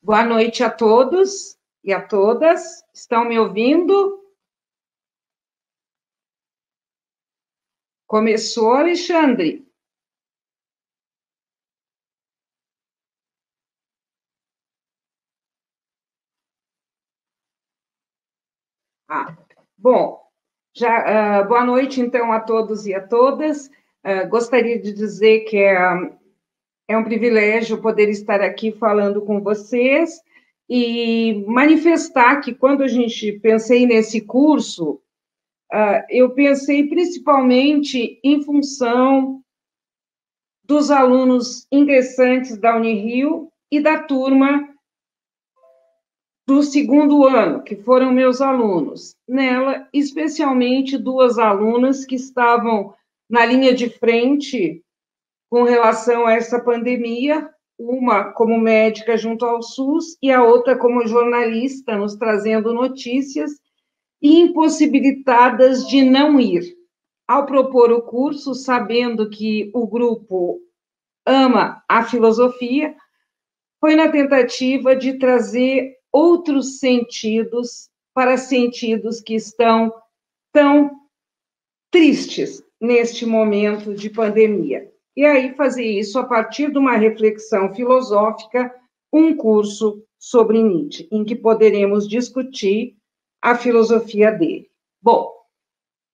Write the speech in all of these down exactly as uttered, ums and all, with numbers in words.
Boa noite a todos e a todas. Estão me ouvindo? Começou, Alexandre? Ah, bom, já, uh, boa noite, então, a todos e a todas. Uh, gostaria de dizer que é... Um, É um privilégio poder estar aqui falando com vocês e manifestar que, quando a gente pensei nesse curso, eu pensei principalmente em função dos alunos ingressantes da Unirio e da turma do segundo ano, que foram meus alunos. Nela, especialmente, duas alunas que estavam na linha de frente com relação a essa pandemia, uma como médica junto ao SUS e a outra como jornalista, nos trazendo notícias, e impossibilitadas de não ir. Ao propor o curso, sabendo que o grupo ama a filosofia, foi na tentativa de trazer outros sentidos para sentidos que estão tão tristes neste momento de pandemia. E aí fazer isso a partir de uma reflexão filosófica, um curso sobre Nietzsche, em que poderemos discutir a filosofia dele. Bom,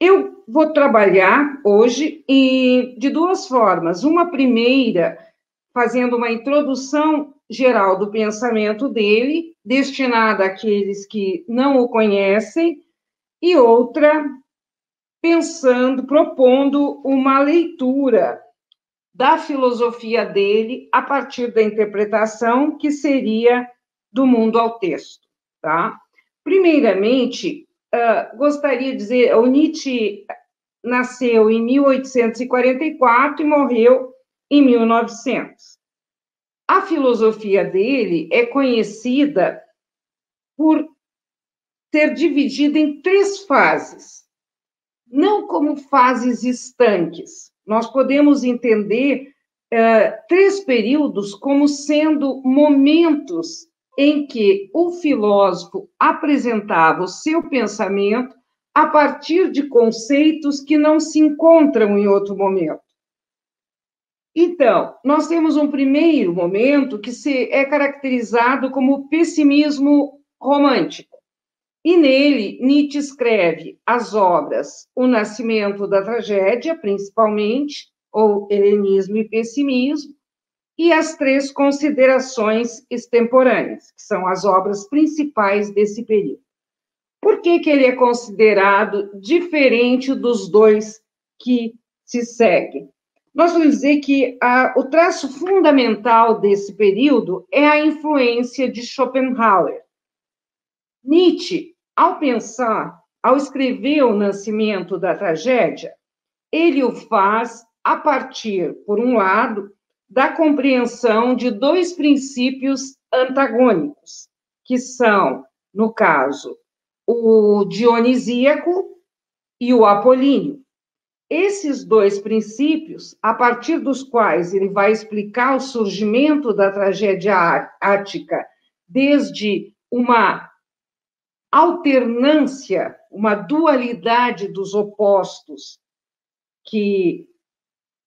eu vou trabalhar hoje e de duas formas. Uma primeira, fazendo uma introdução geral do pensamento dele, destinada àqueles que não o conhecem, e outra, pensando, propondo uma leitura da filosofia dele a partir da interpretação que seria do mundo ao texto, tá? Primeiramente, uh, gostaria de dizer, o Nietzsche nasceu em mil oitocentos e quarenta e quatro e morreu em mil e novecentos. A filosofia dele é conhecida por ser dividida em três fases, não como fases estanques. Nós podemos entender uh, três períodos como sendo momentos em que o filósofo apresentava o seu pensamento a partir de conceitos que não se encontram em outro momento. Então, nós temos um primeiro momento que se é caracterizado como pessimismo romântico. E nele, Nietzsche escreve as obras O Nascimento da Tragédia, principalmente, ou Helenismo e Pessimismo, e as Três Considerações Extemporâneas, que são as obras principais desse período. Por que que ele é considerado diferente dos dois que se seguem? Nós vamos dizer que a, o traço fundamental desse período é a influência de Schopenhauer. Nietzsche, ao pensar, ao escrever O Nascimento da Tragédia, ele o faz a partir, por um lado, da compreensão de dois princípios antagônicos, que são, no caso, o dionisíaco e o apolíneo. Esses dois princípios, a partir dos quais ele vai explicar o surgimento da tragédia ática desde uma alternância, uma dualidade dos opostos que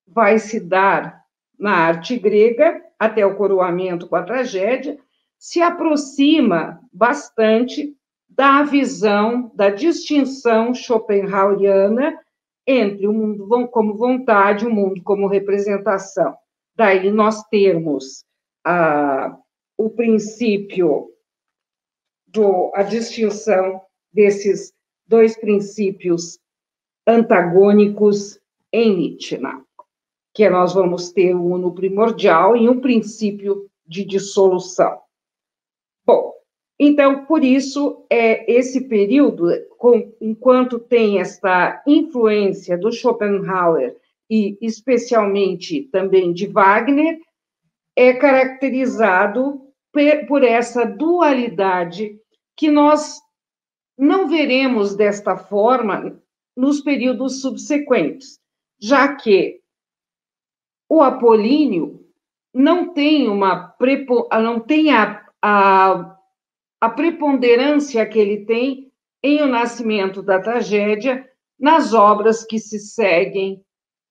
vai se dar na arte grega, até o coroamento com a tragédia, se aproxima bastante da visão, da distinção schopenhaueriana entre o mundo como vontade e o mundo como representação. Daí nós temos ah, o princípio Do, a distinção desses dois princípios antagônicos em Nietzsche, que nós vamos ter um no primordial e um princípio de dissolução. Bom, então, por isso, é esse período, com, enquanto tem esta influência do Schopenhauer e, especialmente, também de Wagner, é caracterizado por essa dualidade que nós não veremos desta forma nos períodos subsequentes, já que o apolíneo não tem, uma, não tem a a, a preponderância que ele tem em O Nascimento da Tragédia, nas obras que se seguem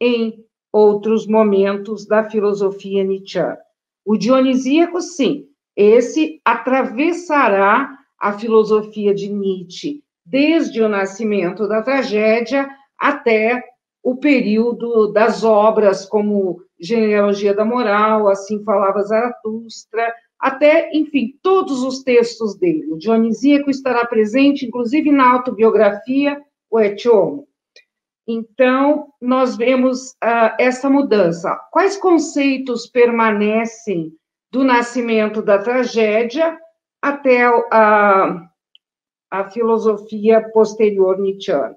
em outros momentos da filosofia nietzschiana. O dionisíaco, sim, esse atravessará a filosofia de Nietzsche, desde O Nascimento da Tragédia até o período das obras como Genealogia da Moral, Assim Falava Zaratustra, até, enfim, todos os textos dele. O dionisíaco estará presente, inclusive, na autobiografia O Etiomo. Então, nós vemos uh, essa mudança. Quais conceitos permanecem do Nascimento da Tragédia até a, a filosofia posterior nietzschiana?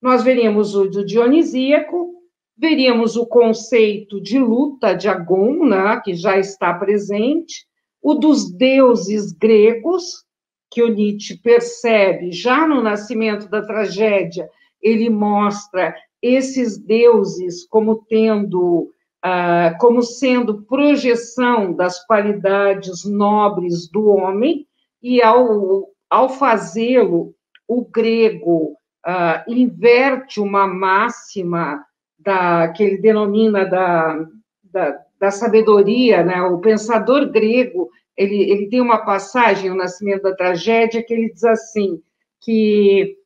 Nós veríamos o do dionisíaco, veríamos o conceito de luta, de agon, né, que já está presente, o dos deuses gregos, que o Nietzsche percebe já no Nascimento da Tragédia. Ele mostra esses deuses como tendo, ah, como sendo projeção das qualidades nobres do homem, e ao, ao fazê-lo, o grego ah, inverte uma máxima da, que ele denomina da, da, da sabedoria, né? O pensador grego, ele, ele tem uma passagem, O Nascimento da Tragédia, que ele diz assim, que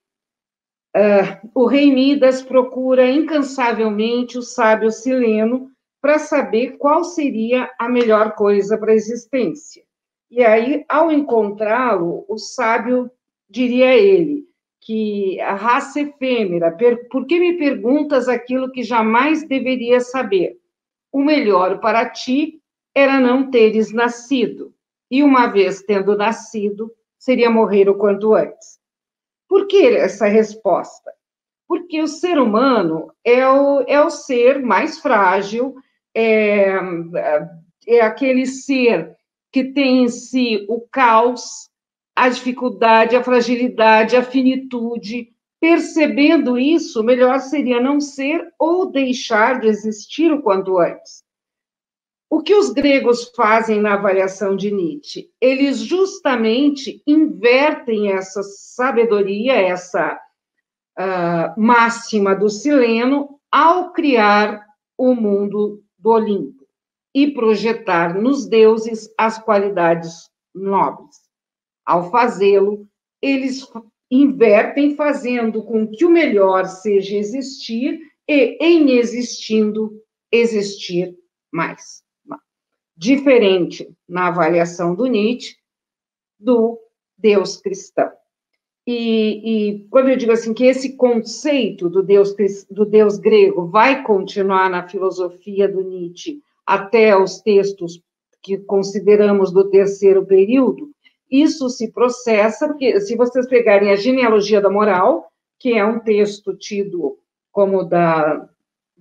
Uh, o rei Midas procura incansavelmente o sábio Sileno para saber qual seria a melhor coisa para a existência. E aí, ao encontrá-lo, o sábio diria ele que a raça efêmera, per, por que me perguntas aquilo que jamais deveria saber? O melhor para ti era não teres nascido, e uma vez tendo nascido, seria morrer o quanto antes. Por que essa resposta? Porque o ser humano é o, é o ser mais frágil, é, é aquele ser que tem em si o caos, a dificuldade, a fragilidade, a finitude. Percebendo isso, melhor seria não ser ou deixar de existir o quanto antes. O que os gregos fazem na avaliação de Nietzsche? Eles justamente invertem essa sabedoria, essa uh, máxima do Sileno, ao criar o mundo do Olimpo e projetar nos deuses as qualidades nobres. Ao fazê-lo, eles invertem, fazendo com que o melhor seja existir e, em existindo, existir mais. Diferente na avaliação do Nietzsche, do Deus cristão. E, e quando eu digo assim que esse conceito do Deus, do Deus grego vai continuar na filosofia do Nietzsche até os textos que consideramos do terceiro período, isso se processa, porque se vocês pegarem a Genealogia da Moral, que é um texto tido como da...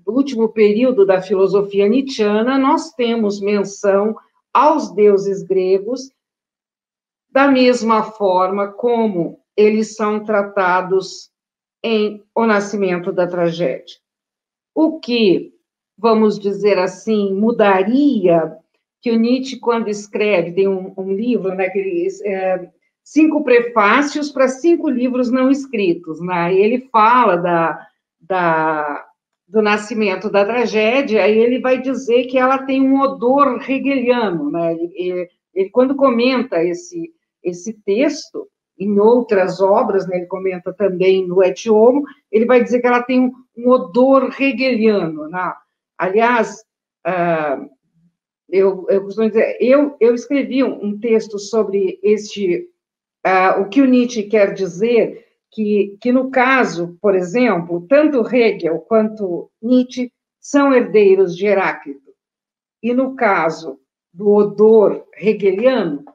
no último período da filosofia nietzschiana, nós temos menção aos deuses gregos, da mesma forma como eles são tratados em O Nascimento da Tragédia. O que, vamos dizer assim, mudaria, que o Nietzsche, quando escreve, tem um, um livro, né, que ele, é, cinco prefácios para cinco livros não escritos, né? Ele fala da... da do Nascimento da Tragédia, aí ele vai dizer que ela tem um odor hegeliano, né? Ele, ele, ele, quando comenta esse, esse texto, em outras obras, né, ele comenta também no Etiomo, ele vai dizer que ela tem um, um odor hegeliano, né? Aliás, uh, eu, eu costumo dizer, eu, eu escrevi um, um texto sobre este, uh, o que o Nietzsche quer dizer, Que, que, no caso, por exemplo, tanto Hegel quanto Nietzsche são herdeiros de Heráclito. E, no caso do odor hegeliano,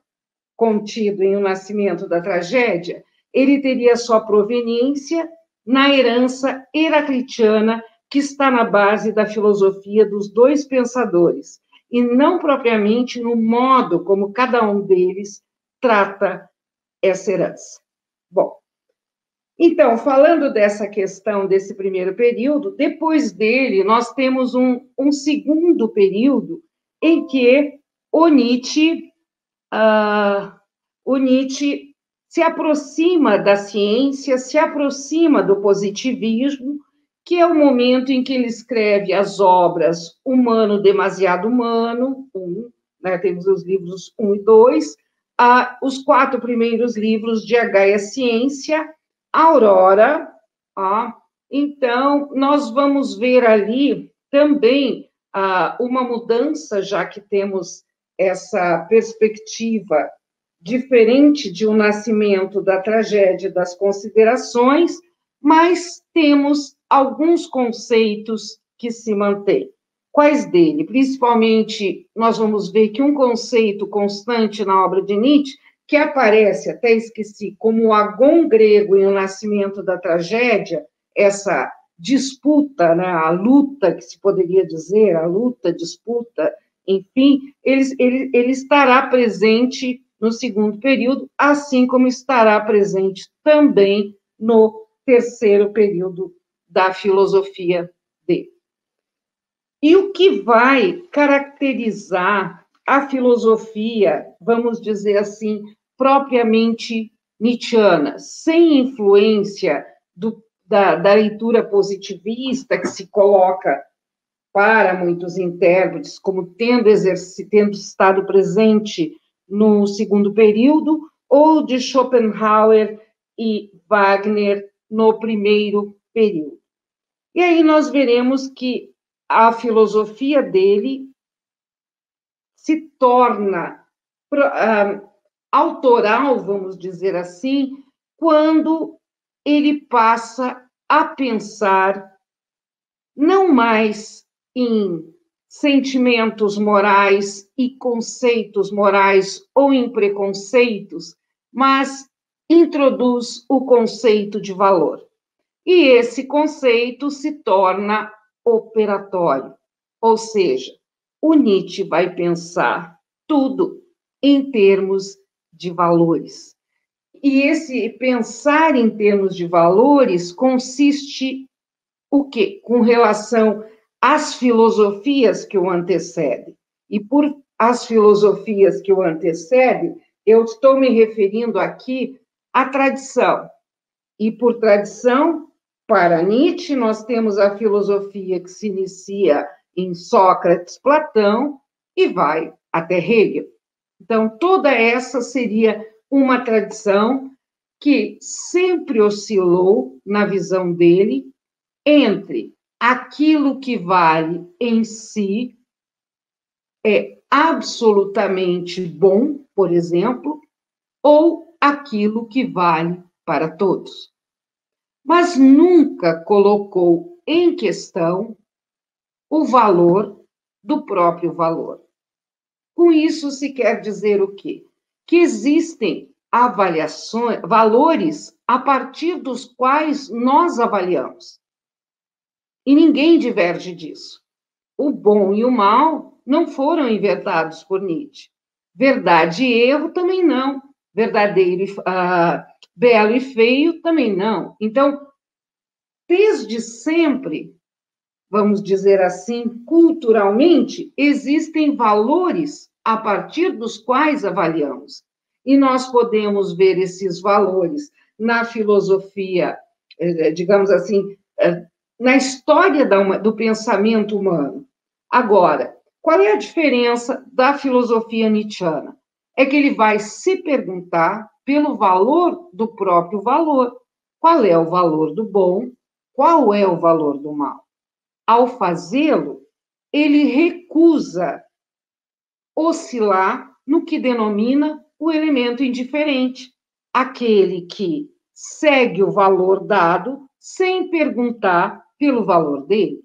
contido em O Nascimento da Tragédia, ele teria sua proveniência na herança heraclitiana que está na base da filosofia dos dois pensadores, e não propriamente no modo como cada um deles trata essa herança. Bom, então, falando dessa questão desse primeiro período, depois dele nós temos um, um segundo período em que o Nietzsche uh, o Nietzsche se aproxima da ciência, se aproxima do positivismo, que é o momento em que ele escreve as obras Humano, Demasiado Humano, um, né, temos os livros um e dois, uh, os quatro primeiros livros de H. é Ciência, Aurora. Uh, então, nós vamos ver ali também uh, uma mudança, já que temos essa perspectiva diferente de um nascimento da tragédia das considerações, mas temos alguns conceitos que se mantêm. Quais dele? Principalmente, nós vamos ver que um conceito constante na obra de Nietzsche, que aparece, até esqueci, como o agon grego em O Nascimento da Tragédia, essa disputa, né, a luta, que se poderia dizer, a luta, disputa, enfim, ele, ele, ele estará presente no segundo período, assim como estará presente também no terceiro período da filosofia dele. E o que vai caracterizar a filosofia, vamos dizer assim, propriamente nietzschiana, sem influência do, da, da leitura positivista que se coloca para muitos intérpretes como tendo, exercido, tendo estado presente no segundo período, ou de Schopenhauer e Wagner no primeiro período. E aí nós veremos que a filosofia dele se torna uh, autoral, vamos dizer assim, quando ele passa a pensar não mais em sentimentos morais e conceitos morais ou em preconceitos, mas introduz o conceito de valor. E esse conceito se torna operatório, ou seja, o Nietzsche vai pensar tudo em termos de valores. E esse pensar em termos de valores consiste o quê? Com relação as filosofias que o antecedem. E por as filosofias que o antecedem, eu estou me referindo aqui à tradição. E por tradição, para Nietzsche, nós temos a filosofia que se inicia em Sócrates, Platão, e vai até Hegel. Então, toda essa seria uma tradição que sempre oscilou, na visão dele, entre aquilo que vale em si é absolutamente bom, por exemplo, ou aquilo que vale para todos. Mas nunca colocou em questão o valor do próprio valor. Com isso se quer dizer o quê? Que existem avaliações, valores a partir dos quais nós avaliamos. E ninguém diverge disso. O bom e o mal não foram inventados por Nietzsche. Verdade e erro também não. Verdadeiro e uh, belo e feio também não. Então, desde sempre, vamos dizer assim, culturalmente, existem valores a partir dos quais avaliamos. E nós podemos ver esses valores na filosofia, digamos assim, uh, na história da uma, do pensamento humano. Agora, qual é a diferença da filosofia nietzschiana? É que ele vai se perguntar pelo valor do próprio valor. Qual é o valor do bom? Qual é o valor do mal? Ao fazê-lo, ele recusa oscilar no que denomina o elemento indiferente, aquele que segue o valor dado sem perguntar pelo valor dele.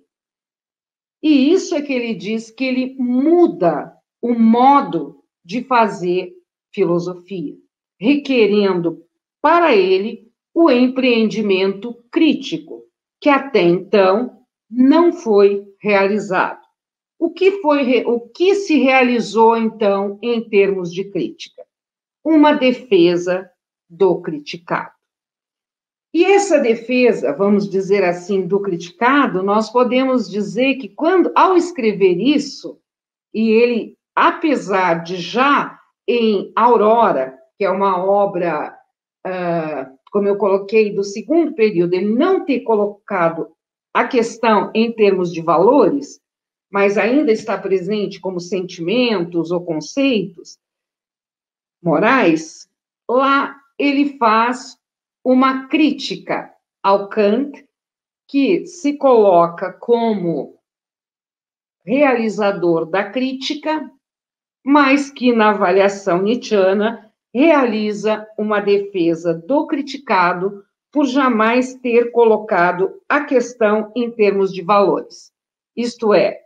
E isso é que ele diz que ele muda o modo de fazer filosofia, requerendo para ele o empreendimento crítico, que até então não foi realizado. O que foi, o que se realizou, então, em termos de crítica? Uma defesa do criticado. E essa defesa, vamos dizer assim, do criticado, nós podemos dizer que, quando, ao escrever isso, e ele, apesar de já em Aurora, que é uma obra, uh, como eu coloquei, do segundo período, ele não ter colocado a questão em termos de valores, mas ainda está presente como sentimentos ou conceitos morais, lá ele faz uma crítica ao Kant, que se coloca como realizador da crítica, mas que, na avaliação nietzschiana, realiza uma defesa do criticado por jamais ter colocado a questão em termos de valores. Isto é,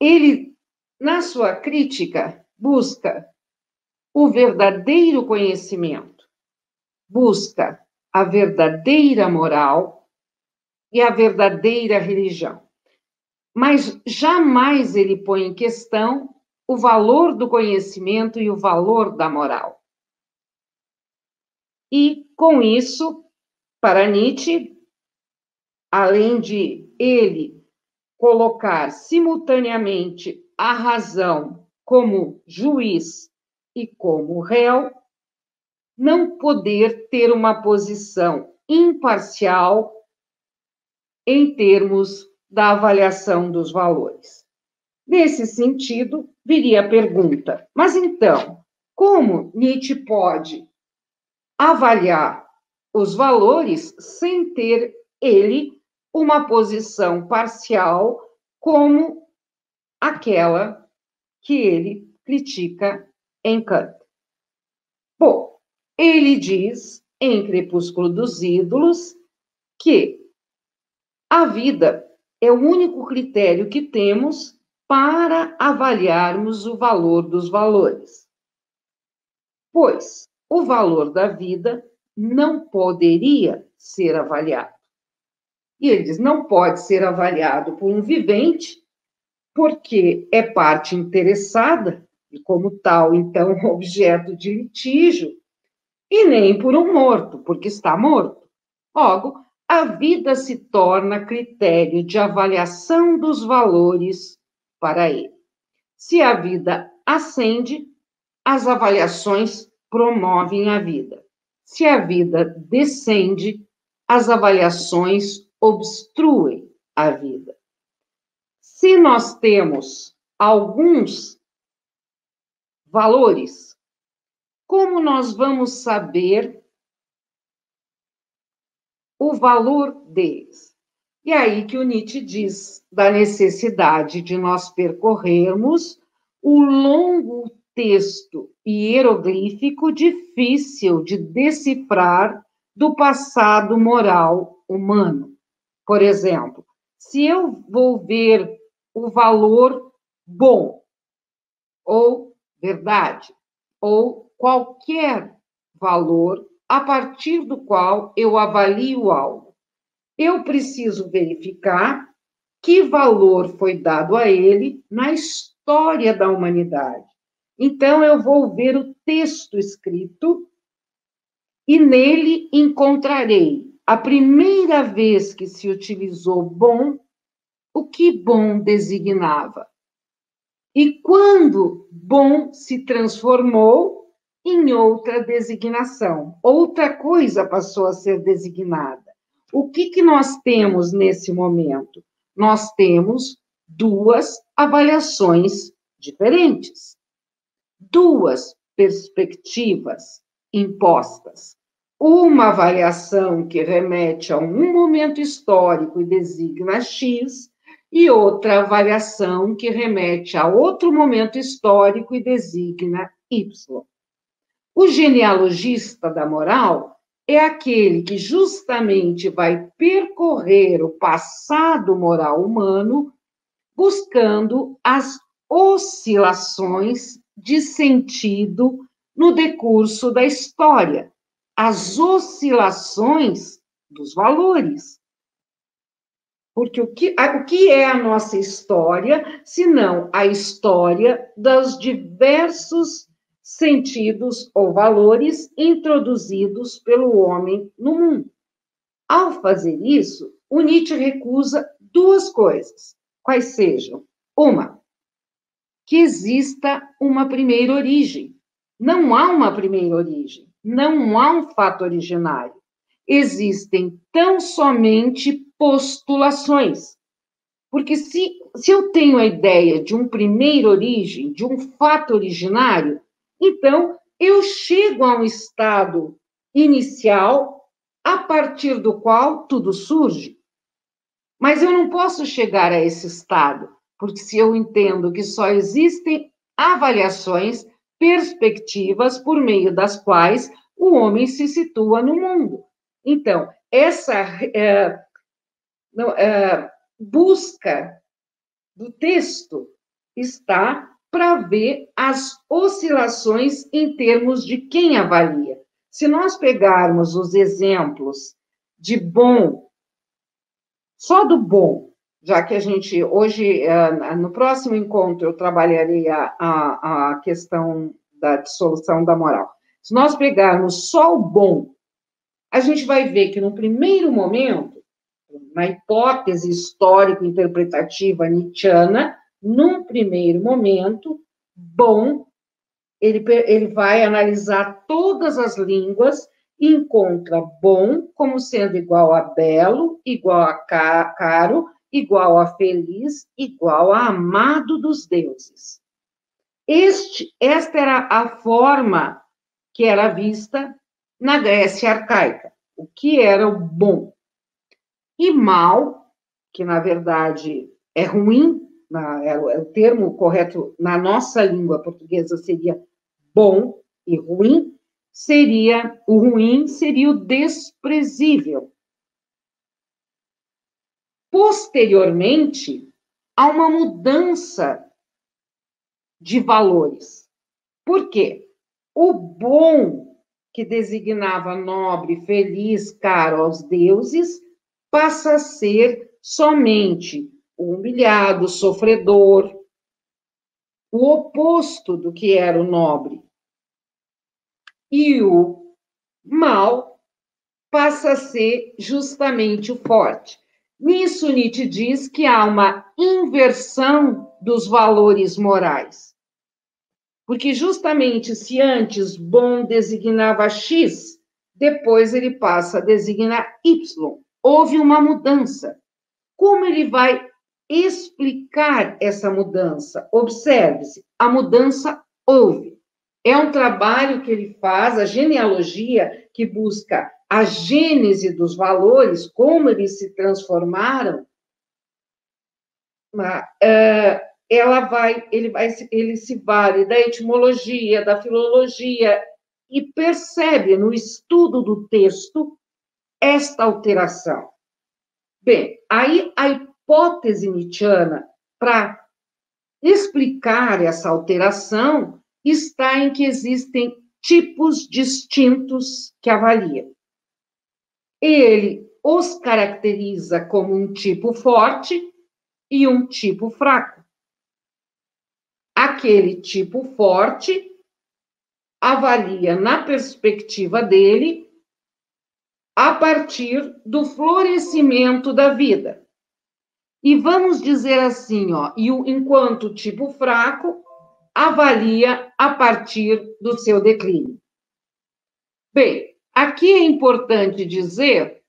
ele, na sua crítica, busca o verdadeiro conhecimento, busca a verdadeira moral e a verdadeira religião. Mas jamais ele põe em questão o valor do conhecimento e o valor da moral. E, com isso, para Nietzsche, além de ele colocar simultaneamente a razão como juiz e como réu, não poder ter uma posição imparcial em termos da avaliação dos valores. Nesse sentido, viria a pergunta, mas então, como Nietzsche pode avaliar os valores sem ter ele uma posição parcial como aquela que ele critica em Kant? Bom, ele diz, em Crepúsculo dos Ídolos, que a vida é o único critério que temos para avaliarmos o valor dos valores. Pois o valor da vida não poderia ser avaliado. E ele diz, não pode ser avaliado por um vivente, porque é parte interessada, e como tal, então, objeto de litígio, e nem por um morto, porque está morto. Logo, a vida se torna critério de avaliação dos valores para ele. Se a vida ascende, as avaliações promovem a vida. Se a vida descende, as avaliações obstruem a vida. Se nós temos alguns valores, como nós vamos saber o valor deles? E é aí que o Nietzsche diz da necessidade de nós percorrermos o longo texto hieroglífico difícil de decifrar do passado moral humano. Por exemplo, se eu vou ver o valor bom, ou verdade, ou qualquer valor a partir do qual eu avalio algo, eu preciso verificar que valor foi dado a ele na história da humanidade. Então, eu vou ver o texto escrito e nele encontrarei, a primeira vez que se utilizou bom, o que bom designava. E quando bom se transformou em outra designação, outra coisa passou a ser designada. O que que nós temos nesse momento? Nós temos duas avaliações diferentes, duas perspectivas impostas. Uma avaliação que remete a um momento histórico e designa X, e outra avaliação que remete a outro momento histórico e designa Y. O genealogista da moral é aquele que justamente vai percorrer o passado moral humano buscando as oscilações de sentido no decurso da história, as oscilações dos valores. Porque o que, o que é a nossa história, senão a história dos diversos sentidos ou valores introduzidos pelo homem no mundo? Ao fazer isso, o Nietzsche recusa duas coisas, quais sejam. Uma, que exista uma primeira origem. Não há uma primeira origem, não há um fato originário. Existem tão somente postulações. Porque se, se eu tenho a ideia de um primeira origem, de um fato originário, então eu chego a um estado inicial a partir do qual tudo surge. Mas eu não posso chegar a esse estado, porque se eu entendo que só existem avaliações, perspectivas por meio das quais o homem se situa no mundo. Então, essa é, não, é, busca do texto está para ver as oscilações em termos de quem avalia. Se nós pegarmos os exemplos de bom, só do bom, já que a gente hoje, no próximo encontro, eu trabalharei a, a, a questão da dissolução da moral. Se nós pegarmos só o bom, a gente vai ver que no primeiro momento, na hipótese histórico-interpretativa nietzschiana, num primeiro momento, bom, ele, ele vai analisar todas as línguas e encontra bom como sendo igual a belo, igual a caro, igual a feliz, igual a amado dos deuses. Este, esta era a forma que era vista na Grécia arcaica, o que era o bom. E mal, que na verdade é ruim, na, é, o, é o termo correto na nossa língua portuguesa seria bom e ruim, seria, o ruim seria o desprezível. Posteriormente, há uma mudança de valores. Por quê? O bom, que designava nobre, feliz, caro aos deuses, passa a ser somente o humilhado, o sofredor, o oposto do que era o nobre. E o mal passa a ser justamente o forte. Nisso, Nietzsche diz que há uma inversão dos valores morais. Porque justamente se antes bom designava X, depois ele passa a designar Y. Houve uma mudança. Como ele vai explicar essa mudança? Observe-se, a mudança houve. É um trabalho que ele faz, a genealogia, que busca a gênese dos valores, como eles se transformaram, mas, uh, Ela vai, ele, vai, ele se vale da etimologia, da filologia, e percebe no estudo do texto esta alteração. Bem, aí a hipótese nietzschiana, para explicar essa alteração, está em que existem tipos distintos que avalia. Ele os caracteriza como um tipo forte e um tipo fraco. Aquele tipo forte avalia na perspectiva dele a partir do florescimento da vida. E vamos dizer assim, ó, e o, enquanto o tipo fraco avalia a partir do seu declínio. Bem, aqui é importante dizer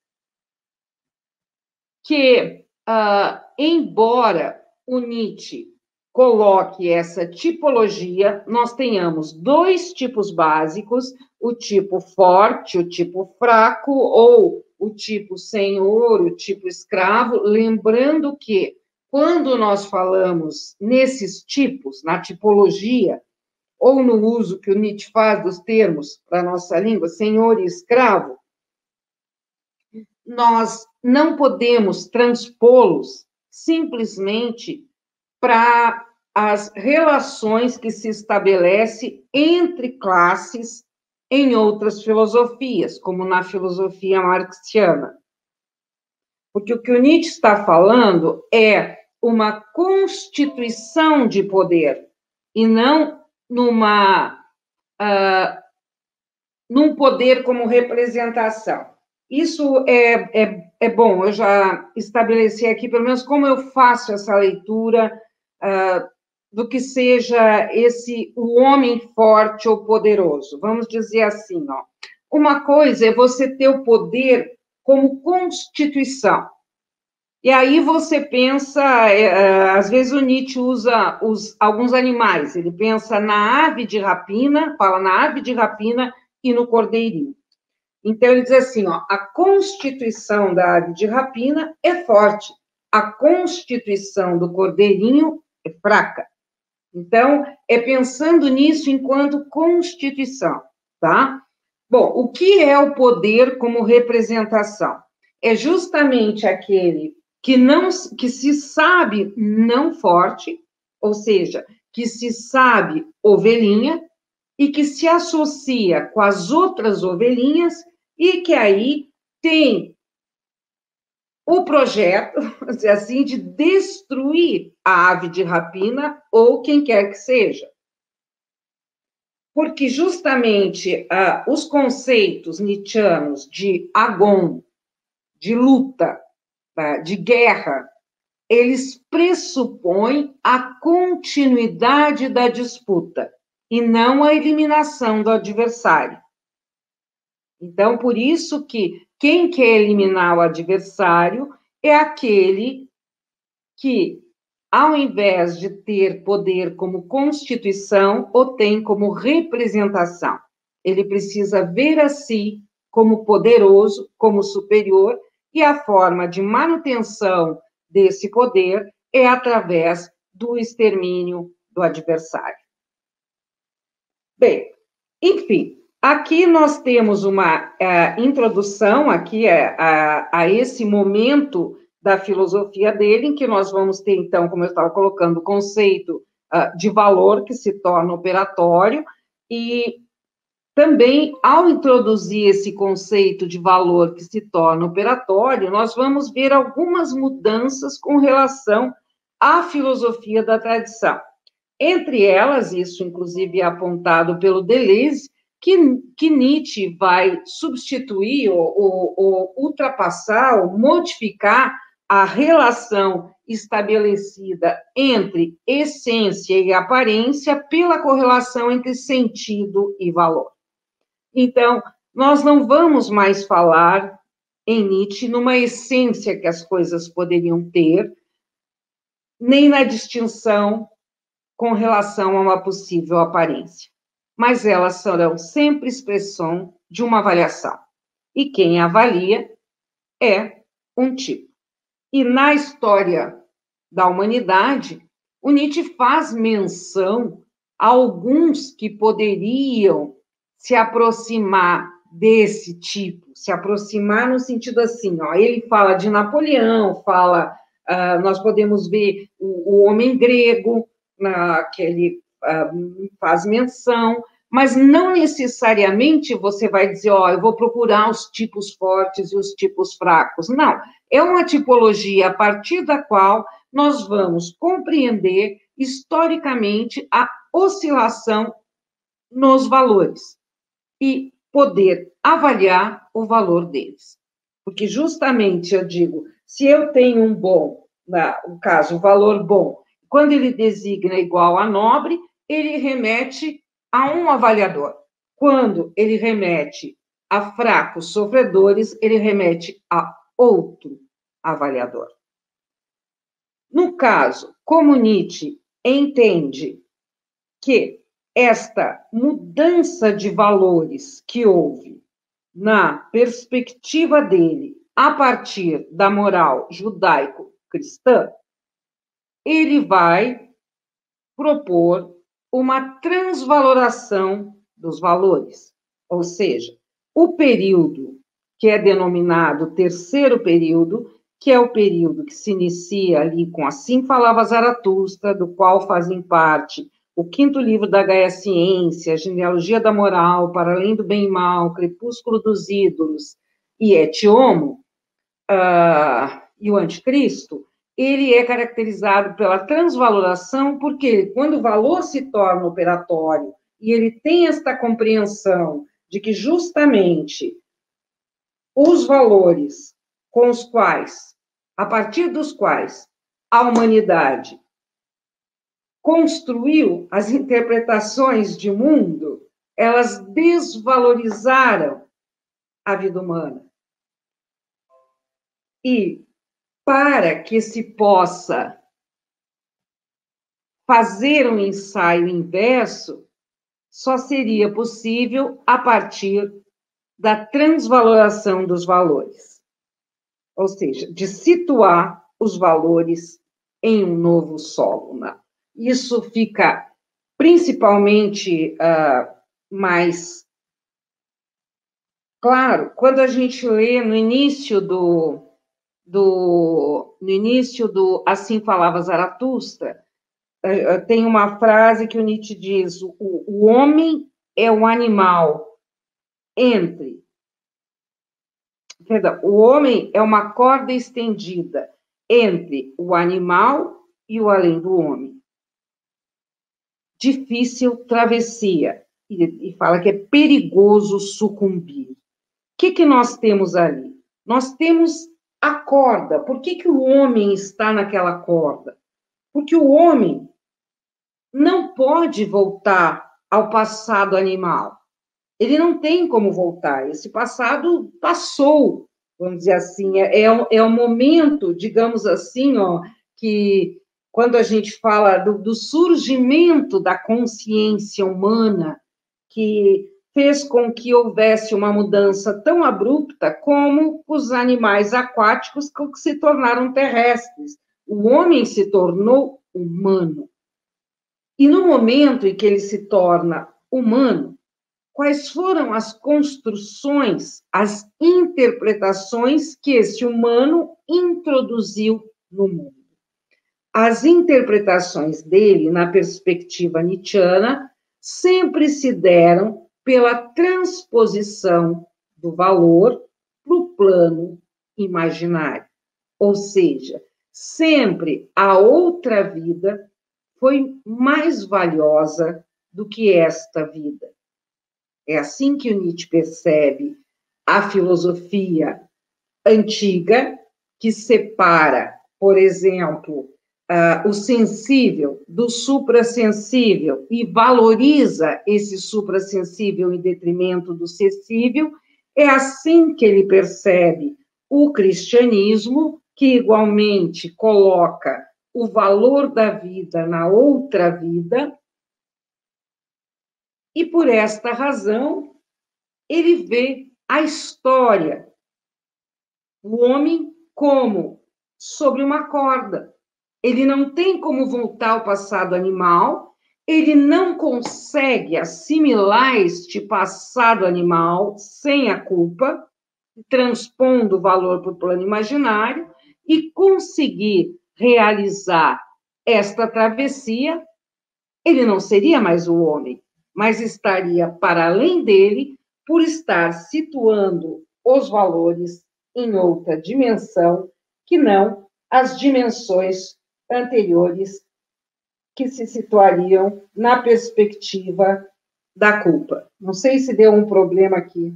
que, uh, embora o Nietzsche coloque essa tipologia, nós tenhamos dois tipos básicos, o tipo forte, o tipo fraco, ou o tipo senhor, o tipo escravo, lembrando que, quando nós falamos nesses tipos, na tipologia, ou no uso que o Nietzsche faz dos termos da nossa língua, senhor e escravo, nós não podemos transpô-los simplesmente para as relações que se estabelece entre classes em outras filosofias, como na filosofia marxiana. Porque o que o Nietzsche está falando é uma constituição de poder, e não numa, uh, num poder como representação. Isso é, é, é bom, eu já estabeleci aqui, pelo menos, como eu faço essa leitura, Uh, do que seja esse o homem forte ou poderoso. Vamos dizer assim, ó. Uma coisa é você ter o poder como constituição. E aí você pensa, é, às vezes o Nietzsche usa os, alguns animais, ele pensa na ave de rapina, fala na ave de rapina e no cordeirinho. Então ele diz assim, ó, a constituição da ave de rapina é forte, a constituição do cordeirinho é fraca. Então, é pensando nisso enquanto constituição, tá? Bom, o que é o poder como representação? É justamente aquele que, não, que se sabe não forte, ou seja, que se sabe ovelhinha e que se associa com as outras ovelhinhas e que aí tem o projeto, assim, de destruir a ave de rapina ou quem quer que seja. Porque justamente uh, os conceitos nietzschianos de agon, de luta, uh, de guerra, eles pressupõem a continuidade da disputa e não a eliminação do adversário. Então, por isso que quem quer eliminar o adversário é aquele que, ao invés de ter poder como constituição, o tem como representação. Ele precisa ver a si como poderoso, como superior, e a forma de manutenção desse poder é através do extermínio do adversário. Bem, enfim, aqui nós temos uma uh, introdução aqui uh, uh, a esse momento da filosofia dele, em que nós vamos ter, então, como eu estava colocando, o conceito uh, de valor que se torna operatório, e também, ao introduzir esse conceito de valor que se torna operatório, nós vamos ver algumas mudanças com relação à filosofia da tradição. Entre elas, isso, inclusive, é apontado pelo Deleuze, que, que Nietzsche vai substituir ou, ou, ou ultrapassar ou modificar a relação estabelecida entre essência e aparência pela correlação entre sentido e valor. Então, nós não vamos mais falar em Nietzsche numa essência que as coisas poderiam ter, nem na distinção com relação a uma possível aparência, mas elas serão sempre expressão de uma avaliação. E quem avalia é um tipo. E na história da humanidade, o Nietzsche faz menção a alguns que poderiam se aproximar desse tipo, se aproximar no sentido assim, ó, ele fala de Napoleão, fala, uh, nós podemos ver o, o homem grego, na, que ele uh, faz menção, mas não necessariamente você vai dizer, ó, eu vou procurar os tipos fortes e os tipos fracos. Não, é uma tipologia a partir da qual nós vamos compreender historicamente a oscilação nos valores e poder avaliar o valor deles. Porque justamente eu digo, se eu tenho um bom, no caso, o valor bom, quando ele designa igual a nobre, ele remete a um avaliador. Quando ele remete a fracos sofredores, ele remete a outro avaliador. No caso, como Nietzsche entende que esta mudança de valores que houve na perspectiva dele a partir da moral judaico-cristã, ele vai propor uma transvaloração dos valores, ou seja, o período que é denominado terceiro período, que é o período que se inicia ali com Assim Falava Zaratustra, do qual fazem parte o quinto livro da Gaia Ciência, a Genealogia da Moral, Para Além do Bem e Mal, Crepúsculo dos Ídolos e Et Homo, uh, e o Anticristo, ele é caracterizado pela transvaloração, porque quando o valor se torna operatório e ele tem esta compreensão de que justamente os valores com os quais, a partir dos quais a humanidade construiu as interpretações de mundo, elas desvalorizaram a vida humana. E para que se possa fazer um ensaio inverso, só seria possível a partir da transvaloração dos valores, ou seja, de situar os valores em um novo solo. Né? Isso fica principalmente uh, mais claro quando a gente lê no início do, do, no início do Assim Falava Zaratustra, uh, tem uma frase que o Nietzsche diz, o, o homem é um animal entre... Perdão, o homem é uma corda estendida entre o animal e o além do homem. Difícil travessia. E, e fala que é perigoso sucumbir. O que, que nós temos ali? Nós temos a corda. Por que, que o homem está naquela corda? Porque o homem não pode voltar ao passado animal. Ele não tem como voltar. Esse passado passou, vamos dizer assim. É, é, um, é um momento, digamos assim, ó, que... Quando a gente fala do, do surgimento da consciência humana, que fez com que houvesse uma mudança tão abrupta como os animais aquáticos que se tornaram terrestres. O homem se tornou humano. E no momento em que ele se torna humano, quais foram as construções, as interpretações que esse humano introduziu no mundo? As interpretações dele, na perspectiva nietzschiana, sempre se deram pela transposição do valor para o plano imaginário. Ou seja, sempre a outra vida foi mais valiosa do que esta vida. É assim que o Nietzsche percebe a filosofia antiga, que separa, por exemplo, Uh, o sensível do suprassensível e valoriza esse suprassensível em detrimento do sensível. É assim que ele percebe o cristianismo, que igualmente coloca o valor da vida na outra vida, e por esta razão ele vê a história, o homem, como sobre uma corda. Ele não tem como voltar ao passado animal, ele não consegue assimilar este passado animal sem a culpa, transpondo o valor para o plano imaginário, e conseguir realizar esta travessia. Ele não seria mais o homem, mas estaria para além dele por estar situando os valores em outra dimensão, que não as dimensões anteriores que se situariam na perspectiva da culpa. Não sei se deu um problema aqui.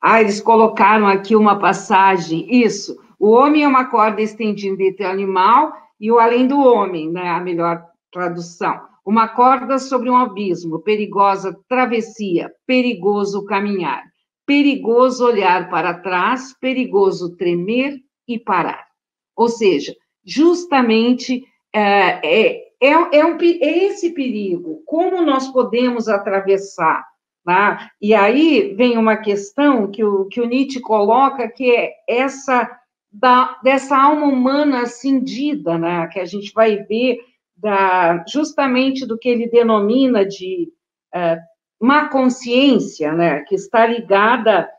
Ah, eles colocaram aqui uma passagem, isso. O homem é uma corda estendida entre o animal e o além do homem, né? A melhor tradução. Uma corda sobre um abismo, perigosa travessia, perigoso caminhar. Perigoso olhar para trás, perigoso tremer e parar. Ou seja, justamente é, é, é, um, é esse perigo, como nós podemos atravessar. Tá? E aí vem uma questão que o, que o Nietzsche coloca, que é essa da, dessa alma humana cindida, né? Que a gente vai ver da, justamente do que ele denomina de... É, má consciência, né, que está ligada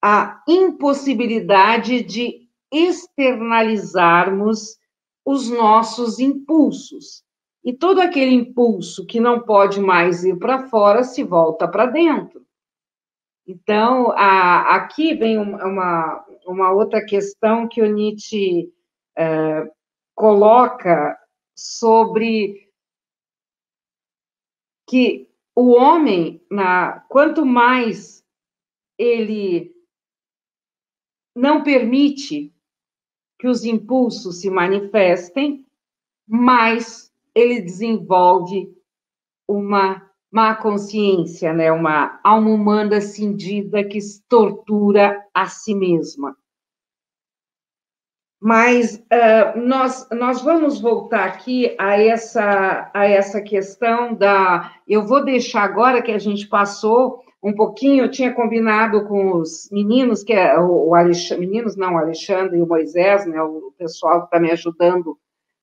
à impossibilidade de externalizarmos os nossos impulsos. E todo aquele impulso que não pode mais ir para fora se volta para dentro. Então, a, aqui vem uma, uma outra questão que o Nietzsche é, coloca sobre que o homem, na, quanto mais ele não permite que os impulsos se manifestem, mas ele desenvolve uma má consciência, né? Uma alma humana cindida que tortura a si mesma. Mas uh, nós, nós vamos voltar aqui a essa, a essa questão da... Eu vou deixar agora que a gente passou um pouquinho, eu tinha combinado com os meninos, que é o, o Alexandre, meninos não, o Alexandre e o Moisés, né, o pessoal que está me ajudando,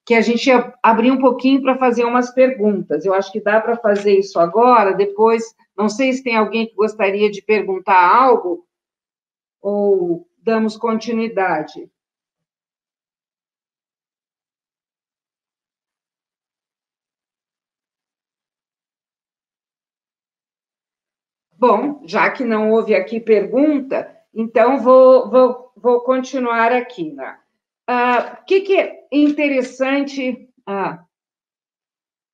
que a gente ia abrir um pouquinho para fazer umas perguntas. Eu acho que dá para fazer isso agora, depois, não sei se tem alguém que gostaria de perguntar algo, ou damos continuidade. Bom, já que não houve aqui pergunta, então vou, vou, vou continuar aqui, né? Ah, o que, que é interessante ah,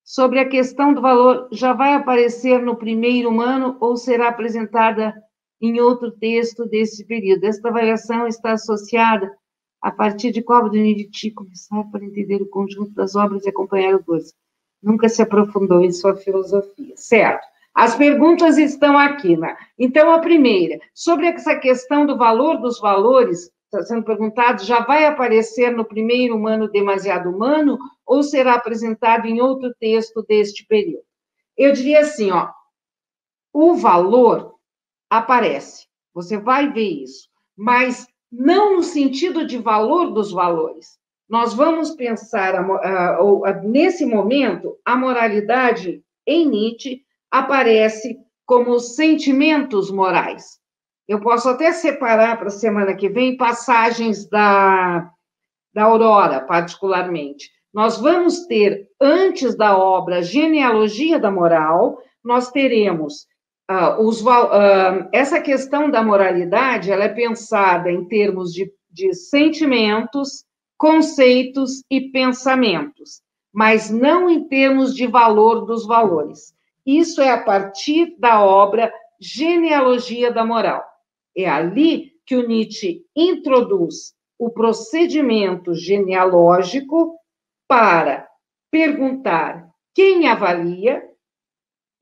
sobre a questão do valor? Já vai aparecer no primeiro humano ou será apresentada em outro texto desse período? Esta avaliação está associada a partir de qual do Nietzsche começar para entender o conjunto das obras e acompanhar o dois. Nunca se aprofundou em sua filosofia, certo? As perguntas estão aqui, né? Então, a primeira, sobre essa questão do valor dos valores, está sendo perguntado, já vai aparecer no primeiro humano demasiado humano ou será apresentado em outro texto deste período? Eu diria assim, ó, o valor aparece, você vai ver isso, mas não no sentido de valor dos valores. Nós vamos pensar, nesse momento, a moralidade em Nietzsche aparece como sentimentos morais. Eu posso até separar para a semana que vem passagens da, da Aurora, particularmente. Nós vamos ter, antes da obra Genealogia da Moral, nós teremos uh, os, uh, essa questão da moralidade, ela é pensada em termos de, de sentimentos, conceitos e pensamentos, mas não em termos de valor dos valores. Isso é a partir da obra Genealogia da Moral. É ali que o Nietzsche introduz o procedimento genealógico para perguntar quem avalia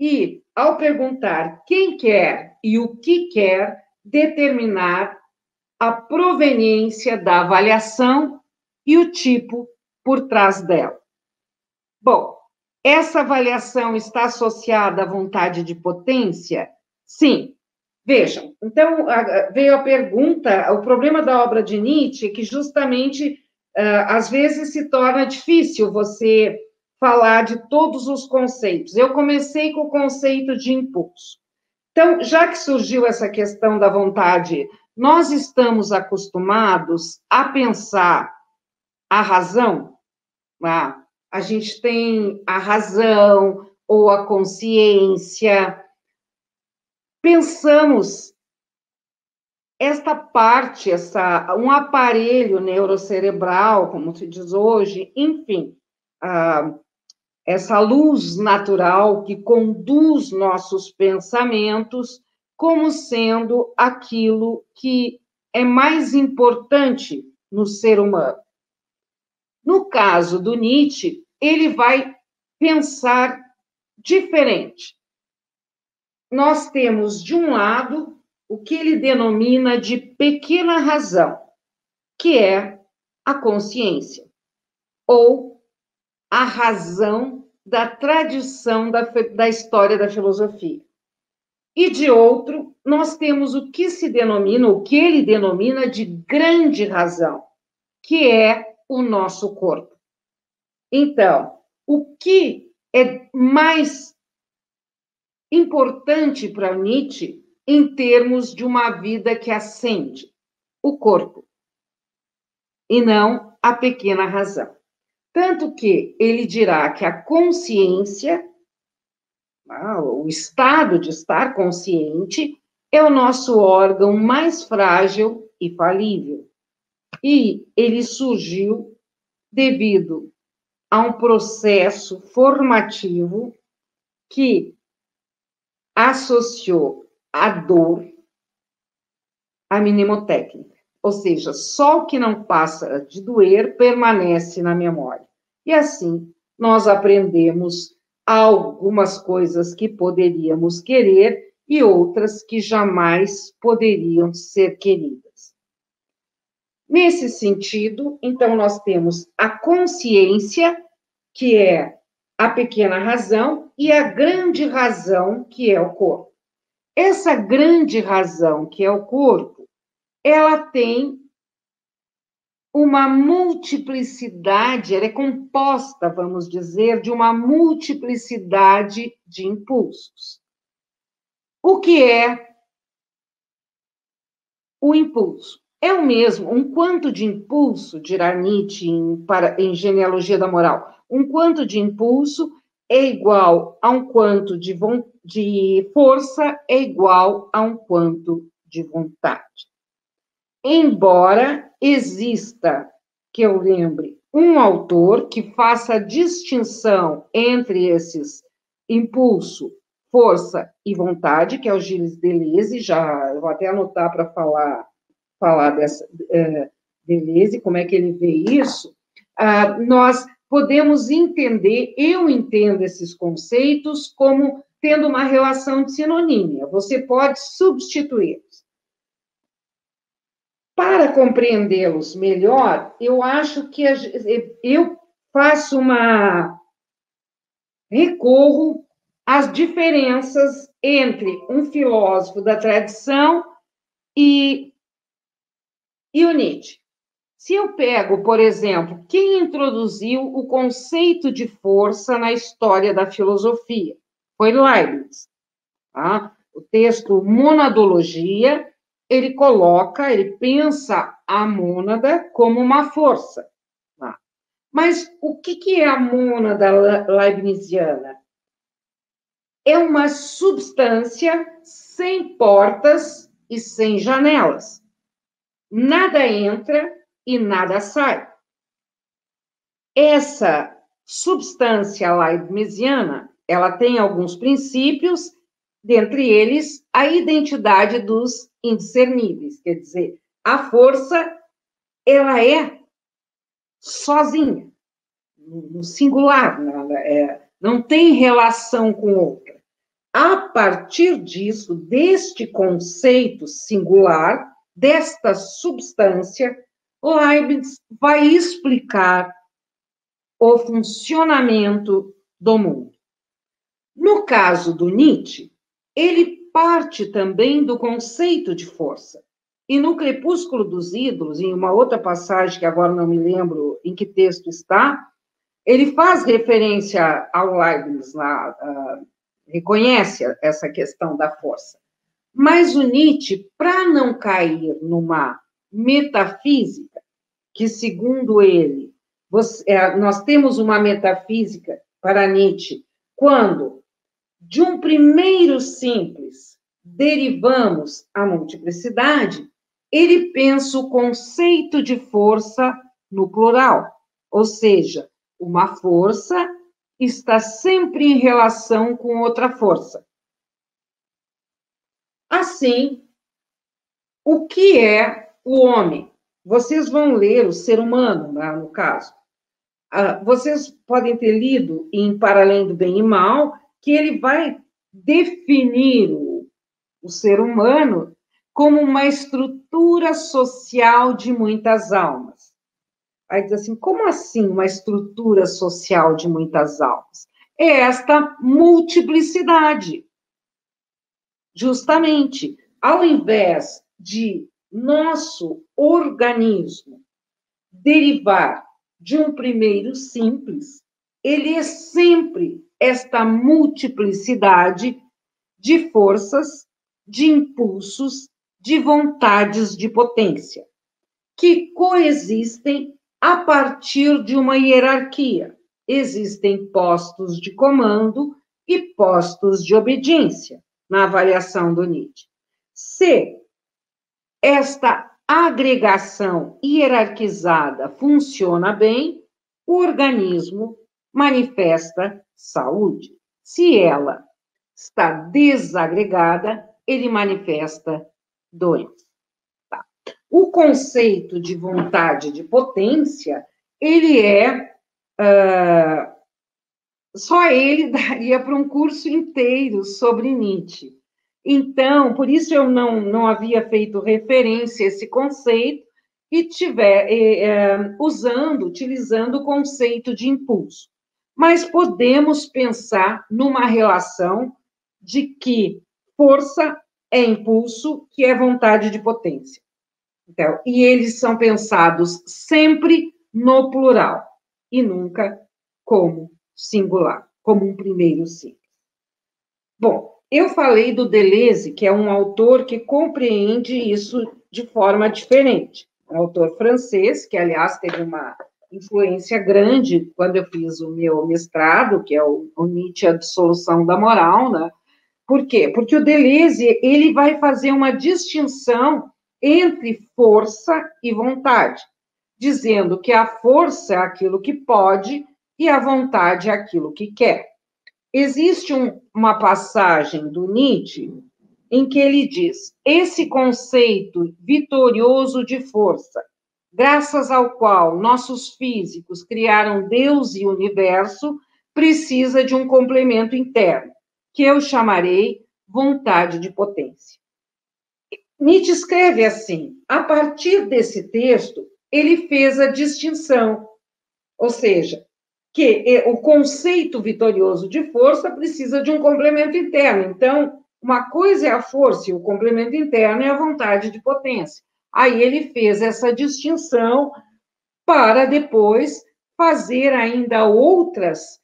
e, ao perguntar quem quer e o que quer, determinar a proveniência da avaliação e o tipo por trás dela. Bom, essa avaliação está associada à vontade de potência? Sim. Vejam, então veio a pergunta, o problema da obra de Nietzsche é que justamente, às vezes, se torna difícil você falar de todos os conceitos. Eu comecei com o conceito de impulso. Então, já que surgiu essa questão da vontade, nós estamos acostumados a pensar a razão, a A gente tem a razão ou a consciência. Pensamos esta parte, essa, um aparelho neurocerebral, como se diz hoje, enfim, ah, essa luz natural que conduz nossos pensamentos como sendo aquilo que é mais importante no ser humano. No caso do Nietzsche, ele vai pensar diferente. Nós temos, de um lado, o que ele denomina de pequena razão, que é a consciência, ou a razão da tradição da, da história da filosofia. E, de outro, nós temos o que se denomina, o que ele denomina de grande razão, que é o nosso corpo. Então, o que é mais importante para Nietzsche em termos de uma vida que ascende? O corpo, e não a pequena razão. Tanto que ele dirá que a consciência, o estado de estar consciente, é o nosso órgão mais frágil e falível. E ele surgiu devido a um processo formativo que associou a dor à mnemotécnica. Ou seja, só o que não passa de doer permanece na memória. E assim, nós aprendemos algumas coisas que poderíamos querer e outras que jamais poderiam ser queridas. Nesse sentido, então, nós temos a consciência, que é a pequena razão, e a grande razão, que é o corpo. Essa grande razão, que é o corpo, ela tem uma multiplicidade, ela é composta, vamos dizer, de uma multiplicidade de impulsos. O que é o impulso? É o mesmo, um quanto de impulso, dirá Nietzsche em, para, em Genealogia da Moral, um quanto de impulso é igual a um quanto de, de força é igual a um quanto de vontade. Embora exista, que eu lembre, um autor que faça a distinção entre esses impulso, força e vontade, que é o Gilles Deleuze, já vou até anotar para falar, falar dessa uh, Deleuze, como é que ele vê isso, uh, nós podemos entender, eu entendo esses conceitos como tendo uma relação de sinonímia, você pode substituí-los. Para compreendê-los melhor, eu acho que a, eu faço uma... recorro às diferenças entre um filósofo da tradição e, e o Nietzsche. Se eu pego, por exemplo, quem introduziu o conceito de força na história da filosofia? Foi Leibniz. Tá? O texto Monadologia, ele coloca, ele pensa a mônada como uma força. Tá? Mas o que, que é a mônada leibniziana? É uma substância sem portas e sem janelas. Nada entra e nada sai. Essa substância leibniziana, ela tem alguns princípios, dentre eles a identidade dos indiscerníveis, quer dizer, a força, ela é sozinha, no singular, ela é, não tem relação com outra. A partir disso, deste conceito singular, desta substância, Leibniz vai explicar o funcionamento do mundo. No caso do Nietzsche, ele parte também do conceito de força. E no Crepúsculo dos Ídolos, em uma outra passagem que agora não me lembro em que texto está, ele faz referência ao Leibniz, lá, uh, reconhece essa questão da força. Mas o Nietzsche, para não cair numa metafísica, que segundo ele, você, é, nós temos uma metafísica para Nietzsche, quando de um primeiro simples derivamos a multiplicidade, ele pensa o conceito de força no plural, ou seja, uma força está sempre em relação com outra força. Assim, o que é o homem? Vocês vão ler o ser humano, no caso. Vocês podem ter lido em Para Além do Bem e Mal, que ele vai definir o, o ser humano como uma estrutura social de muitas almas. Aí diz assim, como assim uma estrutura social de muitas almas? É esta multiplicidade. Justamente, ao invés de nosso organismo derivar de um primeiro simples, ele é sempre esta multiplicidade de forças, de impulsos, de vontades de potência, que coexistem a partir de uma hierarquia. Existem postos de comando e postos de obediência, na avaliação do Nietzsche. Se esta agregação hierarquizada funciona bem, o organismo manifesta saúde. Se ela está desagregada, ele manifesta doença. Tá. o conceito de vontade de potência, ele é... Uh, só ele daria para um curso inteiro sobre Nietzsche. Então, por isso eu não, não havia feito referência a esse conceito e tiver eh, usando, utilizando o conceito de impulso. Mas podemos pensar numa relação de que força é impulso, que é vontade de potência. Então, e eles são pensados sempre no plural e nunca como singular, como um primeiro sim. Bom, eu falei do Deleuze, que é um autor que compreende isso de forma diferente. Um autor francês, que, aliás, teve uma influência grande quando eu fiz o meu mestrado, que é o, o Nietzsche, a dissolução da moral, né? Por quê? Porque o Deleuze, ele vai fazer uma distinção entre força e vontade, dizendo que a força é aquilo que pode e a vontade é aquilo que quer. Existe um, uma passagem do Nietzsche em que ele diz: esse conceito vitorioso de força, graças ao qual nossos físicos criaram Deus e o universo, precisa de um complemento interno, que eu chamarei vontade de potência. Nietzsche escreve assim: a partir desse texto, ele fez a distinção, ou seja, que o conceito vitorioso de força precisa de um complemento interno. Então, uma coisa é a força e o complemento interno é a vontade de potência. Aí ele fez essa distinção para depois fazer ainda outras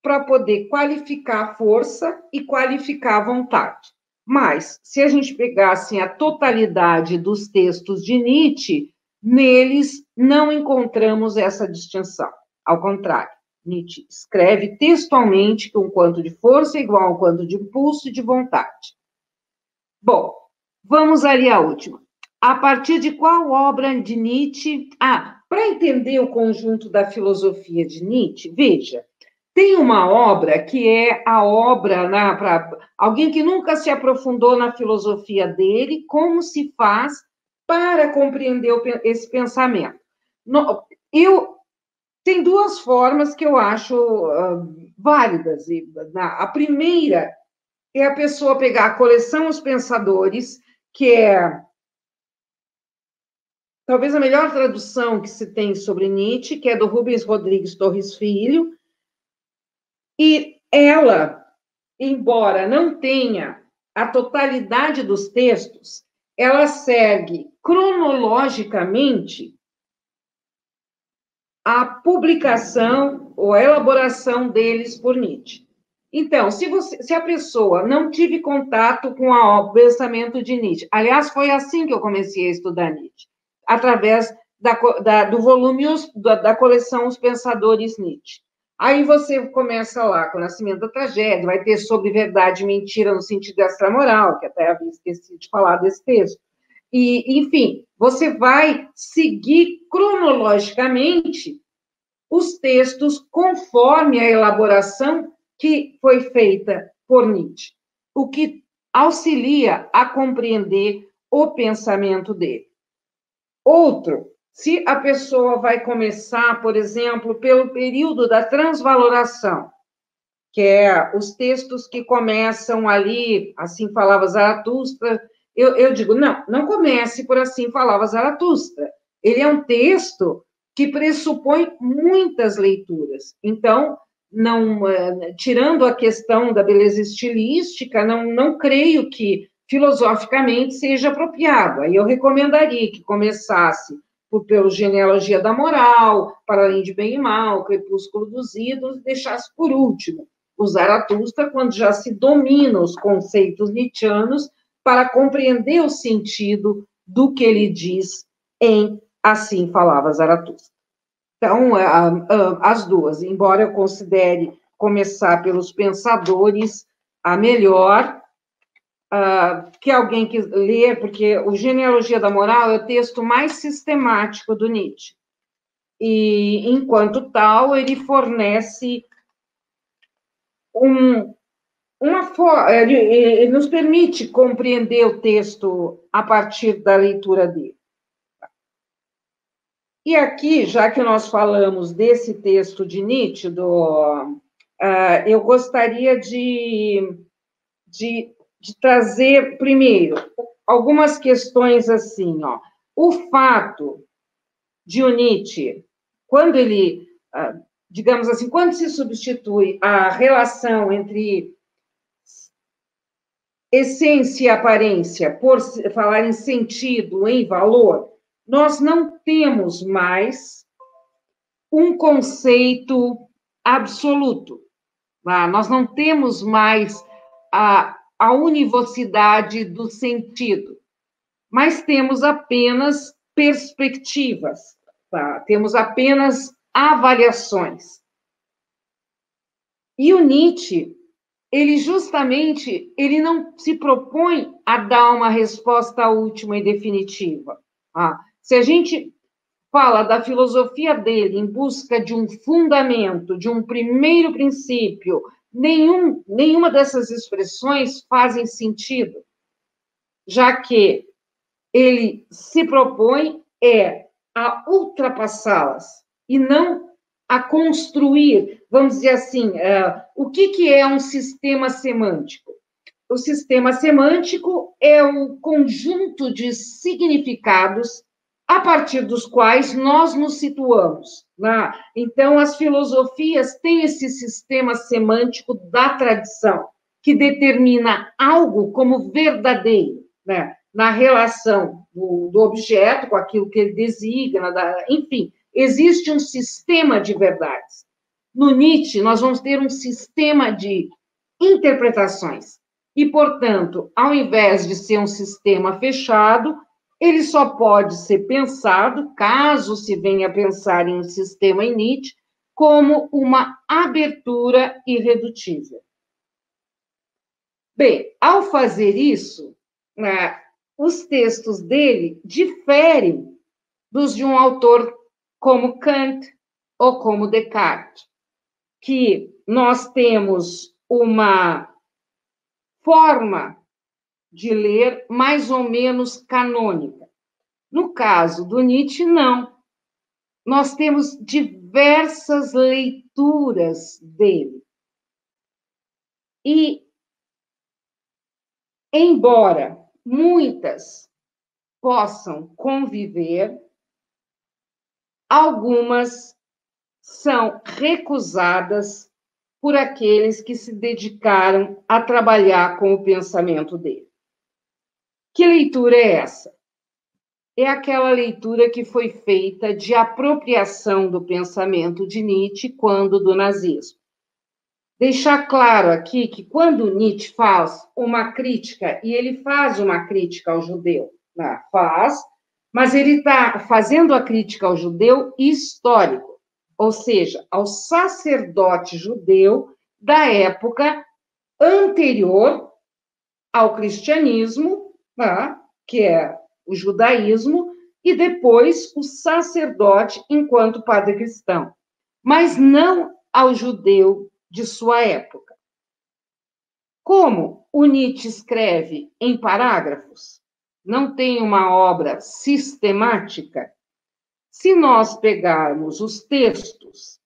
para poder qualificar a força e qualificar a vontade. Mas, se a gente pegasse a totalidade dos textos de Nietzsche, neles não encontramos essa distinção. Ao contrário, Nietzsche escreve textualmente que um quanto de força é igual a um quanto de impulso e de vontade. Bom, vamos ali à última. A partir de qual obra de Nietzsche... Ah, para entender o conjunto da filosofia de Nietzsche, veja, tem uma obra que é a obra, né, para alguém que nunca se aprofundou na filosofia dele, como se faz para compreender esse pensamento. Eu... Tem duas formas que eu acho uh, válidas. A primeira é a pessoa pegar a coleção Os Pensadores, que é talvez a melhor tradução que se tem sobre Nietzsche, que é do Rubens Rodrigues Torres Filho, e ela, embora não tenha a totalidade dos textos, ela segue cronologicamente a publicação ou a elaboração deles por Nietzsche. Então, se, você, se a pessoa não tive contato com a, o pensamento de Nietzsche, aliás, foi assim que eu comecei a estudar Nietzsche, através da, da, do volume, da, da coleção Os Pensadores Nietzsche. Aí você começa lá com o Nascimento da Tragédia, vai ter sobre verdade e mentira no sentido extramoral, que até havia esquecido de falar desse texto. E, enfim, você vai seguir cronologicamente os textos conforme a elaboração que foi feita por Nietzsche, o que auxilia a compreender o pensamento dele. Outro, se a pessoa vai começar, por exemplo, pelo período da transvaloração, que é os textos que começam ali, assim falava Zaratustra. Eu, eu digo, não, não comece por assim falava Zaratustra. Ele é um texto que pressupõe muitas leituras. Então, não, tirando a questão da beleza estilística, não, não creio que filosoficamente seja apropriado. Aí eu recomendaria que começasse por, pelo Genealogia da Moral, Para Além de Bem e Mal, Crepúsculo dos Ídolos, deixasse por último o Zaratustra, quando já se domina os conceitos nietzschianos, para compreender o sentido do que ele diz em Assim Falava Zaratustra. Então, as duas, embora eu considere começar pelos pensadores a melhor, que alguém quis ler, porque o Genealogia da Moral é o texto mais sistemático do Nietzsche. E, enquanto tal, ele fornece um... uma forma, ele, ele nos permite compreender o texto a partir da leitura dele. E aqui, já que nós falamos desse texto de Nietzsche, do, uh, eu gostaria de, de, de trazer, primeiro, algumas questões assim, ó. O fato de o Nietzsche, quando ele, uh, digamos assim, quando se substitui a relação entre essência e aparência, por falar em sentido, em valor, nós não temos mais um conceito absoluto, tá? Nós não temos mais a, a univocidade do sentido, mas temos apenas perspectivas, tá? Temos apenas avaliações. E o Nietzsche, ele justamente, ele não se propõe a dar uma resposta última e definitiva, tá? Se a gente fala da filosofia dele em busca de um fundamento, de um primeiro princípio, nenhum, nenhuma dessas expressões fazem sentido, já que ele se propõe é a ultrapassá-las e não a construir, vamos dizer assim, uh, o que, que é um sistema semântico? O sistema semântico é o conjunto de significados a partir dos quais nós nos situamos, né? Então, as filosofias têm esse sistema semântico da tradição, que determina algo como verdadeiro, né? Na relação do, do objeto com aquilo que ele designa, da, enfim, existe um sistema de verdades. No Nietzsche, nós vamos ter um sistema de interpretações, e, portanto, ao invés de ser um sistema fechado, ele só pode ser pensado, caso se venha a pensar em um sistema em Nietzsche, como uma abertura irredutível. Bem, ao fazer isso, né, os textos dele diferem dos de um autor como Kant ou como Descartes, que nós temos uma forma de ler mais ou menos canônica. No caso do Nietzsche, não. Nós temos diversas leituras dele. E, embora muitas possam conviver, algumas são recusadas por aqueles que se dedicaram a trabalhar com o pensamento dele. Que leitura é essa? É aquela leitura que foi feita de apropriação do pensamento de Nietzsche quando do nazismo. Deixar claro aqui que quando Nietzsche faz uma crítica, e ele faz uma crítica ao judeu, né? Faz, mas ele está fazendo a crítica ao judeu histórico, ou seja, ao sacerdote judeu da época anterior ao cristianismo, Ah, que é o judaísmo, e depois o sacerdote enquanto padre cristão, mas não ao judeu de sua época. Como o Nietzsche escreve em parágrafos, não tem uma obra sistemática, se nós pegarmos os textos,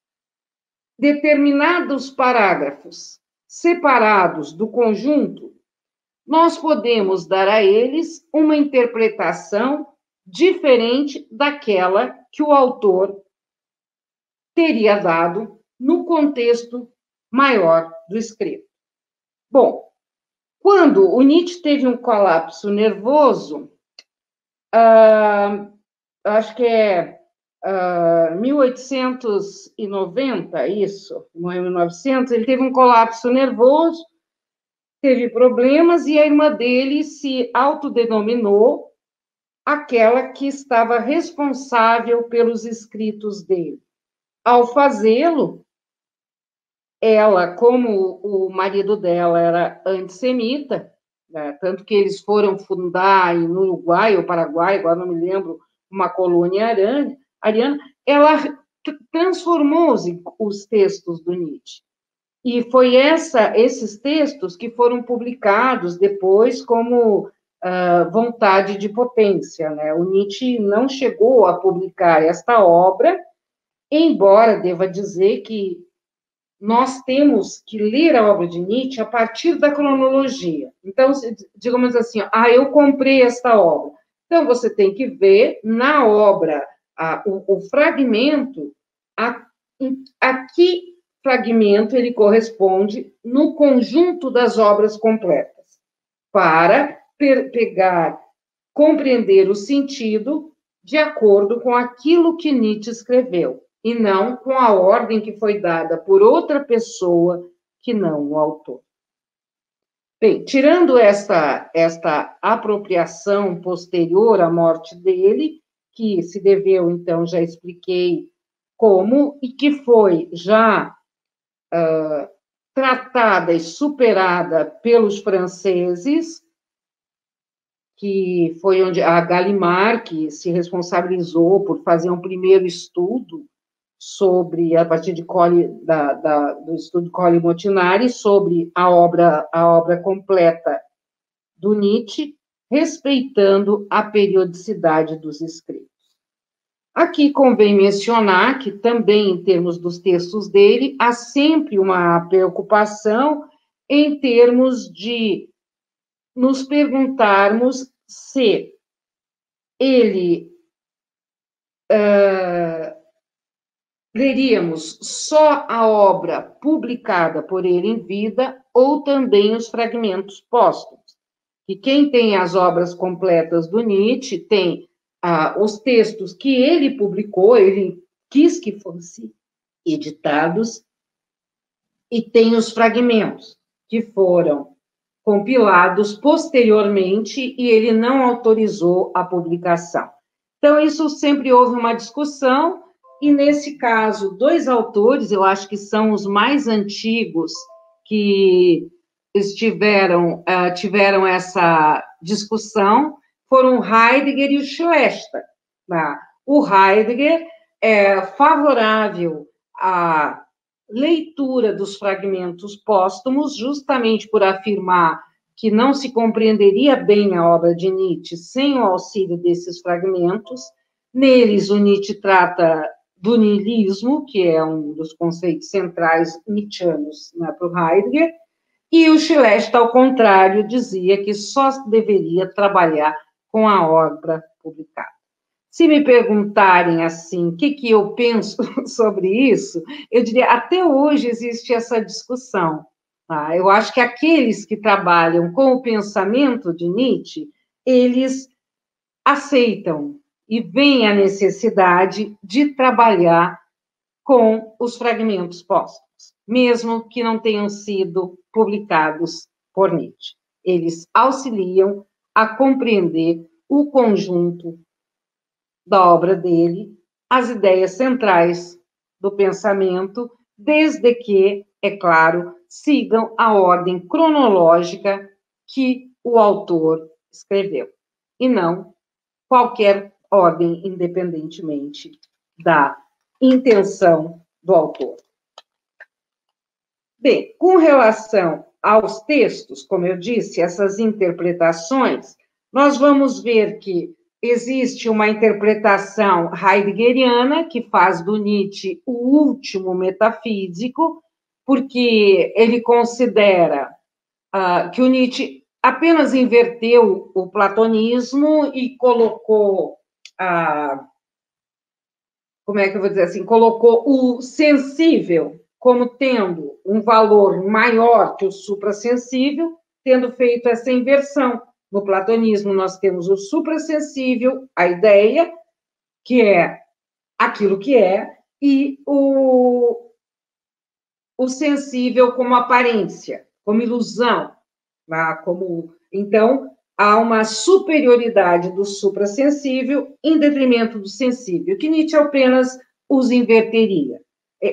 determinados parágrafos separados do conjunto, nós podemos dar a eles uma interpretação diferente daquela que o autor teria dado no contexto maior do escrito. Bom, quando o Nietzsche teve um colapso nervoso, uh, acho que é uh, mil oitocentos e noventa, isso, mil e novecentos, ele teve um colapso nervoso, teve problemas, e a irmã dele se autodenominou aquela que estava responsável pelos escritos dele. Ao fazê-lo, ela, como o marido dela era antissemita, né, tanto que eles foram fundar no Uruguai ou Paraguai, agora não me lembro, uma colônia ariana, ela transformou os, os textos do Nietzsche. E foi essa, esses textos que foram publicados depois como uh, Vontade de Potência, né? O Nietzsche não chegou a publicar esta obra, embora deva dizer que nós temos que ler a obra de Nietzsche a partir da cronologia. Então, digamos assim, ah, eu comprei esta obra. Então, você tem que ver na obra a, o, o fragmento, a, a que fragmento ele corresponde no conjunto das obras completas, para pegar, compreender o sentido de acordo com aquilo que Nietzsche escreveu, e não com a ordem que foi dada por outra pessoa que não o autor. Bem, tirando esta, esta apropriação posterior à morte dele, que se deveu, então, já expliquei como, e que foi já uh, tratada e superada pelos franceses, que foi onde a Gallimard, que se responsabilizou por fazer um primeiro estudo sobre, a partir de Colli, da, da, do estudo Colli Montinari, sobre a obra, a obra completa do Nietzsche, respeitando a periodicidade dos escritos. Aqui convém mencionar que também, em termos dos textos dele, há sempre uma preocupação em termos de nos perguntarmos se ele uh, leríamos só a obra publicada por ele em vida ou também os fragmentos póstumos. E quem tem as obras completas do Nietzsche tem ah, os textos que ele publicou, ele quis que fossem editados, e tem os fragmentos que foram compilados posteriormente e ele não autorizou a publicação. Então, isso sempre houve uma discussão, e nesse caso, dois autores, eu acho que são os mais antigos que estiveram, ah, tiveram essa discussão, foram o Heidegger e o Schlechta. Tá? O Heidegger é favorável à leitura dos fragmentos póstumos, justamente por afirmar que não se compreenderia bem a obra de Nietzsche sem o auxílio desses fragmentos. Neles, o Nietzsche trata do niilismo, que é um dos conceitos centrais nietzschianos, né, para o Heidegger, e o Schlechta, ao contrário, dizia que só deveria trabalhar com a obra publicada. Se me perguntarem assim, o que, que eu penso sobre isso, eu diria, até hoje existe essa discussão. Tá? Eu acho que aqueles que trabalham com o pensamento de Nietzsche, eles aceitam e veem a necessidade de trabalhar com os fragmentos póstumos, mesmo que não tenham sido publicados por Nietzsche. Eles auxiliam a compreender o conjunto da obra dele, as ideias centrais do pensamento, desde que, é claro, sigam a ordem cronológica que o autor escreveu, e não qualquer ordem independentemente da intenção do autor. Bem, com relação aos textos, como eu disse, essas interpretações, nós vamos ver que existe uma interpretação heideggeriana, que faz do Nietzsche o último metafísico, porque ele considera uh, que o Nietzsche apenas inverteu o platonismo e colocou, uh, como é que eu vou dizer assim, colocou o sensível como tendo um valor maior que o suprassensível, tendo feito essa inversão. No platonismo, nós temos o suprassensível, a ideia, que é aquilo que é, e o, o sensível como aparência, como ilusão. Tá? Como, então, há uma superioridade do suprassensível em detrimento do sensível, que Nietzsche apenas os inverteria.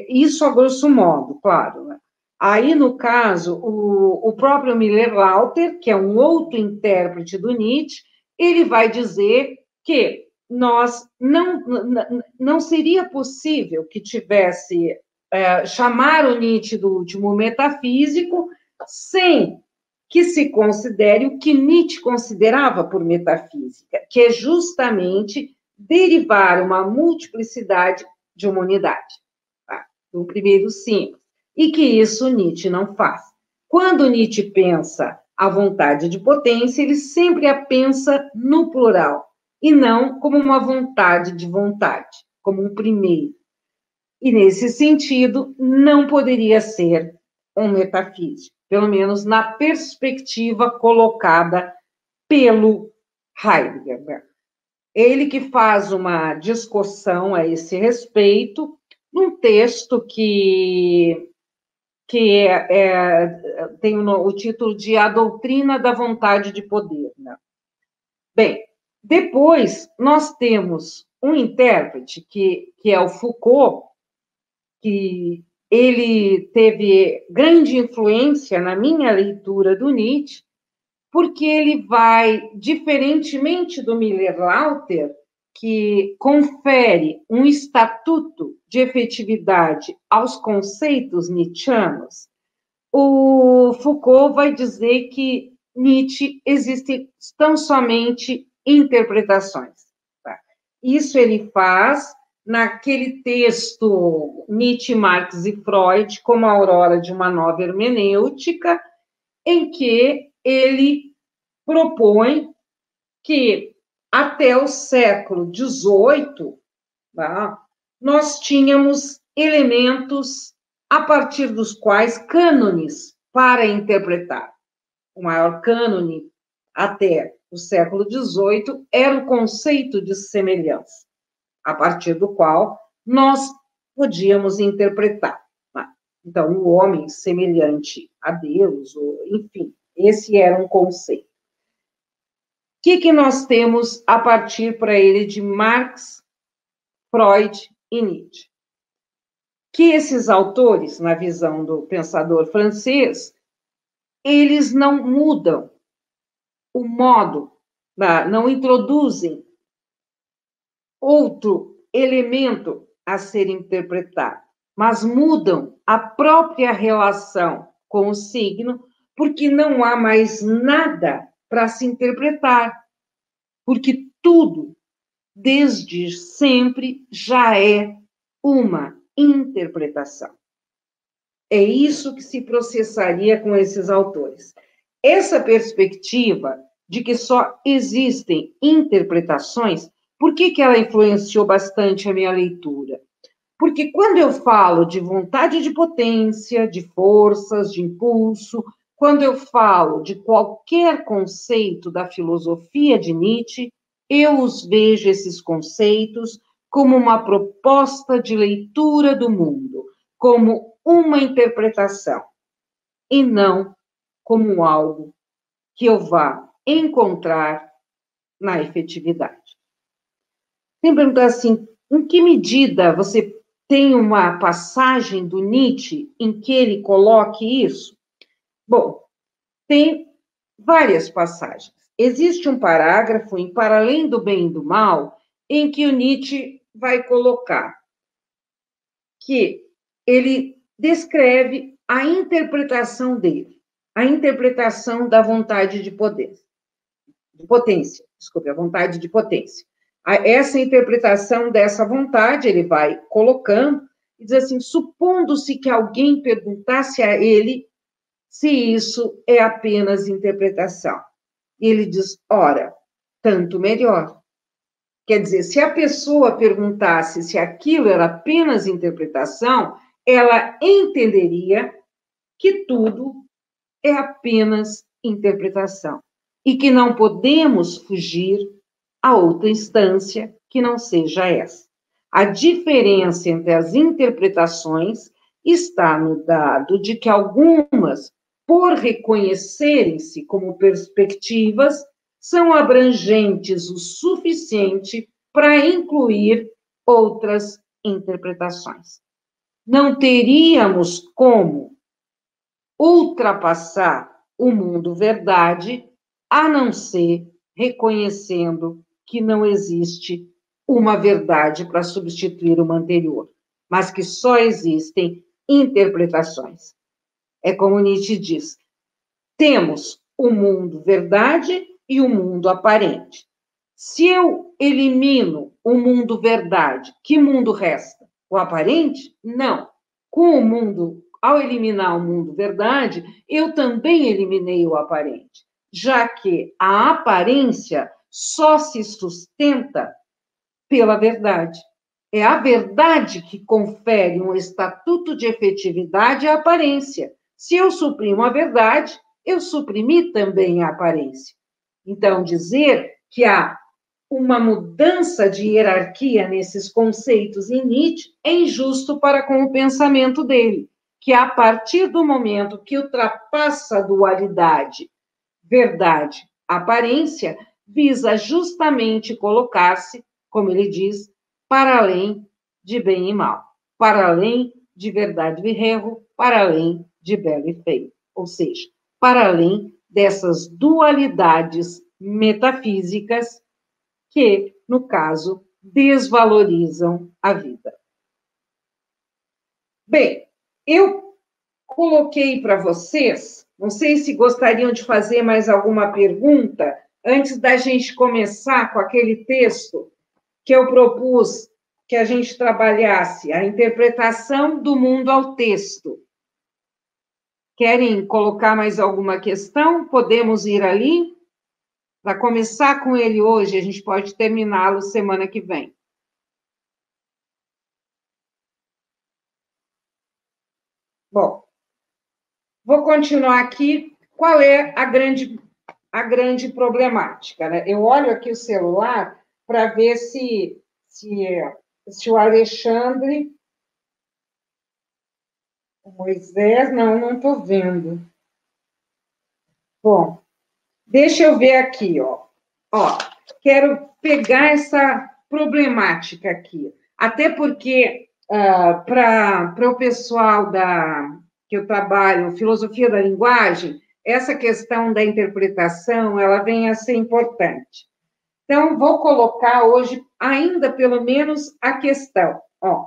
Isso a grosso modo, claro. Né? Aí, no caso, o, o próprio Müller-Lauter, que é um outro intérprete do Nietzsche, ele vai dizer que nós não, não seria possível que tivesse é, chamar o Nietzsche do último metafísico, sem que se considere o que Nietzsche considerava por metafísica, que é justamente derivar uma multiplicidade de uma unidade, tá? O primeiro simples, e que isso Nietzsche não faz. Quando Nietzsche pensa a vontade de potência, ele sempre a pensa no plural, e não como uma vontade de vontade, como um primeiro. E, nesse sentido, não poderia ser um metafísico, pelo menos na perspectiva colocada pelo Heidegger. Ele que faz uma discussão a esse respeito, num texto que, que é, é, tem o, o título de A Doutrina da Vontade de Poder, né? Bem, depois nós temos um intérprete, que, que é o Foucault, que ele teve grande influência na minha leitura do Nietzsche, porque ele vai, diferentemente do Müller-Lauter, que confere um estatuto de efetividade aos conceitos nietzschianos, o Foucault vai dizer que Nietzsche existe tão somente interpretações. Tá? Isso ele faz naquele texto Nietzsche, Marx e Freud, como a aurora de uma nova hermenêutica, em que ele propõe que até o século dezoito, tá, nós tínhamos elementos a partir dos quais cânones para interpretar. O maior cânone até o século dezoito era o conceito de semelhança, a partir do qual nós podíamos interpretar. Tá? Então, o homem semelhante a Deus, ou, enfim, esse era um conceito. O que, que nós temos a partir para ele de Marx, Freud e Nietzsche? Que esses autores, na visão do pensador francês, eles não mudam o modo, não introduzem outro elemento a ser interpretado, mas mudam a própria relação com o signo, porque não há mais nada para se interpretar, porque tudo, desde sempre, já é uma interpretação. É isso que se processaria com esses autores. Essa perspectiva de que só existem interpretações, por que que ela influenciou bastante a minha leitura? Porque quando eu falo de vontade de potência, de forças, de impulso, quando eu falo de qualquer conceito da filosofia de Nietzsche, eu os vejo, esses conceitos, como uma proposta de leitura do mundo, como uma interpretação, e não como algo que eu vá encontrar na efetividade. Tem que perguntar assim, em que medida você tem uma passagem do Nietzsche em que ele coloque isso? Bom, tem várias passagens. Existe um parágrafo em Para Além do Bem e do Mal, em que o Nietzsche vai colocar que ele descreve a interpretação dele, a interpretação da vontade de poder, de potência, desculpe, a vontade de potência. Essa interpretação dessa vontade, ele vai colocando, e diz assim, supondo-se que alguém perguntasse a ele se isso é apenas interpretação. Ele diz, ora, tanto melhor. Quer dizer, se a pessoa perguntasse se aquilo era apenas interpretação, ela entenderia que tudo é apenas interpretação e que não podemos fugir a outra instância que não seja essa. A diferença entre as interpretações está no dado de que algumas, por reconhecerem-se como perspectivas, são abrangentes o suficiente para incluir outras interpretações. Não teríamos como ultrapassar o mundo verdade, a não ser reconhecendo que não existe uma verdade para substituir uma anterior, mas que só existem interpretações. É como Nietzsche diz, temos o mundo verdade e o mundo aparente. Se eu elimino o mundo verdade, que mundo resta? O aparente? Não. Com o mundo, ao eliminar o mundo verdade, eu também eliminei o aparente, já que a aparência só se sustenta pela verdade. É a verdade que confere um estatuto de efetividade à aparência. Se eu suprimo a verdade, eu suprimi também a aparência. Então, dizer que há uma mudança de hierarquia nesses conceitos em Nietzsche é injusto para com o pensamento dele, que a partir do momento que ultrapassa a dualidade, verdade, aparência, visa justamente colocar-se, como ele diz, para além de bem e mal, para além de verdade e erro, para além de belo e feio, ou seja, para além dessas dualidades metafísicas que, no caso, desvalorizam a vida. Bem, eu coloquei para vocês, não sei se gostariam de fazer mais alguma pergunta, antes da gente começar com aquele texto que eu propus que a gente trabalhasse, a interpretação do mundo ao texto. Querem colocar mais alguma questão? Podemos ir ali? Para começar com ele hoje, a gente pode terminá-lo semana que vem. Bom, vou continuar aqui. Qual é a grande, a grande problemática, né? Eu olho aqui o celular para ver se, se, se o Alexandre... Moisés, não, não estou vendo. Bom, deixa eu ver aqui, ó. Ó, quero pegar essa problemática aqui. Até porque, uh, para o pessoal da, que eu trabalho, filosofia da linguagem, essa questão da interpretação, ela vem a ser importante. Então, vou colocar hoje, ainda pelo menos, a questão, ó.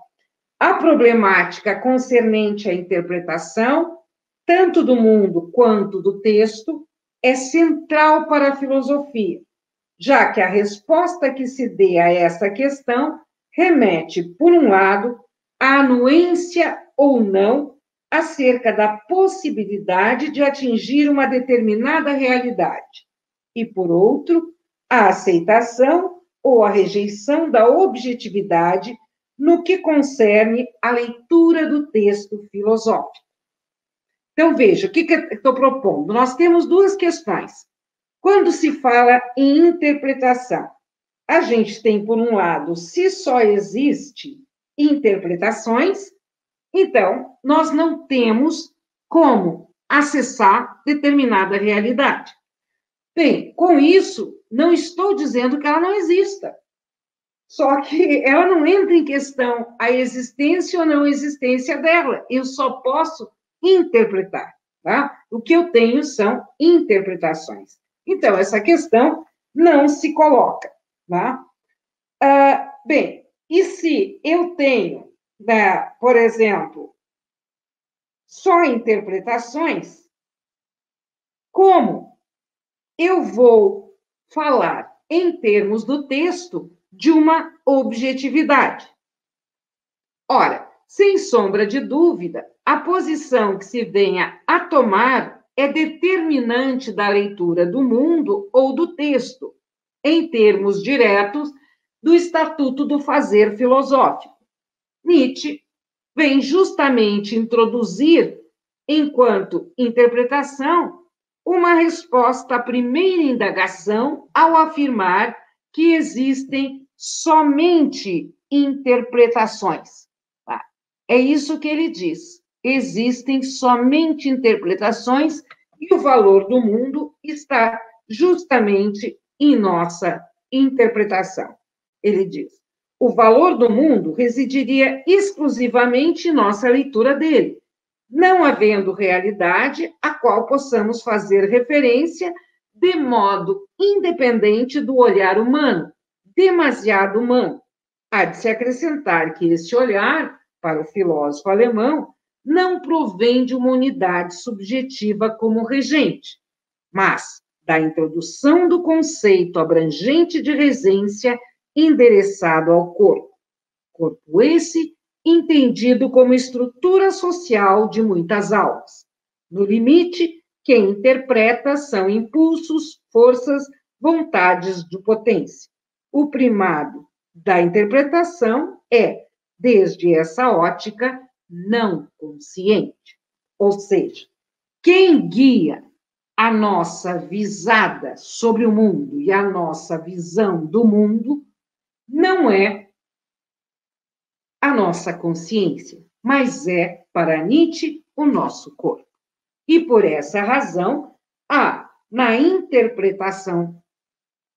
A problemática concernente à interpretação, tanto do mundo quanto do texto, é central para a filosofia, já que a resposta que se dê a essa questão remete, por um lado, à anuência ou não acerca da possibilidade de atingir uma determinada realidade, e, por outro, à aceitação ou à rejeição da objetividade no que concerne à leitura do texto filosófico. Então, veja, o que, que eu estou propondo? Nós temos duas questões. Quando se fala em interpretação, a gente tem, por um lado, se só existe interpretações, então, nós não temos como acessar determinada realidade. Bem, com isso, não estou dizendo que ela não exista. Só que ela não entra em questão a existência ou não existência dela. Eu só posso interpretar, tá? O que eu tenho são interpretações. Então, essa questão não se coloca, tá? Ah, bem, e se eu tenho, né, por exemplo, só interpretações, como eu vou falar em termos do texto de uma objetividade? Ora, sem sombra de dúvida, a posição que se venha a tomar é determinante da leitura do mundo ou do texto, em termos diretos do estatuto do fazer filosófico. Nietzsche vem justamente introduzir, enquanto interpretação, uma resposta à primeira indagação ao afirmar que existem somente interpretações. Tá? É isso que ele diz. Existem somente interpretações e o valor do mundo está justamente em nossa interpretação. Ele diz, o valor do mundo residiria exclusivamente em nossa leitura dele, não havendo realidade a qual possamos fazer referência de modo independente do olhar humano, demasiado humano. Há de se acrescentar que este olhar para o filósofo alemão, não provém de uma unidade subjetiva como regente, mas da introdução do conceito abrangente de regência endereçado ao corpo. Corpo esse entendido como estrutura social de muitas almas. No limite, quem interpreta são impulsos, forças, vontades de potência. O primado da interpretação é, desde essa ótica, não consciente. Ou seja, quem guia a nossa visada sobre o mundo e a nossa visão do mundo não é a nossa consciência, mas é, para Nietzsche, o nosso corpo. E por essa razão, há na interpretação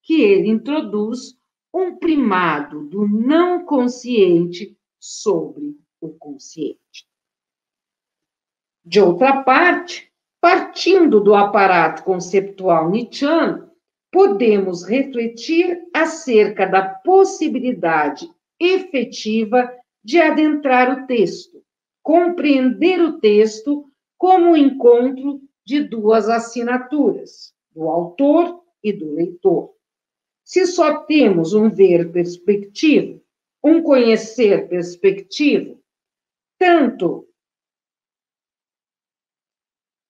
que ele introduz um primado do não consciente sobre o consciente. De outra parte, partindo do aparato conceptual nietzschiano, podemos refletir acerca da possibilidade efetiva de adentrar o texto, compreender o texto como o encontro de duas assinaturas, do autor e do leitor. Se só temos um ver perspectivo, um conhecer perspectivo, tanto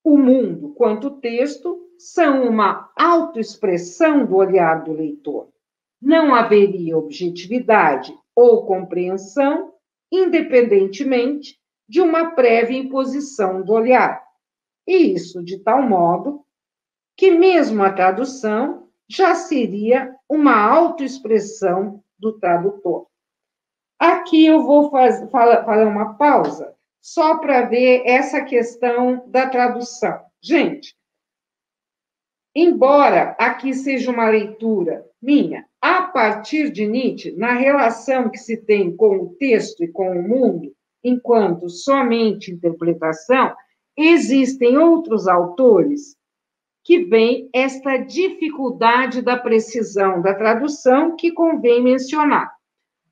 o mundo quanto o texto são uma autoexpressão do olhar do leitor. Não haveria objetividade ou compreensão, independentemente de uma prévia imposição do olhar. E isso de tal modo que mesmo a tradução já seria uma autoexpressão do tradutor. Aqui eu vou fazer uma pausa só para ver essa questão da tradução. Gente, embora aqui seja uma leitura minha, a partir de Nietzsche, na relação que se tem com o texto e com o mundo, enquanto somente interpretação, existem outros autores que veem esta dificuldade da precisão da tradução que convém mencionar.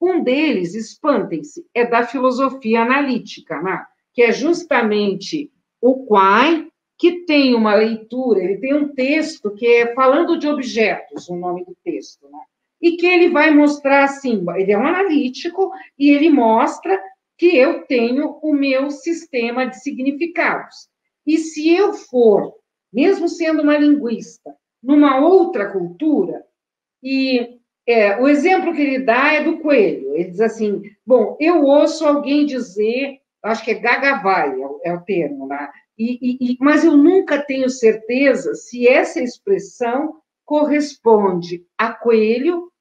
Um deles, espantem-se, é da filosofia analítica, né? Que é justamente o Quine, que tem uma leitura, ele tem um texto que é falando de objetos, o nome do texto, né? E que ele vai mostrar assim, ele é um analítico e ele mostra que eu tenho o meu sistema de significados. E se eu for, mesmo sendo uma linguista, numa outra cultura, e é, o exemplo que ele dá é do coelho, ele diz assim, bom, eu ouço alguém dizer, acho que é gagavai, é o, é o termo, né? e, e, e, mas eu nunca tenho certeza se essa expressão corresponde a coelho,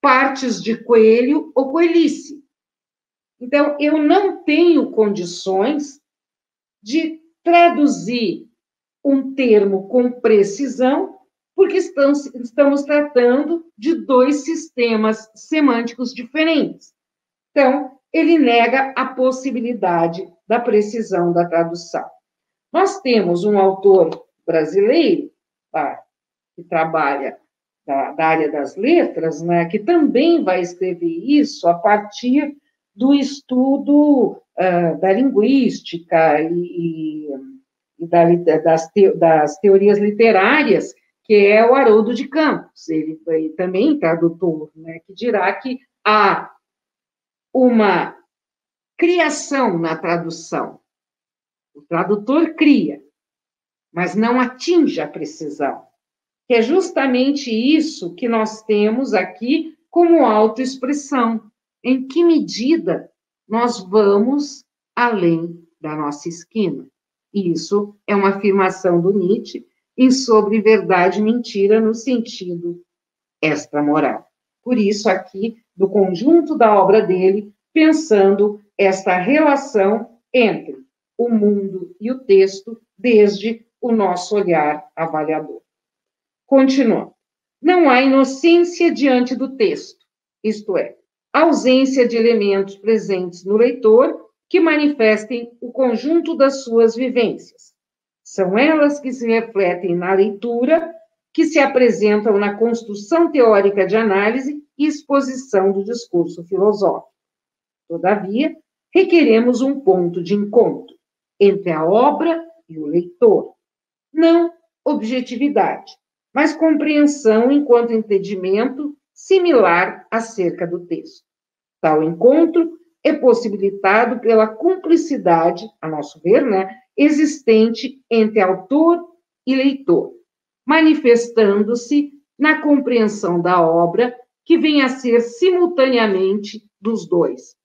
partes de coelho ou coelice. Então, eu não tenho condições de traduzir um termo com precisão, porque estamos, estamos tratando de dois sistemas semânticos diferentes. Então, ele nega a possibilidade da precisão da tradução. Nós temos um autor brasileiro, tá, que trabalha da, da área das letras, né, que também vai escrever isso a partir do estudo uh, da linguística e, e da, das, te, das teorias literárias, que é o Haroldo de Campos, ele, ele também tradutor, né, que dirá que há uma criação na tradução. O tradutor cria, mas não atinge a precisão. Que é justamente isso que nós temos aqui como autoexpressão. Em que medida nós vamos além da nossa esquina? E isso é uma afirmação do Nietzsche em Sobre Verdade e Mentira no sentido extramoral. Por isso, aqui, do conjunto da obra dele, pensando esta relação entre o mundo e o texto, desde o nosso olhar avaliador. Continuando. Não há inocência diante do texto, isto é, ausência de elementos presentes no leitor que manifestem o conjunto das suas vivências. São elas que se refletem na leitura, que se apresentam na construção teórica de análise e exposição do discurso filosófico. Todavia, requeremos um ponto de encontro entre a obra e o leitor. Não objetividade, mas compreensão enquanto entendimento similar acerca do texto. Tal encontro é possibilitado pela cumplicidade, a nosso ver, né, existente entre autor e leitor, manifestando-se na compreensão da obra que vem a ser simultaneamente dos dois.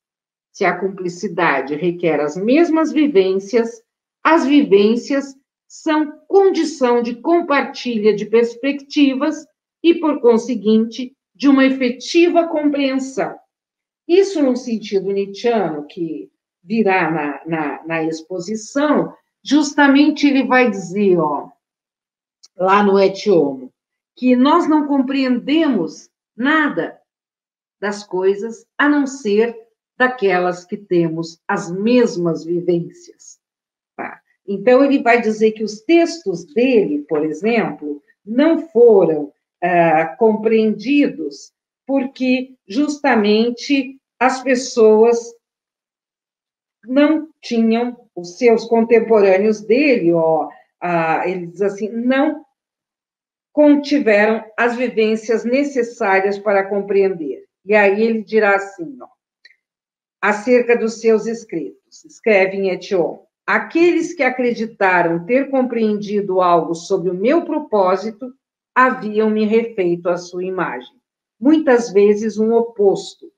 Se a cumplicidade requer as mesmas vivências, as vivências são condição de compartilha de perspectivas e, por conseguinte, de uma efetiva compreensão. Isso num sentido nietzschiano, que virá na, na, na exposição, justamente ele vai dizer, ó, lá no Et Homo, que nós não compreendemos nada das coisas a não ser daquelas que temos as mesmas vivências. Tá? Então, ele vai dizer que os textos dele, por exemplo, não foram ah, compreendidos porque, justamente, as pessoas não tinham, os seus contemporâneos dele, ó, ah, ele diz assim, não contiveram as vivências necessárias para compreender. E aí ele dirá assim, ó, acerca dos seus escritos, escreve em Et Homo, aqueles que acreditaram ter compreendido algo sobre o meu propósito haviam me refeito à sua imagem. Muitas vezes um oposto.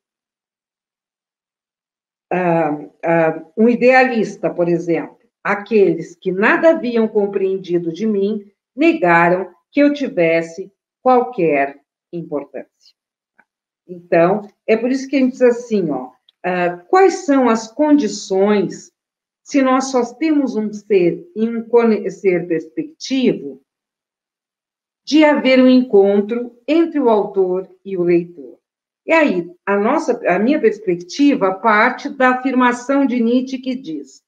Um idealista, por exemplo, aqueles que nada haviam compreendido de mim, negaram que eu tivesse qualquer importância. Então, é por isso que a gente diz assim, ó, quais são as condições, se nós só temos um ser e um ser perspectivo, de haver um encontro entre o autor e o leitor. E aí, a, nossa, a minha perspectiva parte da afirmação de Nietzsche que diz,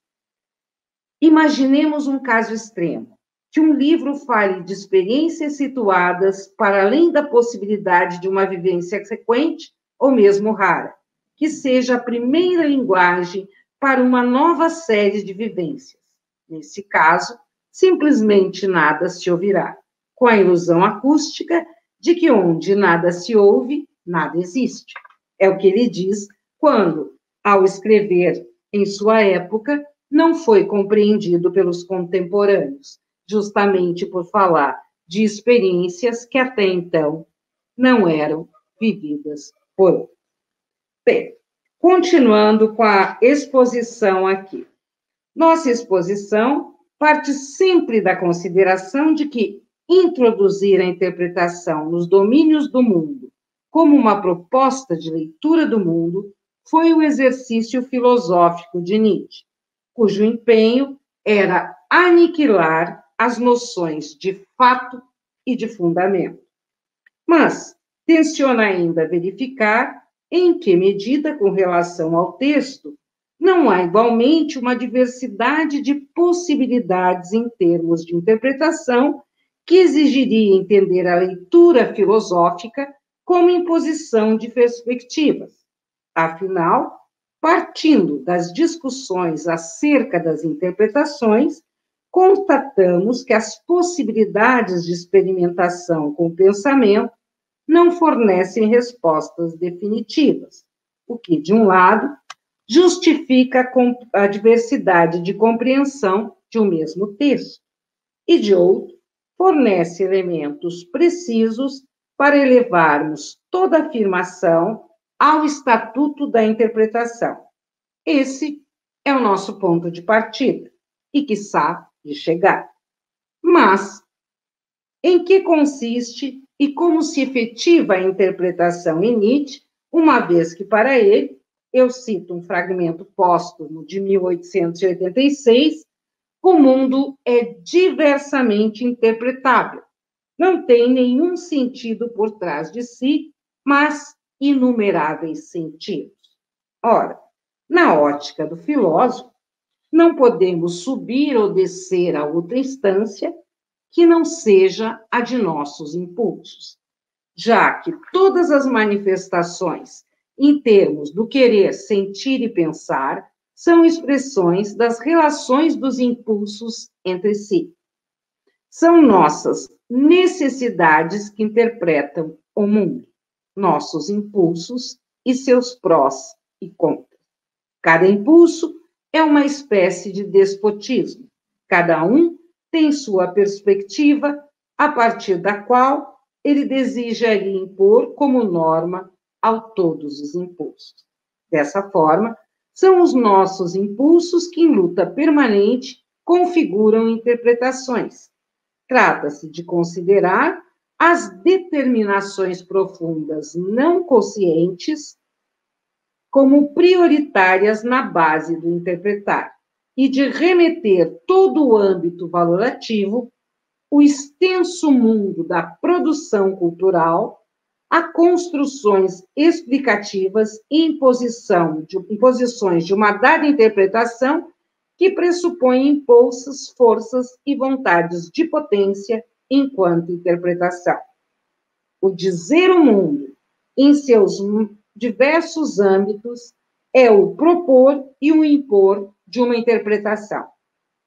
imaginemos um caso extremo, que um livro fale de experiências situadas para além da possibilidade de uma vivência sequente ou mesmo rara, que seja a primeira linguagem para uma nova série de vivências. Nesse caso, simplesmente nada se ouvirá, com a ilusão acústica de que onde nada se ouve, nada existe. É o que ele diz quando, ao escrever em sua época, não foi compreendido pelos contemporâneos, justamente por falar de experiências que até então não eram vividas por outro. Bem, continuando com a exposição aqui. Nossa exposição parte sempre da consideração de que introduzir a interpretação nos domínios do mundo como uma proposta de leitura do mundo foi o exercício filosófico de Nietzsche, cujo empenho era aniquilar as noções de fato e de fundamento. Mas tenciona ainda verificar em que medida, com relação ao texto, não há igualmente uma diversidade de possibilidades em termos de interpretação que exigiria entender a leitura filosófica como imposição de perspectivas. Afinal, partindo das discussões acerca das interpretações, constatamos que as possibilidades de experimentação com o pensamento não fornecem respostas definitivas, o que, de um lado, justifica a diversidade de compreensão de um mesmo texto, e, de outro, fornece elementos precisos para elevarmos toda afirmação ao estatuto da interpretação. Esse é o nosso ponto de partida, e quiçá de chegar. Mas, em que consiste e como se efetiva a interpretação em Nietzsche, uma vez que, para ele, eu cito um fragmento póstumo de mil oitocentos e oitenta e seis, o mundo é diversamente interpretável. Não tem nenhum sentido por trás de si, mas inumeráveis sentidos. Ora, na ótica do filósofo, não podemos subir ou descer a outra instância que não seja a de nossos impulsos, já que todas as manifestações em termos do querer sentir e pensar são expressões das relações dos impulsos entre si. São nossas necessidades que interpretam o mundo, nossos impulsos e seus prós e contras. Cada impulso é uma espécie de despotismo. Cada um tem sua perspectiva, a partir da qual ele deseja impor como norma a todos os impulsos. Dessa forma, são os nossos impulsos que, em luta permanente, configuram interpretações. Trata-se de considerar as determinações profundas não conscientes como prioritárias na base do interpretar e de remeter todo o âmbito valorativo, o extenso mundo da produção cultural, a construções explicativas e imposição de, imposições de uma dada interpretação que pressupõe impulsos, forças e vontades de potência enquanto interpretação. O dizer o mundo, em seus diversos âmbitos, é o propor e o impor de uma interpretação,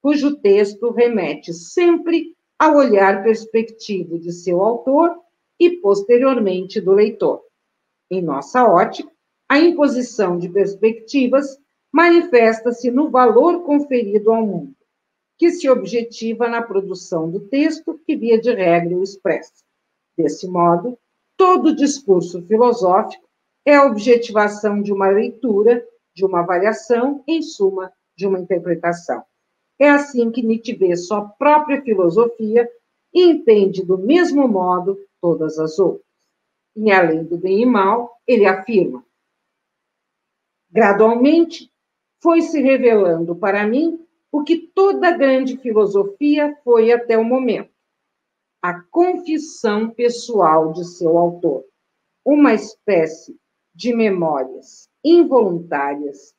cujo texto remete sempre ao olhar perspectivo de seu autor e, posteriormente, do leitor. Em nossa ótica, a imposição de perspectivas manifesta-se no valor conferido ao mundo, que se objetiva na produção do texto que, via de regra, o expressa. Desse modo, todo discurso filosófico é a objetivação de uma leitura, de uma avaliação, em suma, de uma interpretação. É assim que Nietzsche vê sua própria filosofia e entende, do mesmo modo, todas as outras. Em Além do Bem e Mal, ele afirma: gradualmente foi se revelando para mim o que toda grande filosofia foi até o momento, a confissão pessoal de seu autor, uma espécie de memórias involuntárias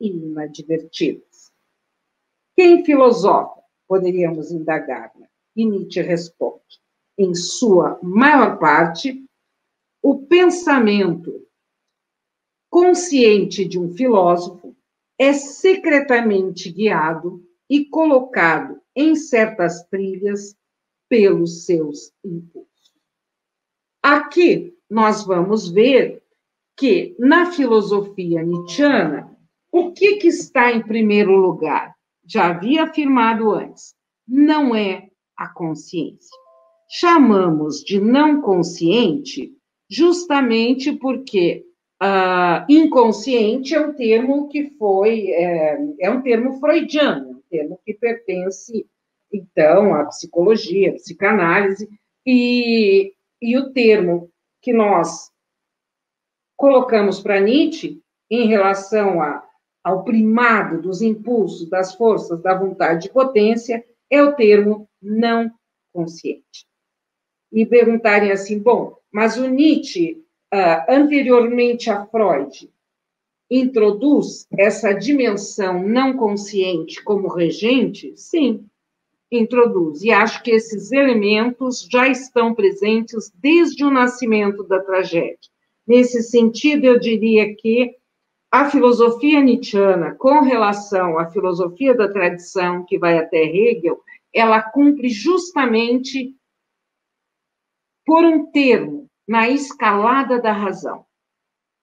e inadvertidas. Quem filosofa, poderíamos indagar, e Nietzsche responde: em sua maior parte, o pensamento consciente de um filósofo é secretamente guiado e colocado em certas trilhas pelos seus impulsos. Aqui nós vamos ver que, na filosofia nietzschiana, o que, que está em primeiro lugar? Já havia afirmado antes, não é a consciência. Chamamos de não consciente justamente porque uh, inconsciente é um termo que foi, é, é um termo freudiano, um termo que pertence, então, à psicologia, à psicanálise, e, e o termo que nós colocamos para Nietzsche em relação a, ao primado dos impulsos, das forças, da vontade de potência, é o termo não consciente. E perguntarem assim, bom, mas o Nietzsche, uh, anteriormente a Freud, introduz essa dimensão não consciente como regente? Sim, introduz. E acho que esses elementos já estão presentes desde o nascimento da tragédia. Nesse sentido, eu diria que a filosofia nietzschiana, com relação à filosofia da tradição, que vai até Hegel, ela cumpre justamente por um termo na escalada da razão,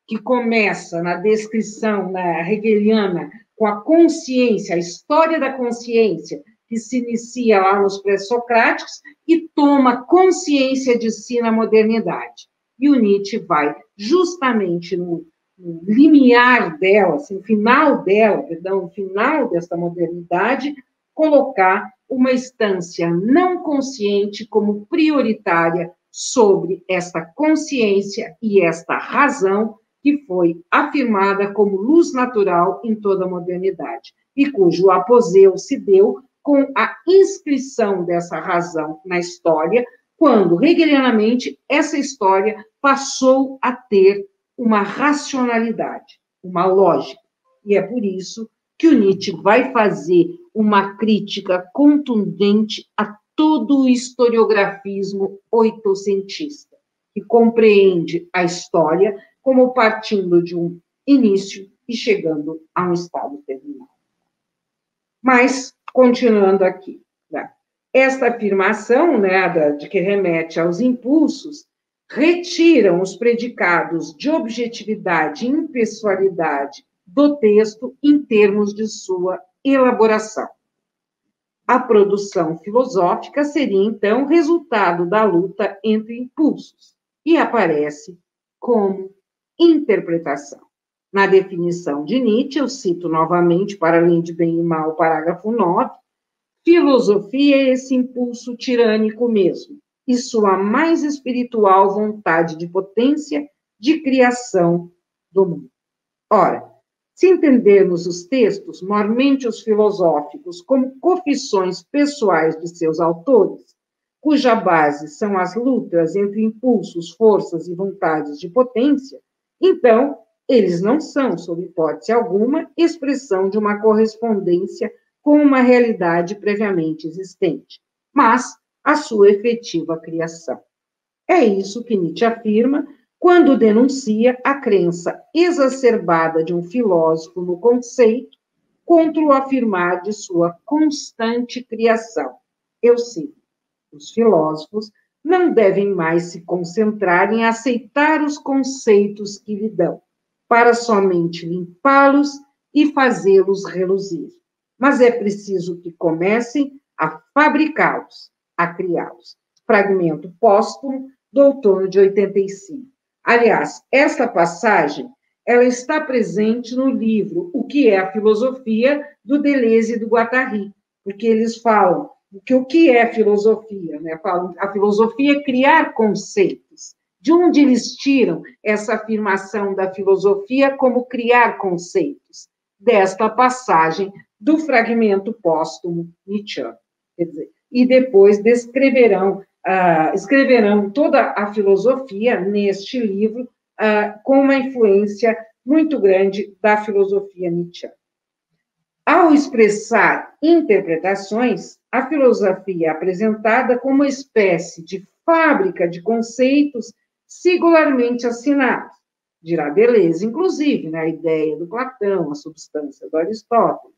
que começa na descrição na hegeliana com a consciência, a história da consciência, que se inicia lá nos pré-socráticos e toma consciência de si na modernidade. E o Nietzsche vai justamente no, no limiar dela, assim, no final dela, perdão, no final dessa modernidade, colocar uma instância não consciente como prioritária sobre esta consciência e esta razão que foi afirmada como luz natural em toda a modernidade e cujo apogeu se deu com a inscrição dessa razão na história, quando, hegelianamente, essa história passou a ter uma racionalidade, uma lógica. E é por isso que o Nietzsche vai fazer uma crítica contundente a todo o historiografismo oitocentista, que compreende a história como partindo de um início, e chegando a um estado terminal. Mas, continuando aqui, né? Esta afirmação, né, de que remete aos impulsos, retiram os predicados de objetividade e impessoalidade do texto em termos de sua elaboração. A produção filosófica seria, então, resultado da luta entre impulsos e aparece como interpretação. Na definição de Nietzsche, eu cito novamente, para além de bem e mal, parágrafo nove, filosofia é esse impulso tirânico mesmo, e sua mais espiritual vontade de potência de criação do mundo. Ora, se entendermos os textos, mormente os filosóficos, como confissões pessoais de seus autores, cuja base são as lutas entre impulsos, forças e vontades de potência, então, eles não são, sob hipótese alguma, expressão de uma correspondência com uma realidade previamente existente, mas a sua efetiva criação. É isso que Nietzsche afirma, quando denuncia a crença exacerbada de um filósofo no conceito contra o afirmar de sua constante criação. Eu cito, os filósofos não devem mais se concentrar em aceitar os conceitos que lhe dão, para somente limpá-los e fazê-los reluzir. Mas é preciso que comecem a fabricá-los, a criá-los. Fragmento póstumo do outono de oitenta e cinco. Aliás, esta passagem, ela está presente no livro O que é a filosofia, do Deleuze e do Guattari, porque eles falam que o que é filosofia, né? Falam, a filosofia é criar conceitos. De onde eles tiram essa afirmação da filosofia como criar conceitos? Desta passagem do fragmento póstumo nietzschiano. Quer dizer, e depois descreverão Uh, escreverão toda a filosofia neste livro, uh, com uma influência muito grande da filosofia nietzschiana. Ao expressar interpretações, a filosofia é apresentada como uma espécie de fábrica de conceitos singularmente assinados, dirá Deleuze, inclusive, né, a ideia do Platão, a substância do Aristóteles.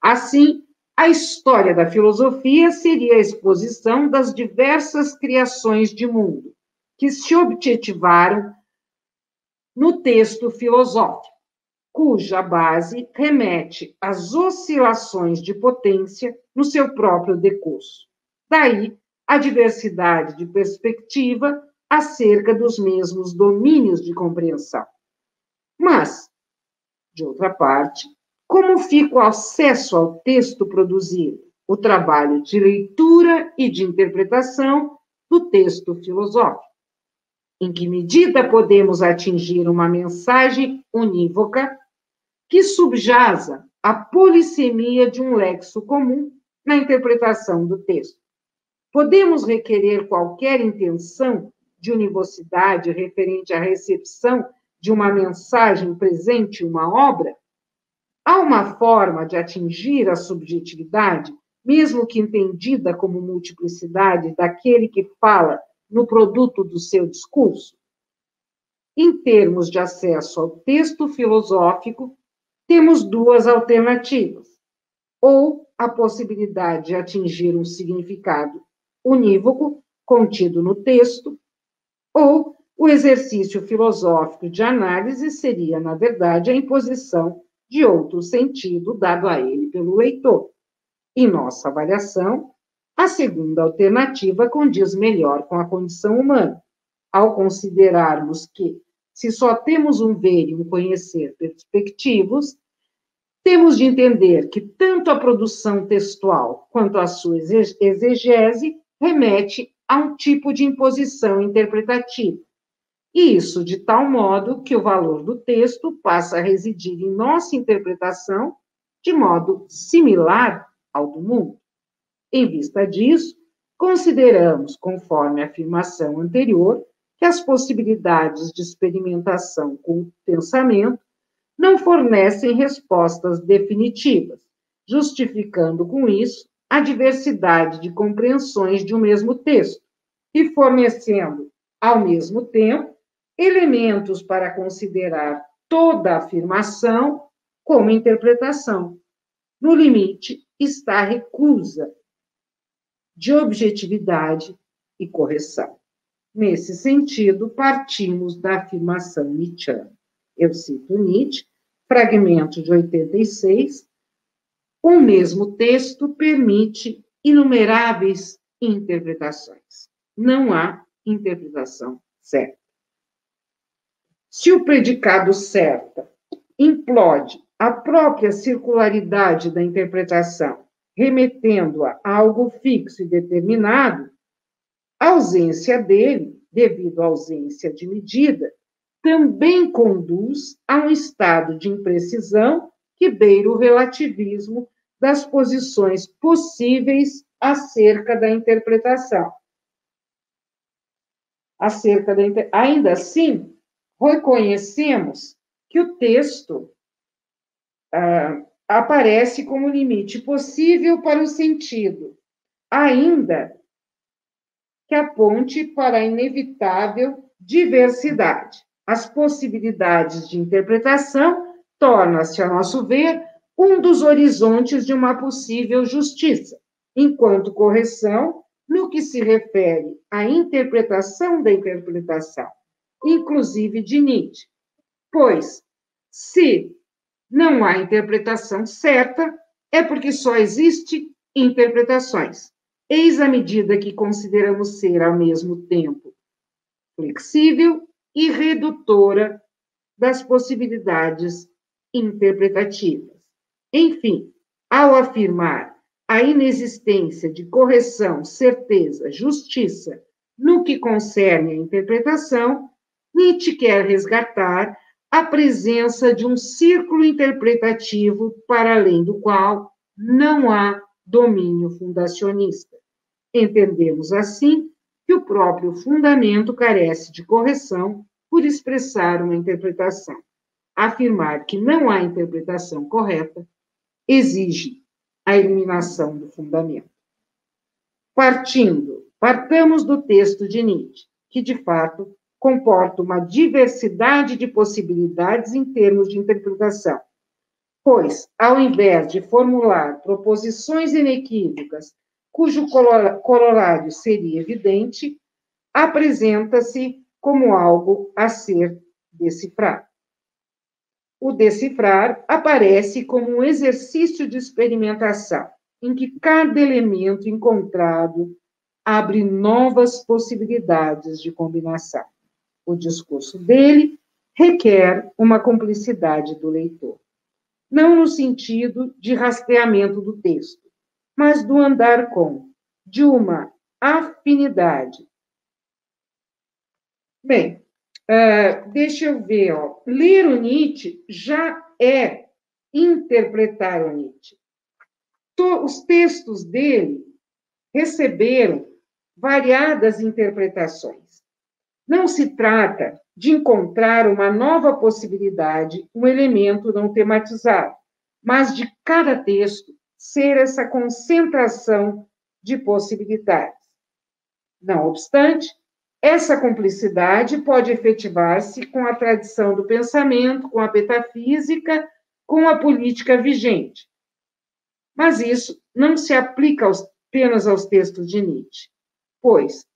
Assim, a história da filosofia seria a exposição das diversas criações de mundo que se objetivaram no texto filosófico, cuja base remete às oscilações de potência no seu próprio decurso. Daí, a diversidade de perspectiva acerca dos mesmos domínios de compreensão. Mas, de outra parte, como fica o acesso ao texto produzido? O trabalho de leitura e de interpretação do texto filosófico. Em que medida podemos atingir uma mensagem unívoca que subjaza a polissemia de um lexo comum na interpretação do texto? Podemos requerer qualquer intenção de univocidade referente à recepção de uma mensagem presente em uma obra? Há uma forma de atingir a subjetividade, mesmo que entendida como multiplicidade daquele que fala no produto do seu discurso? Em termos de acesso ao texto filosófico, temos duas alternativas. Ou a possibilidade de atingir um significado unívoco contido no texto, ou o exercício filosófico de análise seria, na verdade, a imposição de outro sentido dado a ele pelo leitor. Em nossa avaliação, a segunda alternativa condiz melhor com a condição humana, ao considerarmos que, se só temos um ver e um conhecer perspectivos, temos de entender que tanto a produção textual quanto a sua exegese remete a um tipo de imposição interpretativa. E isso de tal modo que o valor do texto passa a residir em nossa interpretação de modo similar ao do mundo. Em vista disso, consideramos, conforme a afirmação anterior, que as possibilidades de experimentação com o pensamento não fornecem respostas definitivas, justificando com isso a diversidade de compreensões de um mesmo texto e fornecendo, ao mesmo tempo, elementos para considerar toda afirmação como interpretação. No limite está a recusa de objetividade e correção. Nesse sentido, partimos da afirmação nietzschiana. Eu cito Nietzsche, fragmento de oitenta e seis. O mesmo texto permite inumeráveis interpretações. Não há interpretação certa. Se o predicado certa implode a própria circularidade da interpretação, remetendo-a a algo fixo e determinado, a ausência dele, devido à ausência de medida, também conduz a um estado de imprecisão que beira o relativismo das posições possíveis acerca da interpretação. Acerca da inter... Ainda assim, reconhecemos que o texto ah, aparece como limite possível para o sentido, ainda que aponte para a inevitável diversidade. As possibilidades de interpretação tornam-se, a nosso ver, um dos horizontes de uma possível justiça, enquanto correção, no que se refere à interpretação da interpretação, inclusive de Nietzsche. Pois, se não há interpretação certa, é porque só existe interpretações. Eis a medida que consideramos ser, ao mesmo tempo, flexível e redutora das possibilidades interpretativas. Enfim, ao afirmar a inexistência de correção, certeza, justiça no que concerne à interpretação, Nietzsche quer resgatar a presença de um círculo interpretativo para além do qual não há domínio fundacionista. Entendemos, assim, que o próprio fundamento carece de correção por expressar uma interpretação. Afirmar que não há interpretação correta exige a eliminação do fundamento. Partindo, partamos do texto de Nietzsche, que, de fato, comporta uma diversidade de possibilidades em termos de interpretação, pois, ao invés de formular proposições inequívocas cujo corolário seria evidente, apresenta-se como algo a ser decifrado. O decifrar aparece como um exercício de experimentação, em que cada elemento encontrado abre novas possibilidades de combinação. O discurso dele requer uma cumplicidade do leitor, não no sentido de rastreamento do texto, mas do andar com, de uma afinidade. Bem, uh, deixa eu ver, ó. Ler o Nietzsche já é interpretar o Nietzsche. To, os textos dele receberam variadas interpretações. Não se trata de encontrar uma nova possibilidade, um elemento não tematizado, mas de cada texto ser essa concentração de possibilidades. Não obstante, essa cumplicidade pode efetivar-se com a tradição do pensamento, com a metafísica, com a política vigente. Mas isso não se aplica aos, apenas aos textos de Nietzsche, pois,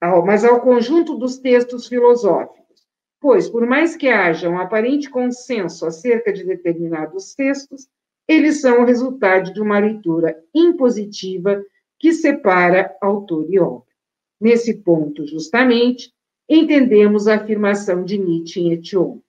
ao, mas ao conjunto dos textos filosóficos, pois, por mais que haja um aparente consenso acerca de determinados textos, eles são o resultado de uma leitura impositiva que separa autor e obra. Nesse ponto, justamente, entendemos a afirmação de Nietzsche em Etiônia,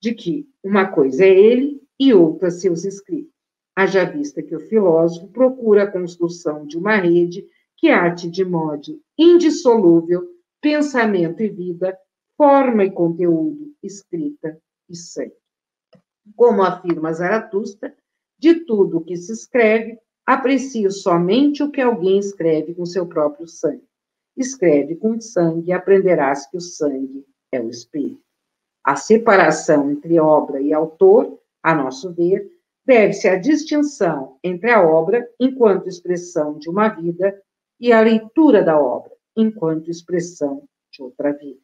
de que uma coisa é ele e outra seus escritos, haja vista que o filósofo procura a construção de uma rede que ate de modo indissolúvel pensamento e vida, forma e conteúdo, escrita e sangue. Como afirma Zaratustra, de tudo o que se escreve, aprecio somente o que alguém escreve com seu próprio sangue. Escreve com sangue e aprenderás que o sangue é o espírito. A separação entre obra e autor, a nosso ver, deve-se à distinção entre a obra, enquanto expressão de uma vida, e a leitura da obra, enquanto expressão de outra vida.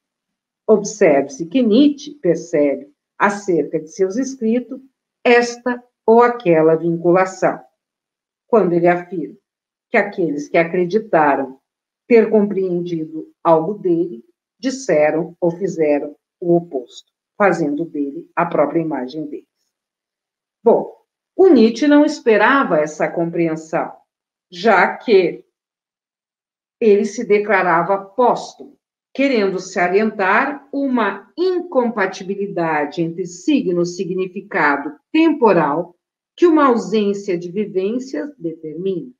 Observe-se que Nietzsche percebe acerca de seus escritos esta ou aquela vinculação. Quando ele afirma que aqueles que acreditaram ter compreendido algo dele disseram ou fizeram o oposto, fazendo dele a própria imagem deles. Bom, o Nietzsche não esperava essa compreensão, já que ele se declarava póstumo, querendo salientar uma incompatibilidade entre signo e significado temporal que uma ausência de vivências determina.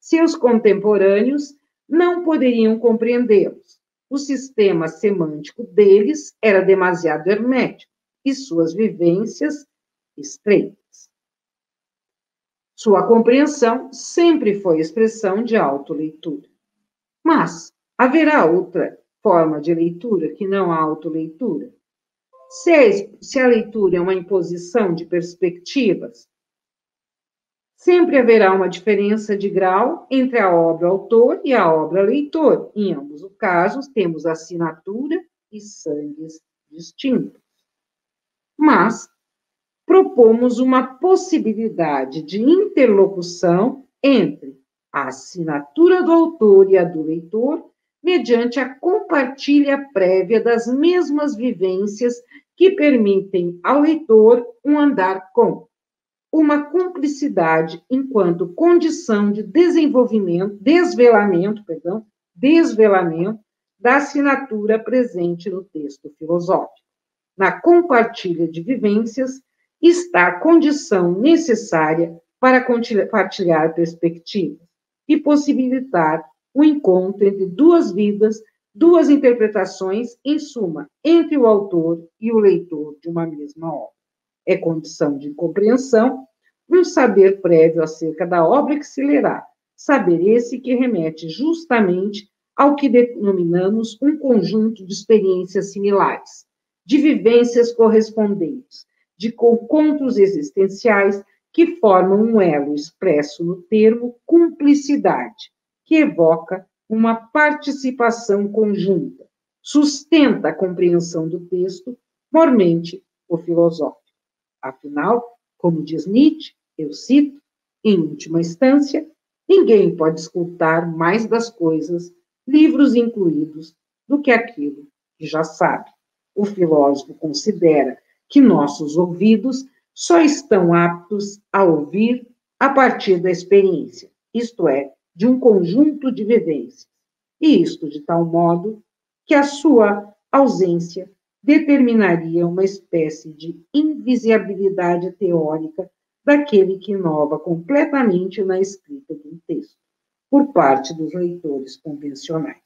Seus contemporâneos não poderiam compreendê-los. O sistema semântico deles era demasiado hermético e suas vivências estreitas. Sua compreensão sempre foi expressão de autoleitura. Mas haverá outra forma de leitura que não a autoleitura? Se a, se a leitura é uma imposição de perspectivas, sempre haverá uma diferença de grau entre a obra-autor e a obra-leitor. Em ambos os casos, temos assinatura e sangues distintos. Mas propomos uma possibilidade de interlocução entre a assinatura do autor e a do leitor, mediante a compartilha prévia das mesmas vivências que permitem ao leitor um andar com uma cumplicidade enquanto condição de desenvolvimento, desvelamento, perdão, desvelamento da assinatura presente no texto filosófico. Na compartilha de vivências está a condição necessária para compartilhar perspectivas e possibilitar o encontro entre duas vidas, duas interpretações, em suma, entre o autor e o leitor de uma mesma obra. É condição de compreensão, um saber prévio acerca da obra que se lerá, saber esse que remete justamente ao que denominamos um conjunto de experiências similares, de vivências correspondentes, de encontros existenciais que formam um elo expresso no termo cumplicidade, que evoca uma participação conjunta, sustenta a compreensão do texto, mormente o filosófico. Afinal, como diz Nietzsche, eu cito, em última instância, ninguém pode escutar mais das coisas, livros incluídos, do que aquilo que já sabe. O filósofo considera que nossos ouvidos só estão aptos a ouvir a partir da experiência, isto é, de um conjunto de vivências, e isto de tal modo que a sua ausência determinaria uma espécie de invisibilidade teórica daquele que inova completamente na escrita de um texto, por parte dos leitores convencionais,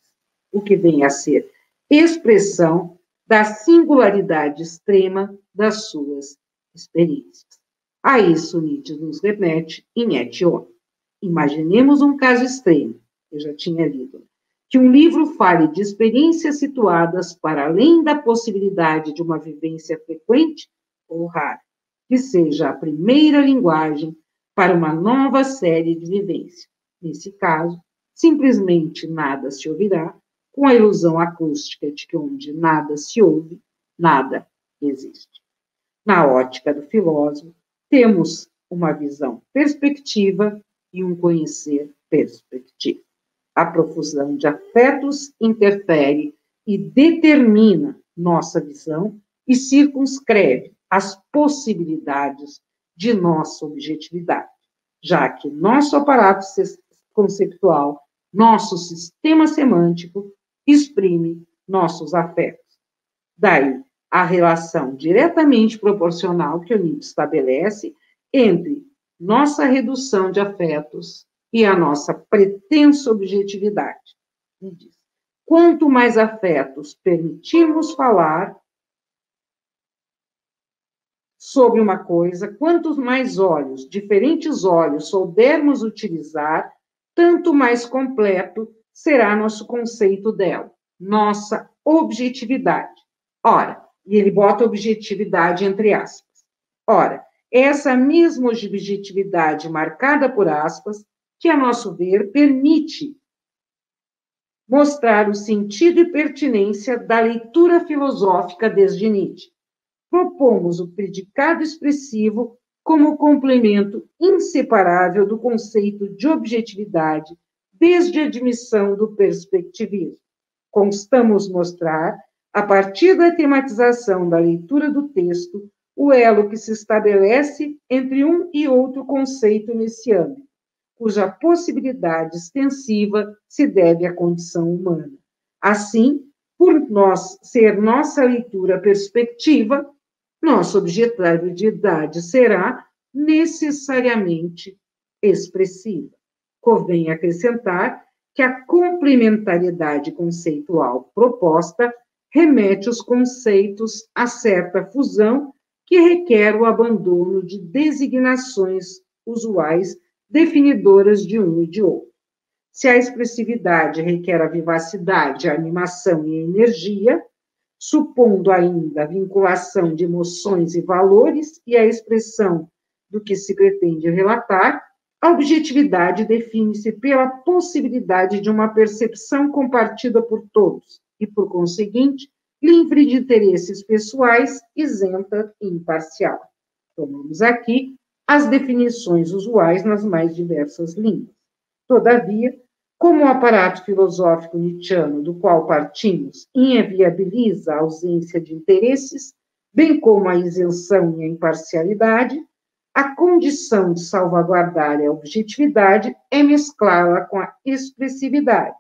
o que vem a ser expressão da singularidade extrema das suas experiências. A isso Nietzsche nos remete em Etione. Imaginemos um caso extremo, eu já tinha lido, que um livro fale de experiências situadas para além da possibilidade de uma vivência frequente ou rara, que seja a primeira linguagem para uma nova série de vivências. Nesse caso, simplesmente nada se ouvirá, com a ilusão acústica de que onde nada se ouve, nada existe. Na ótica do filósofo, temos uma visão perspectiva e um conhecer perspectiva. A profusão de afetos interfere e determina nossa visão e circunscreve as possibilidades de nossa objetividade, já que nosso aparato conceptual, nosso sistema semântico, exprime nossos afetos. Daí, a relação diretamente proporcional que o Nietzsche estabelece entre nossa redução de afetos e a nossa pretensa objetividade. Ele diz, quanto mais afetos permitirmos falar sobre uma coisa, quantos mais olhos, diferentes olhos, soubermos utilizar, tanto mais completo será nosso conceito dela, nossa objetividade. Ora, e ele bota objetividade entre aspas. Ora, essa mesma objetividade marcada por aspas, que a nosso ver permite mostrar o sentido e pertinência da leitura filosófica desde Nietzsche, propomos o predicado expressivo como complemento inseparável do conceito de objetividade desde a admissão do perspectivismo. Constamos mostrar, a partir da tematização da leitura do texto, o elo que se estabelece entre um e outro conceito nesse âmbito, cuja possibilidade extensiva se deve à condição humana. Assim, por nós ser nossa leitura perspectiva, nossa objetividade será necessariamente expressiva. Convém acrescentar que a complementariedade conceitual proposta remete os conceitos a certa fusão que requer o abandono de designações usuais definidoras de um e de outro. Se a expressividade requer a vivacidade, a animação e a energia, supondo ainda a vinculação de emoções e valores e a expressão do que se pretende relatar, a objetividade define-se pela possibilidade de uma percepção compartida por todos e, por conseguinte, livre de interesses pessoais, isenta e imparcial. Tomamos aqui as definições usuais nas mais diversas línguas. Todavia, como o aparato filosófico nietzschiano do qual partimos inviabiliza a ausência de interesses, bem como a isenção e a imparcialidade, a condição de salvaguardar a objetividade é mesclá-la com a expressividade.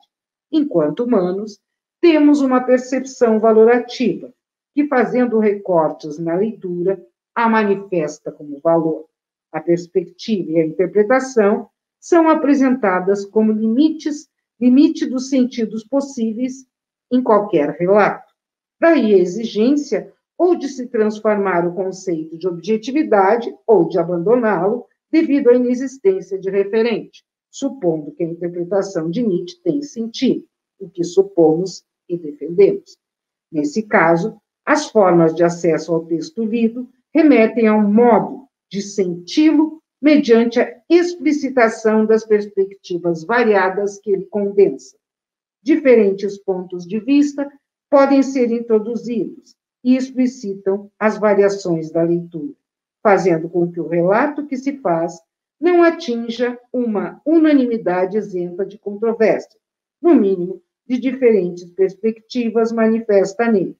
Enquanto humanos, temos uma percepção valorativa, que, fazendo recortes na leitura, a manifesta como valor. A perspectiva e a interpretação são apresentadas como limites, limite dos sentidos possíveis em qualquer relato. Daí a exigência ou de se transformar o conceito de objetividade ou de abandoná-lo devido à inexistência de referente, supondo que a interpretação de Nietzsche tem sentido, o que supomos e defendemos. Nesse caso, as formas de acesso ao texto lido remetem a um modo de senti-lo mediante a explicitação das perspectivas variadas que ele condensa. Diferentes pontos de vista podem ser introduzidos e explicitam as variações da leitura, fazendo com que o relato que se faz não atinja uma unanimidade isenta de controvérsia, no mínimo, de diferentes perspectivas manifesta nele.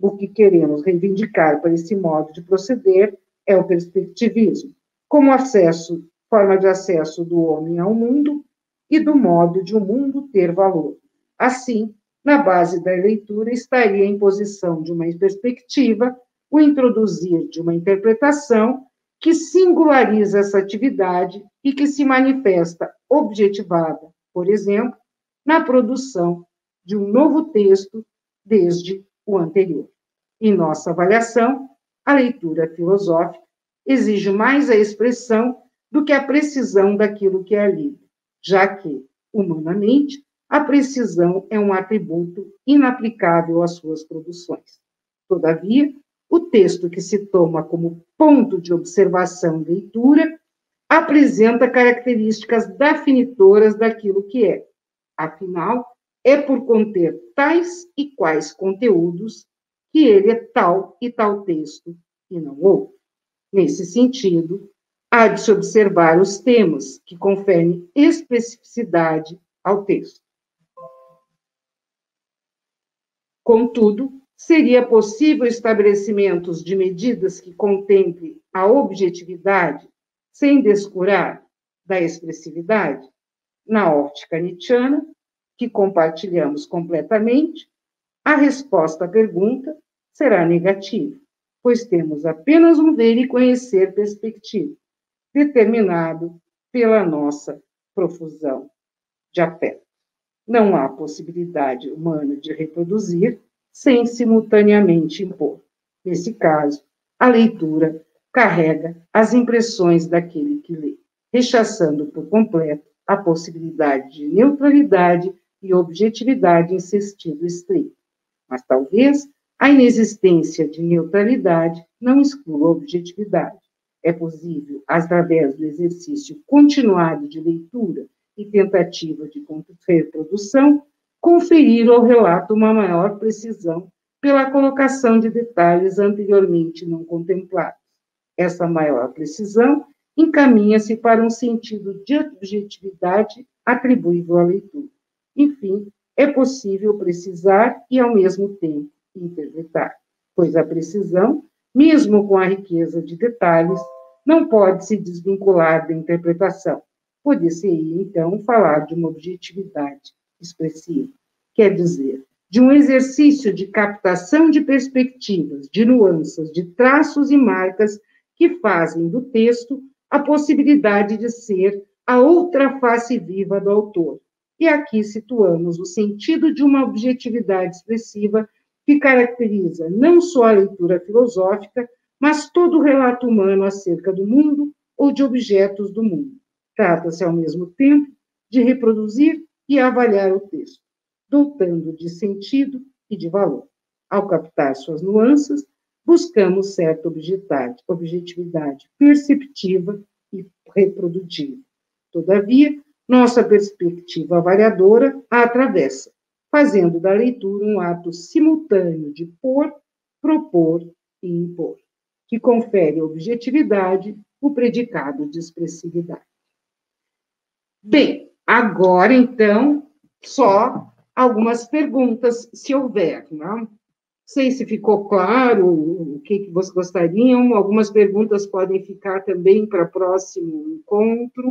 O que queremos reivindicar para esse modo de proceder é o perspectivismo, como acesso, forma de acesso do homem ao mundo e do modo de o mundo ter valor. Assim, na base da leitura estaria a imposição de uma perspectiva, o introduzir de uma interpretação que singulariza essa atividade e que se manifesta objetivada, por exemplo, na produção de um novo texto desde o anterior. Em nossa avaliação, a leitura filosófica exige mais a expressão do que a precisão daquilo que é lido, já que, humanamente, a precisão é um atributo inaplicável às suas produções. Todavia, o texto que se toma como ponto de observação e leitura apresenta características definitoras daquilo que é. Afinal, é por conter tais e quais conteúdos que ele é tal e tal texto, e não outro. Nesse sentido, há de se observar os temas que conferem especificidade ao texto. Contudo, seria possível estabelecimentos de medidas que contemplem a objetividade sem descurar da expressividade? Na ótica nietzschiana, que compartilhamos completamente, a resposta à pergunta será negativa, pois temos apenas um ver e conhecer perspectiva, determinado pela nossa profusão de afeto. Não há possibilidade humana de reproduzir sem simultaneamente impor. Nesse caso, a leitura carrega as impressões daquele que lê, rechaçando por completo a possibilidade de neutralidade e objetividade em sentido estrito. Mas talvez a inexistência de neutralidade não exclua a objetividade. É possível, através do exercício continuado de leitura e tentativa de reprodução, conferir ao relato uma maior precisão pela colocação de detalhes anteriormente não contemplados. Essa maior precisão encaminha-se para um sentido de objetividade atribuível à leitura. Enfim, é possível precisar e, ao mesmo tempo, interpretar, pois a precisão, mesmo com a riqueza de detalhes, não pode se desvincular da interpretação. Poder-se-ia, então, falar de uma objetividade expressiva, quer dizer, de um exercício de captação de perspectivas, de nuances, de traços e marcas que fazem do texto a possibilidade de ser a outra face viva do autor. E aqui situamos o sentido de uma objetividade expressiva que caracteriza não só a leitura filosófica, mas todo o relato humano acerca do mundo ou de objetos do mundo. Trata-se, ao mesmo tempo, de reproduzir e avaliar o texto, dotando de sentido e de valor. Ao captar suas nuances, buscamos certa objetividade perceptiva e reprodutiva. Todavia, nossa perspectiva avaliadora a atravessa, fazendo da leitura um ato simultâneo de pôr, propor e impor, que confere à objetividade o predicado de expressividade. Bem, agora, então, só algumas perguntas, se houver, não? Não sei se ficou claro o que, que vocês gostariam. Algumas perguntas podem ficar também para o próximo encontro.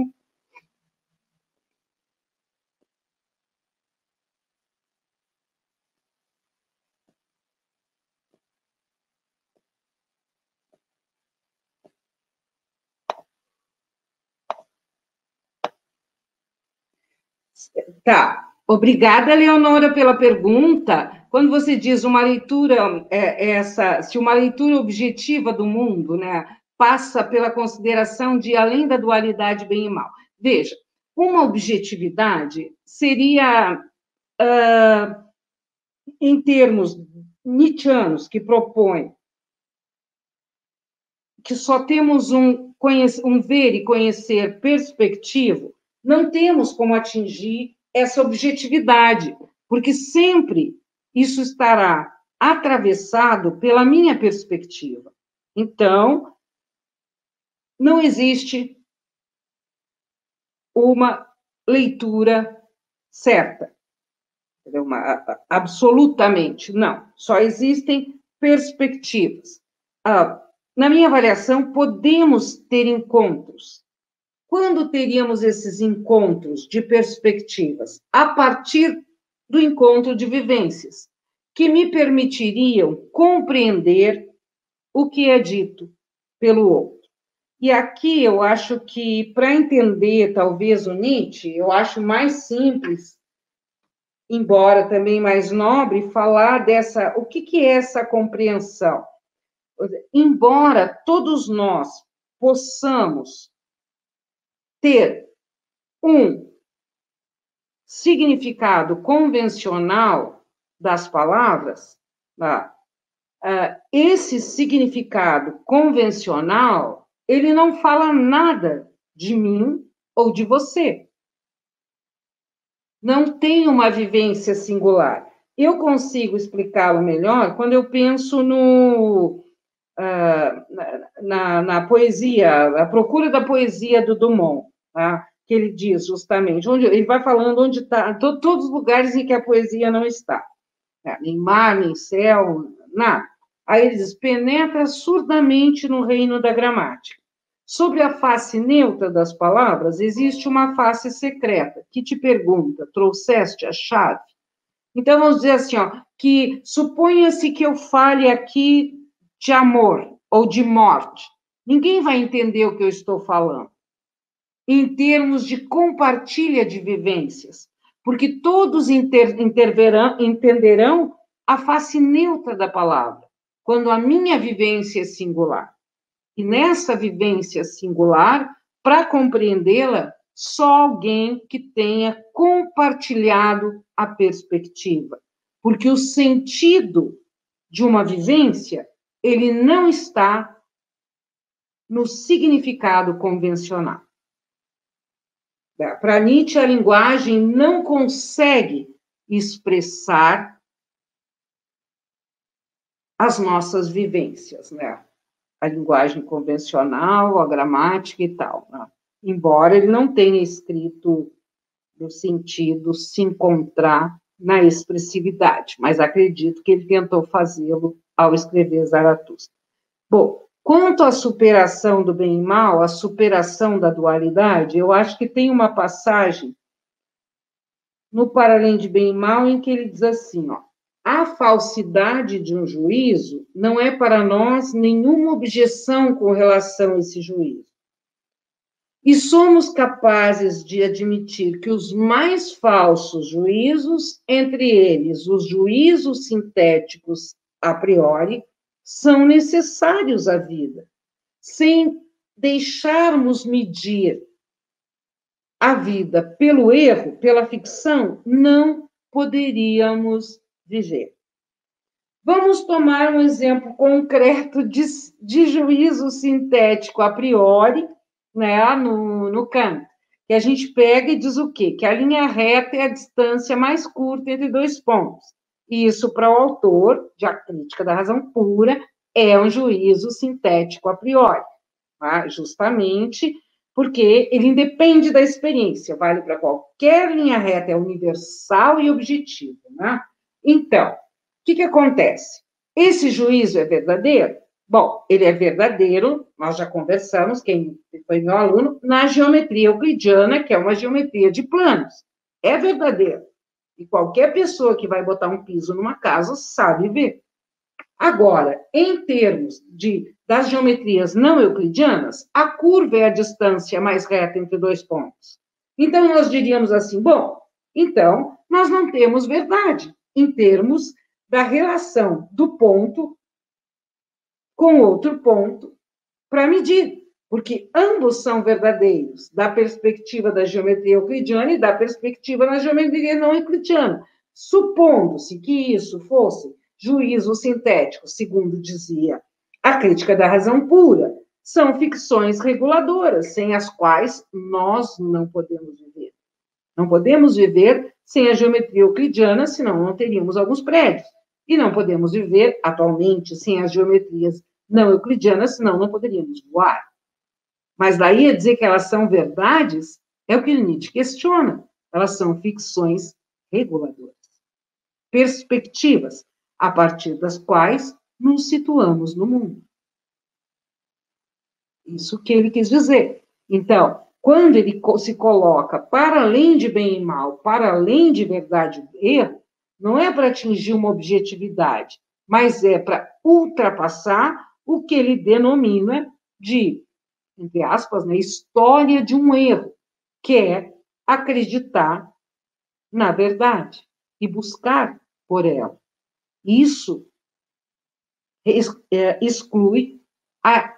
Tá. Obrigada, Leonora, pela pergunta. Quando você diz uma leitura, é, essa, se uma leitura objetiva do mundo, né, passa pela consideração de além da dualidade bem e mal. Veja, uma objetividade seria, uh, em termos nietzscheanos, que propõe que só temos um, um ver e conhecer perspectivo, não temos como atingir essa objetividade, porque sempre isso estará atravessado pela minha perspectiva. Então, não existe uma leitura certa, uma, absolutamente, não. Só existem perspectivas. Ah, na minha avaliação, podemos ter encontros. Quando teríamos esses encontros de perspectivas? A partir do encontro de vivências, que me permitiriam compreender o que é dito pelo outro. E aqui eu acho que, para entender, talvez, o Nietzsche, eu acho mais simples, embora também mais nobre, falar dessa, o que, que é essa compreensão. Embora todos nós possamos ter um significado convencional das palavras, esse significado convencional, ele não fala nada de mim ou de você. Não tem uma vivência singular. Eu consigo explicá-lo melhor quando eu penso no, na, na poesia, a procura da poesia do Dumont, tá? Que ele diz justamente, onde, ele vai falando onde está, to, todos os lugares em que a poesia não está, né? Nem mar, nem céu, nada. Aí ele diz, penetra surdamente no reino da gramática. Sobre a face neutra das palavras, existe uma face secreta, que te pergunta, trouxeste a chave? Então, vamos dizer assim, ó, que suponha-se que eu fale aqui de amor ou de morte. Ninguém vai entender o que eu estou falando em termos de compartilha de vivências, porque todos inter, interverão, entenderão a face neutra da palavra, quando a minha vivência é singular. E nessa vivência singular, para compreendê-la, só alguém que tenha compartilhado a perspectiva, porque o sentido de uma vivência, ele não está no significado convencional. Para Nietzsche, a linguagem não consegue expressar as nossas vivências, né? A linguagem convencional, a gramática e tal, né? Embora ele não tenha escrito no sentido se encontrar na expressividade, mas acredito que ele tentou fazê-lo ao escrever Zaratustra. Bom, quanto à superação do bem e mal, a superação da dualidade, eu acho que tem uma passagem no Para Além de Bem e Mal em que ele diz assim, ó, a falsidade de um juízo não é para nós nenhuma objeção com relação a esse juízo. E somos capazes de admitir que os mais falsos juízos, entre eles os juízos sintéticos a priori, são necessários à vida, sem deixarmos medir a vida pelo erro, pela ficção, não poderíamos viver. Vamos tomar um exemplo concreto de, de juízo sintético a priori, né, no, no Kant, que a gente pega e diz o quê? Que a linha reta é a distância mais curta entre dois pontos. E isso, para o autor, de A Crítica da Razão Pura, é um juízo sintético a priori, tá? Justamente porque ele independe da experiência, vale para qualquer linha reta, é universal e objetivo, né? Então, o que, que acontece? Esse juízo é verdadeiro? Bom, ele é verdadeiro, nós já conversamos, quem foi meu aluno, na geometria euclidiana, que é uma geometria de planos. É verdadeiro. E qualquer pessoa que vai botar um piso numa casa sabe ver. Agora, em termos de, das geometrias não euclidianas, a curva é a distância mais reta entre dois pontos. Então, nós diríamos assim, bom, então, nós não temos verdade em termos da relação do ponto com outro ponto para medir, porque ambos são verdadeiros, da perspectiva da geometria euclidiana e da perspectiva da geometria não euclidiana. Supondo-se que isso fosse juízo sintético, segundo dizia A Crítica da Razão Pura, são ficções reguladoras, sem as quais nós não podemos viver. Não podemos viver sem a geometria euclidiana, senão não teríamos alguns prédios. E não podemos viver, atualmente, sem as geometrias não euclidianas, senão não poderíamos voar. Mas daí a dizer que elas são verdades, é o que Nietzsche questiona. Elas são ficções reguladoras. Perspectivas, a partir das quais nos situamos no mundo. Isso que ele quis dizer. Então, quando ele se coloca para além de bem e mal, para além de verdade e erro, não é para atingir uma objetividade, mas é para ultrapassar o que ele denomina de, entre aspas, né, história de um erro, que é acreditar na verdade e buscar por ela. Isso exclui a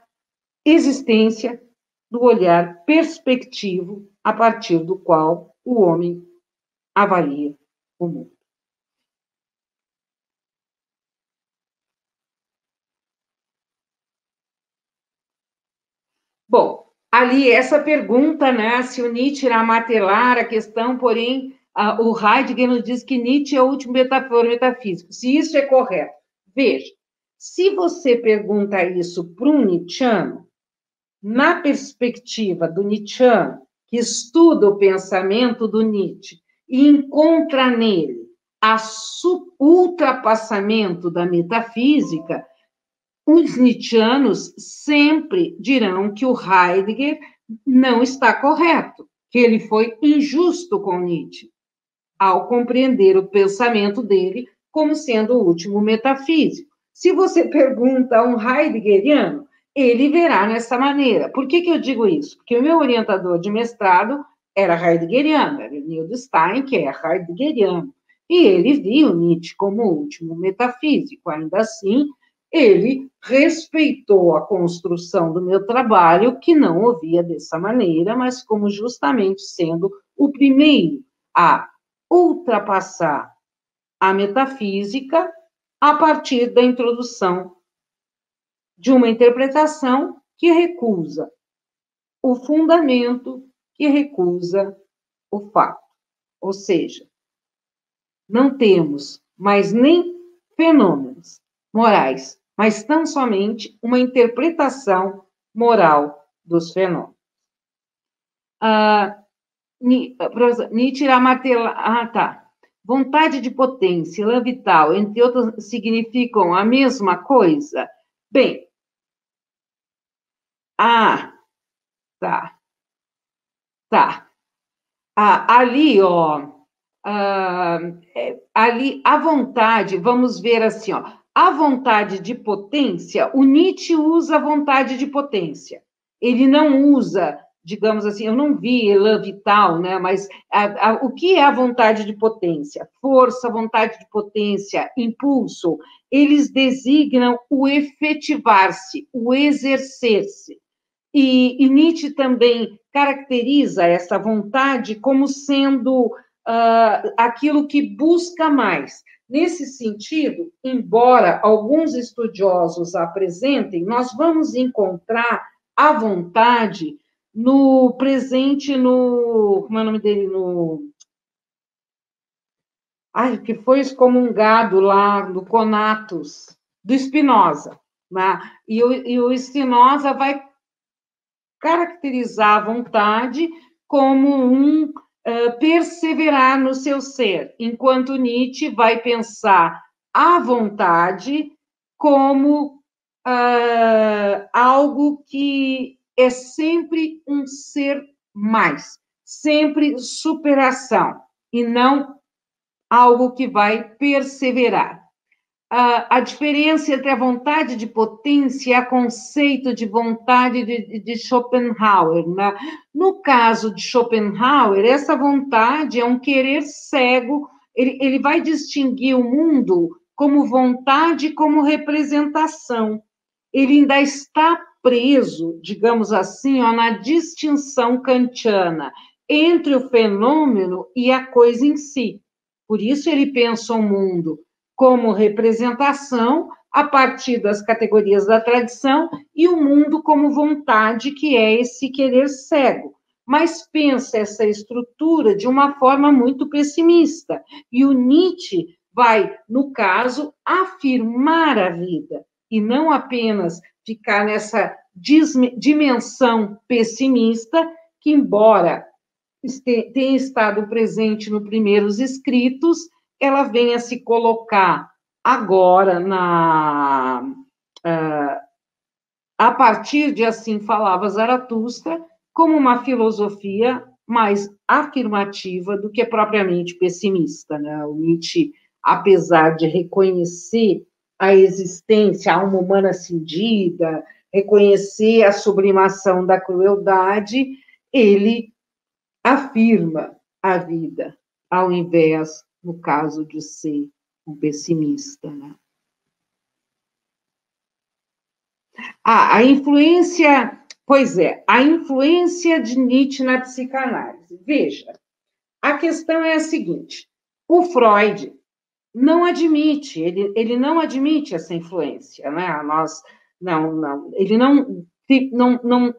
existência do olhar perspectivo a partir do qual o homem avalia o mundo. Bom, ali essa pergunta, né, se o Nietzsche irá martelar a questão, porém, a, o Heidegger nos diz que Nietzsche é o último metaforo metafísico. Se isso é correto, veja, se você pergunta isso para um nietzscheano, na perspectiva do nietzscheano, que estuda o pensamento do Nietzsche e encontra nele a ultrapassamento da metafísica, os nietzscheanos sempre dirão que o Heidegger não está correto, que ele foi injusto com Nietzsche, ao compreender o pensamento dele como sendo o último metafísico. Se você pergunta a um heideggeriano, ele verá nessa maneira. Por que, que eu digo isso? Porque o meu orientador de mestrado era heideggeriano, era o Nildo Stein, que é heideggeriano, e ele viu Nietzsche como o último metafísico, ainda assim, ele respeitou a construção do meu trabalho, que não ouvia dessa maneira, mas como justamente sendo o primeiro a ultrapassar a metafísica a partir da introdução de uma interpretação que recusa o fundamento, que recusa o fato. Ou seja, não temos mais nem fenômenos, morais, mas tão somente uma interpretação moral dos fenômenos. Ah, Nietzsche irá martelar... Ah, tá. Vontade de potência, lã vital, entre outras, significam a mesma coisa? Bem... Ah, tá. Tá. Ah, ali, ó... Ah, ali, a vontade, vamos ver assim, ó... A vontade de potência, o Nietzsche usa a vontade de potência. Ele não usa, digamos assim, eu não vi lã vital, né? Mas a, a, o que é a vontade de potência? Força, vontade de potência, impulso. Eles designam o efetivar-se, o exercer-se. E, e Nietzsche também caracteriza essa vontade como sendo uh, aquilo que busca mais. Nesse sentido, embora alguns estudiosos apresentem, nós vamos encontrar a vontade no presente, no... Como é o nome dele? No... Ai, que foi excomungado lá no Conatus, do Spinoza. Né? E, o, e o Spinoza vai caracterizar a vontade como um... Uh, perseverar no seu ser, enquanto Nietzsche vai pensar a vontade como uh, algo que é sempre um ser mais, sempre superação, e não algo que vai perseverar. Uh, a diferença entre a vontade de potência e o conceito de vontade de, de Schopenhauer. Né? No caso de Schopenhauer, essa vontade é um querer cego, ele, ele vai distinguir o mundo como vontade, como representação. Ele ainda está preso, digamos assim, ó, na distinção kantiana entre o fenômeno e a coisa em si. Por isso ele pensa o mundo como representação, a partir das categorias da tradição, e o mundo como vontade, que é esse querer cego. Mas pensa essa estrutura de uma forma muito pessimista. E o Nietzsche vai, no caso, afirmar a vida, e não apenas ficar nessa dimensão pessimista, que, embora tenha estado presente nos primeiros escritos, ela vem a se colocar agora na, uh, a partir de Assim Falava Zaratustra, como uma filosofia mais afirmativa do que propriamente pessimista. Né? O Nietzsche, apesar de reconhecer a existência, a alma humana cindida, reconhecer a sublimação da crueldade, ele afirma a vida, ao invés no caso de ser um pessimista. Né? Ah, a influência, pois é, a influência de Nietzsche na psicanálise. Veja, a questão é a seguinte, o Freud não admite, ele, ele não admite essa influência, né? Nós, não, não, ele não, não, não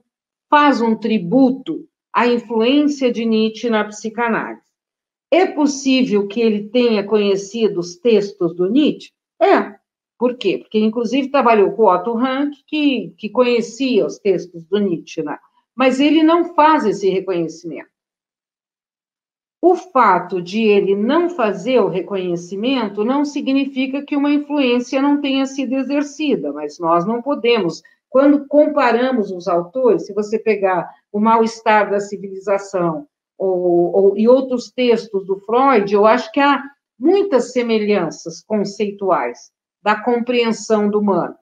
faz um tributo à influência de Nietzsche na psicanálise. É possível que ele tenha conhecido os textos do Nietzsche? É. Por quê? Porque, inclusive, trabalhou com o Otto Rank, que, que conhecia os textos do Nietzsche, né? Mas ele não faz esse reconhecimento. O fato de ele não fazer o reconhecimento não significa que uma influência não tenha sido exercida, mas nós não podemos. Quando comparamos os autores, se você pegar O Mal-Estar da Civilização, Ou, ou, e outros textos do Freud, eu acho que há muitas semelhanças conceituais da compreensão do humano,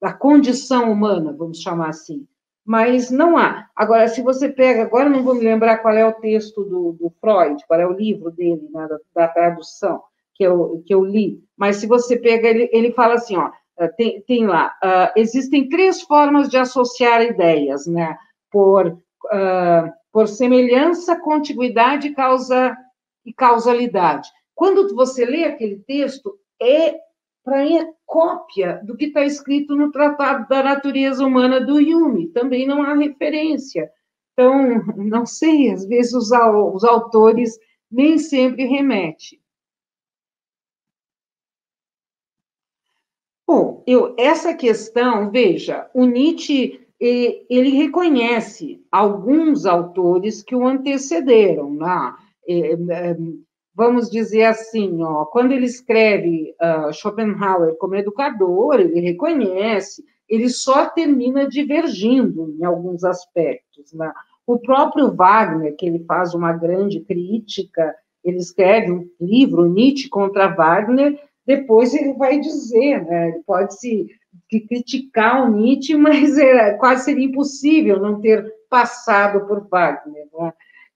da condição humana, vamos chamar assim, mas não há. Agora, se você pega, agora não vou me lembrar qual é o texto do, do Freud, qual é o livro dele, né, da, da tradução que eu, que eu li, mas se você pega, ele, ele fala assim, ó, tem, tem lá, uh, existem três formas de associar ideias, né, por... Uh, por semelhança, contiguidade causa, e causalidade. Quando você lê aquele texto, é, para mim, é cópia do que está escrito no Tratado da Natureza Humana do Hume, também não há referência. Então, não sei, às vezes os, os autores nem sempre remetem. Bom, eu, essa questão, veja, o Nietzsche, ele reconhece alguns autores que o antecederam, né? Vamos dizer assim, ó, quando ele escreve uh, Schopenhauer como educador, ele reconhece, ele só termina divergindo em alguns aspectos, né? O próprio Wagner, que ele faz uma grande crítica, ele escreve um livro, Nietzsche contra Wagner, depois ele vai dizer, né? Ele pode se criticar o Nietzsche, mas era, quase seria impossível não ter passado por Wagner, né?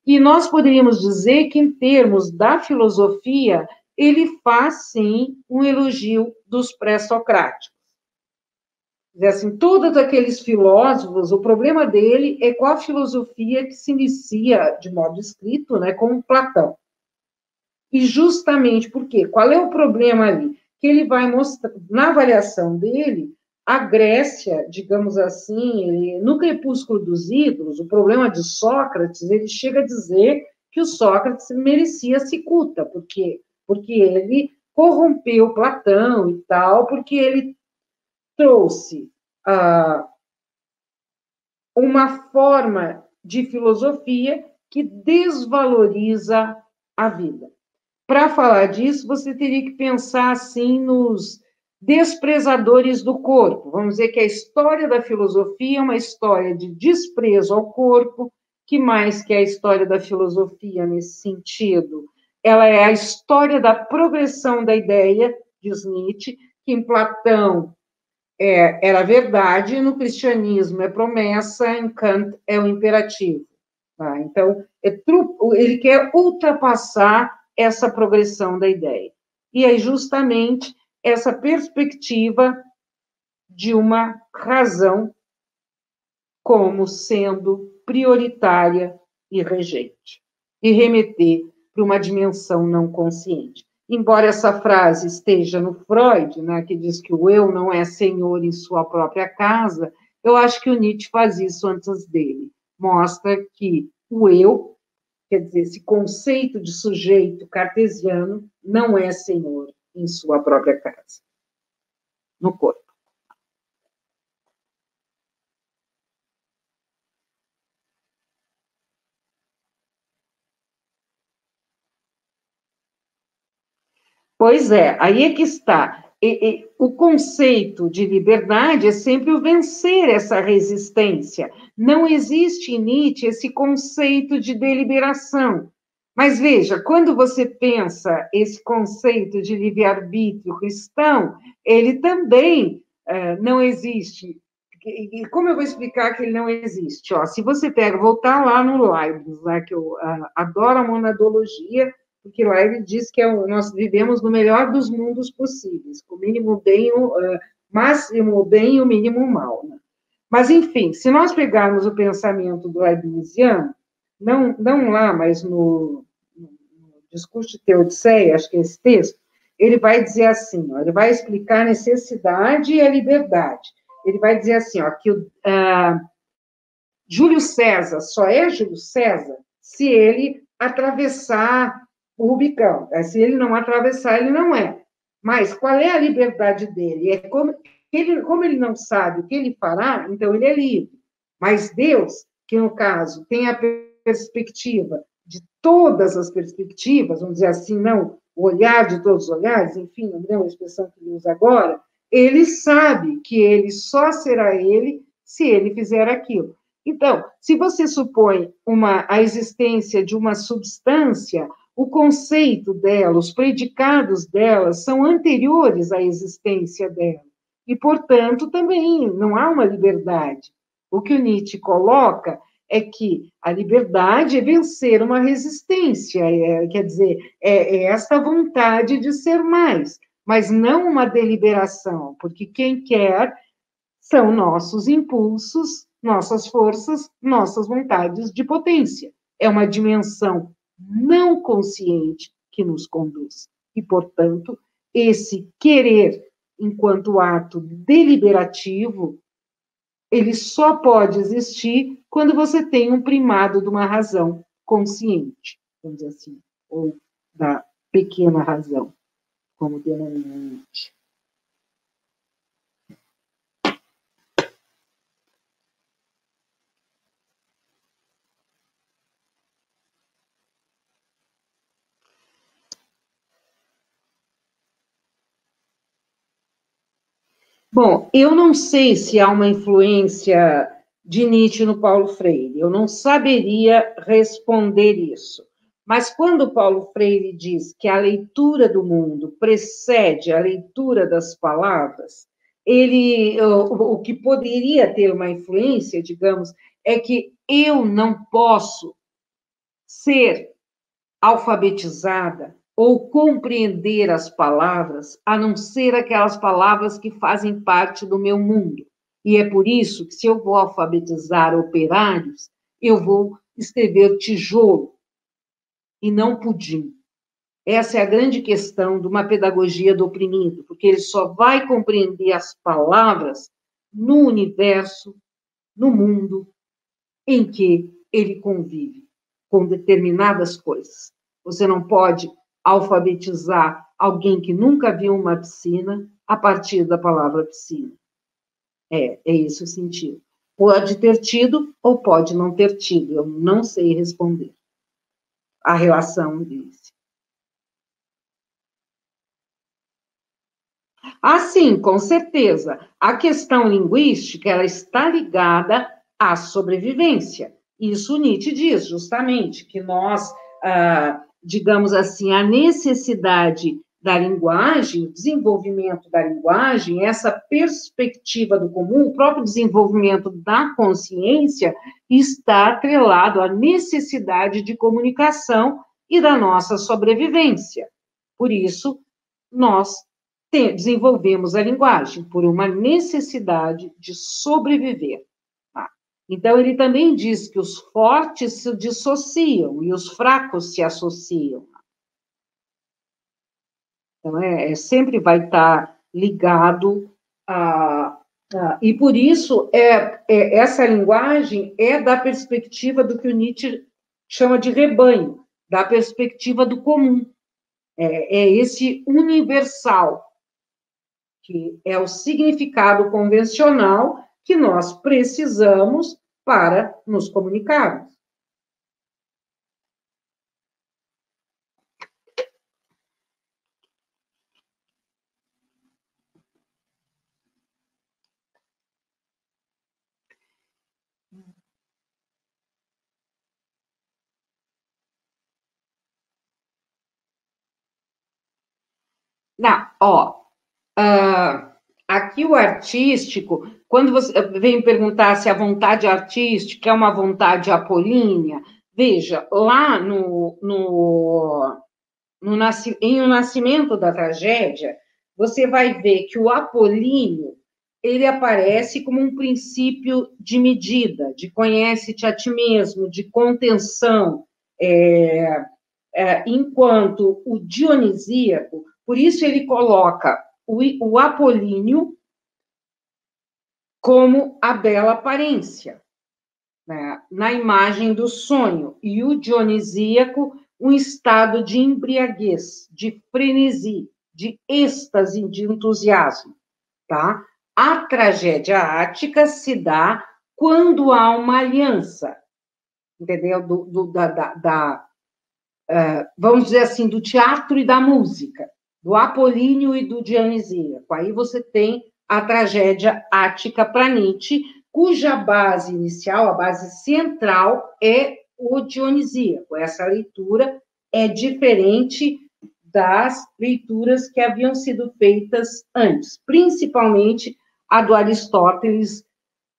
E nós poderíamos dizer que, em termos da filosofia, ele faz, sim, um elogio dos pré-socráticos. Assim, todos aqueles filósofos, o problema dele é com a filosofia que se inicia, de modo escrito, né, com Platão. E justamente por quê? Qual é o problema ali? Que ele vai mostrar, na avaliação dele, a Grécia, digamos assim, no Crepúsculo dos Ídolos, o problema de Sócrates, ele chega a dizer que o Sócrates merecia cicuta, porque, porque ele corrompeu Platão e tal, porque ele trouxe ah, uma forma de filosofia que desvaloriza a vida. Para falar disso, você teria que pensar assim nos desprezadores do corpo. Vamos dizer que a história da filosofia é uma história de desprezo ao corpo, que mais que a história da filosofia nesse sentido? Ela é a história da progressão da ideia, diz Nietzsche, que em Platão é, era verdade, no cristianismo é promessa, em Kant é o imperativo. Tá? Então, é, ele quer ultrapassar essa progressão da ideia. E é justamente essa perspectiva de uma razão como sendo prioritária e regente, e remeter para uma dimensão não consciente. Embora essa frase esteja no Freud, né, que diz que o eu não é senhor em sua própria casa, eu acho que o Nietzsche faz isso antes dele. Mostra que o eu, quer dizer, esse conceito de sujeito cartesiano, não é senhor em sua própria casa, no corpo. Pois é, aí é que está. E, e, o conceito de liberdade é sempre o vencer essa resistência. Não existe em Nietzsche esse conceito de deliberação. Mas veja, quando você pensa esse conceito de livre-arbítrio cristão, ele também uh, não existe. E como eu vou explicar que ele não existe? Ó, se você pega, voltar lá no Leibniz, né, que eu uh, adoro a monadologia, porque Leibniz diz que é o, nós vivemos no melhor dos mundos possíveis, com o mínimo bem, o uh, máximo bem e o mínimo mal. Né? Mas, enfim, se nós pegarmos o pensamento do leibniziano, não, não lá, mas no Discurso de Teodiceia, acho que é esse texto, ele vai dizer assim, ó, ele vai explicar a necessidade e a liberdade. Ele vai dizer assim, ó, que uh, Júlio César só é Júlio César se ele atravessar o Rubicão. Se ele não atravessar, ele não é. Mas qual é a liberdade dele? É como ele, como ele não sabe o que ele fará, então ele é livre. Mas Deus, que no caso tem a perspectiva de todas as perspectivas, vamos dizer assim, não, o olhar de todos os olhares, enfim, não é uma expressão que ele usa agora, ele sabe que ele só será ele se ele fizer aquilo. Então, se você supõe uma, a existência de uma substância, o conceito dela, os predicados dela são anteriores à existência dela, e, portanto, também não há uma liberdade. O que o Nietzsche coloca é que a liberdade é vencer uma resistência, é, quer dizer, é, é essa vontade de ser mais, mas não uma deliberação, porque quem quer são nossos impulsos, nossas forças, nossas vontades de potência. É uma dimensão não consciente que nos conduz. E, portanto, esse querer enquanto ato deliberativo, ele só pode existir quando você tem um primado de uma razão consciente, vamos dizer assim, ou da pequena razão, como denomina Nietzsche. Bom, eu não sei se há uma influência de Nietzsche no Paulo Freire, eu não saberia responder isso. Mas quando Paulo Freire diz que a leitura do mundo precede a leitura das palavras, ele, o, o que poderia ter uma influência, digamos, é que eu não posso ser alfabetizada ou compreender as palavras, a não ser aquelas palavras que fazem parte do meu mundo. E é por isso que, se eu vou alfabetizar operários, eu vou escrever tijolo e não pudim. Essa é a grande questão de uma pedagogia do oprimido, porque ele só vai compreender as palavras no universo, no mundo em que ele convive com determinadas coisas. Você não pode alfabetizar alguém que nunca viu uma piscina a partir da palavra piscina. É, é esse o sentido. Pode ter tido ou pode não ter tido, eu não sei responder a relação deles. Ah, sim, com certeza. A questão linguística, ela está ligada à sobrevivência. Isso Nietzsche diz, justamente, que nós, ah, digamos assim, a necessidade da linguagem, o desenvolvimento da linguagem, essa perspectiva do comum, o próprio desenvolvimento da consciência está atrelado à necessidade de comunicação e da nossa sobrevivência. Por isso, nós te, desenvolvemos a linguagem, por uma necessidade de sobreviver. Tá? Então, ele também diz que os fortes se dissociam e os fracos se associam. Então, é, é, sempre vai estar ligado a, a... E, por isso, é, é, essa linguagem é da perspectiva do que o Nietzsche chama de rebanho, da perspectiva do comum. É, é esse universal, que é o significado convencional que nós precisamos para nos comunicarmos. Não, ó, uh, aqui o artístico, quando você vem perguntar se a vontade artística é uma vontade apolínea, veja, lá no, no, no em O Nascimento da Tragédia, você vai ver que o apolíneo, ele aparece como um princípio de medida, de conhece-te a ti mesmo, de contenção, é, é, enquanto o dionisíaco. Por isso ele coloca o, o apolíneo como a bela aparência, né, na imagem do sonho, e o dionisíaco um estado de embriaguez, de frenesi, de êxtase, de entusiasmo. Tá? A tragédia ática se dá quando há uma aliança, entendeu? Do, do, da, da, da, uh, vamos dizer assim, do teatro e da música, do apolíneo e do dionisíaco. Aí você tem a tragédia ática para Nietzsche, cuja base inicial, a base central, é o dionisíaco. Essa leitura é diferente das leituras que haviam sido feitas antes, principalmente a do Aristóteles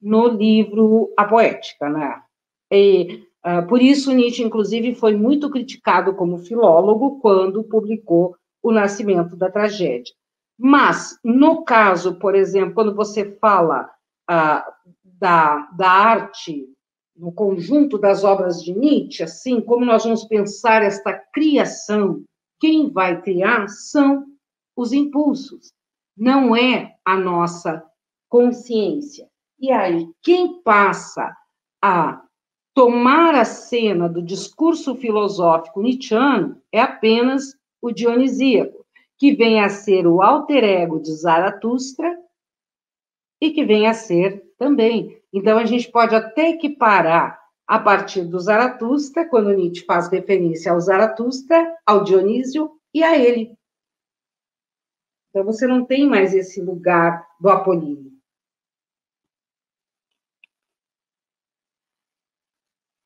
no livro A Poética, né? E, uh, por isso, Nietzsche, inclusive, foi muito criticado como filólogo quando publicou O Nascimento da Tragédia. Mas, no caso, por exemplo, quando você fala ah, da, da arte, no conjunto das obras de Nietzsche, assim, como nós vamos pensar esta criação, quem vai criar são os impulsos, não é a nossa consciência. E aí, quem passa a tomar a cena do discurso filosófico nietzscheano é apenas o dionisíaco, que vem a ser o alter ego de Zaratustra e que vem a ser também. Então, a gente pode até equiparar a partir do Zaratustra, quando Nietzsche faz referência ao Zaratustra, ao Dionísio e a ele. Então, você não tem mais esse lugar do apolíneo.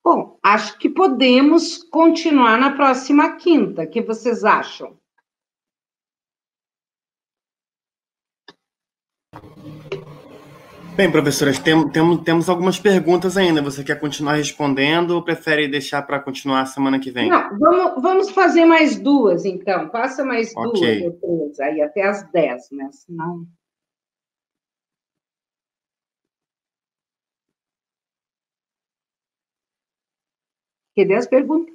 Bom, acho que podemos continuar na próxima quinta. O que vocês acham? Bem, professoras, tem, tem, temos algumas perguntas ainda. Você quer continuar respondendo ou prefere deixar para continuar semana que vem? Não, vamos, vamos fazer mais duas, então. Passa mais okay. duas ou três, aí até às dez, né? Senão... Cadê as perguntas?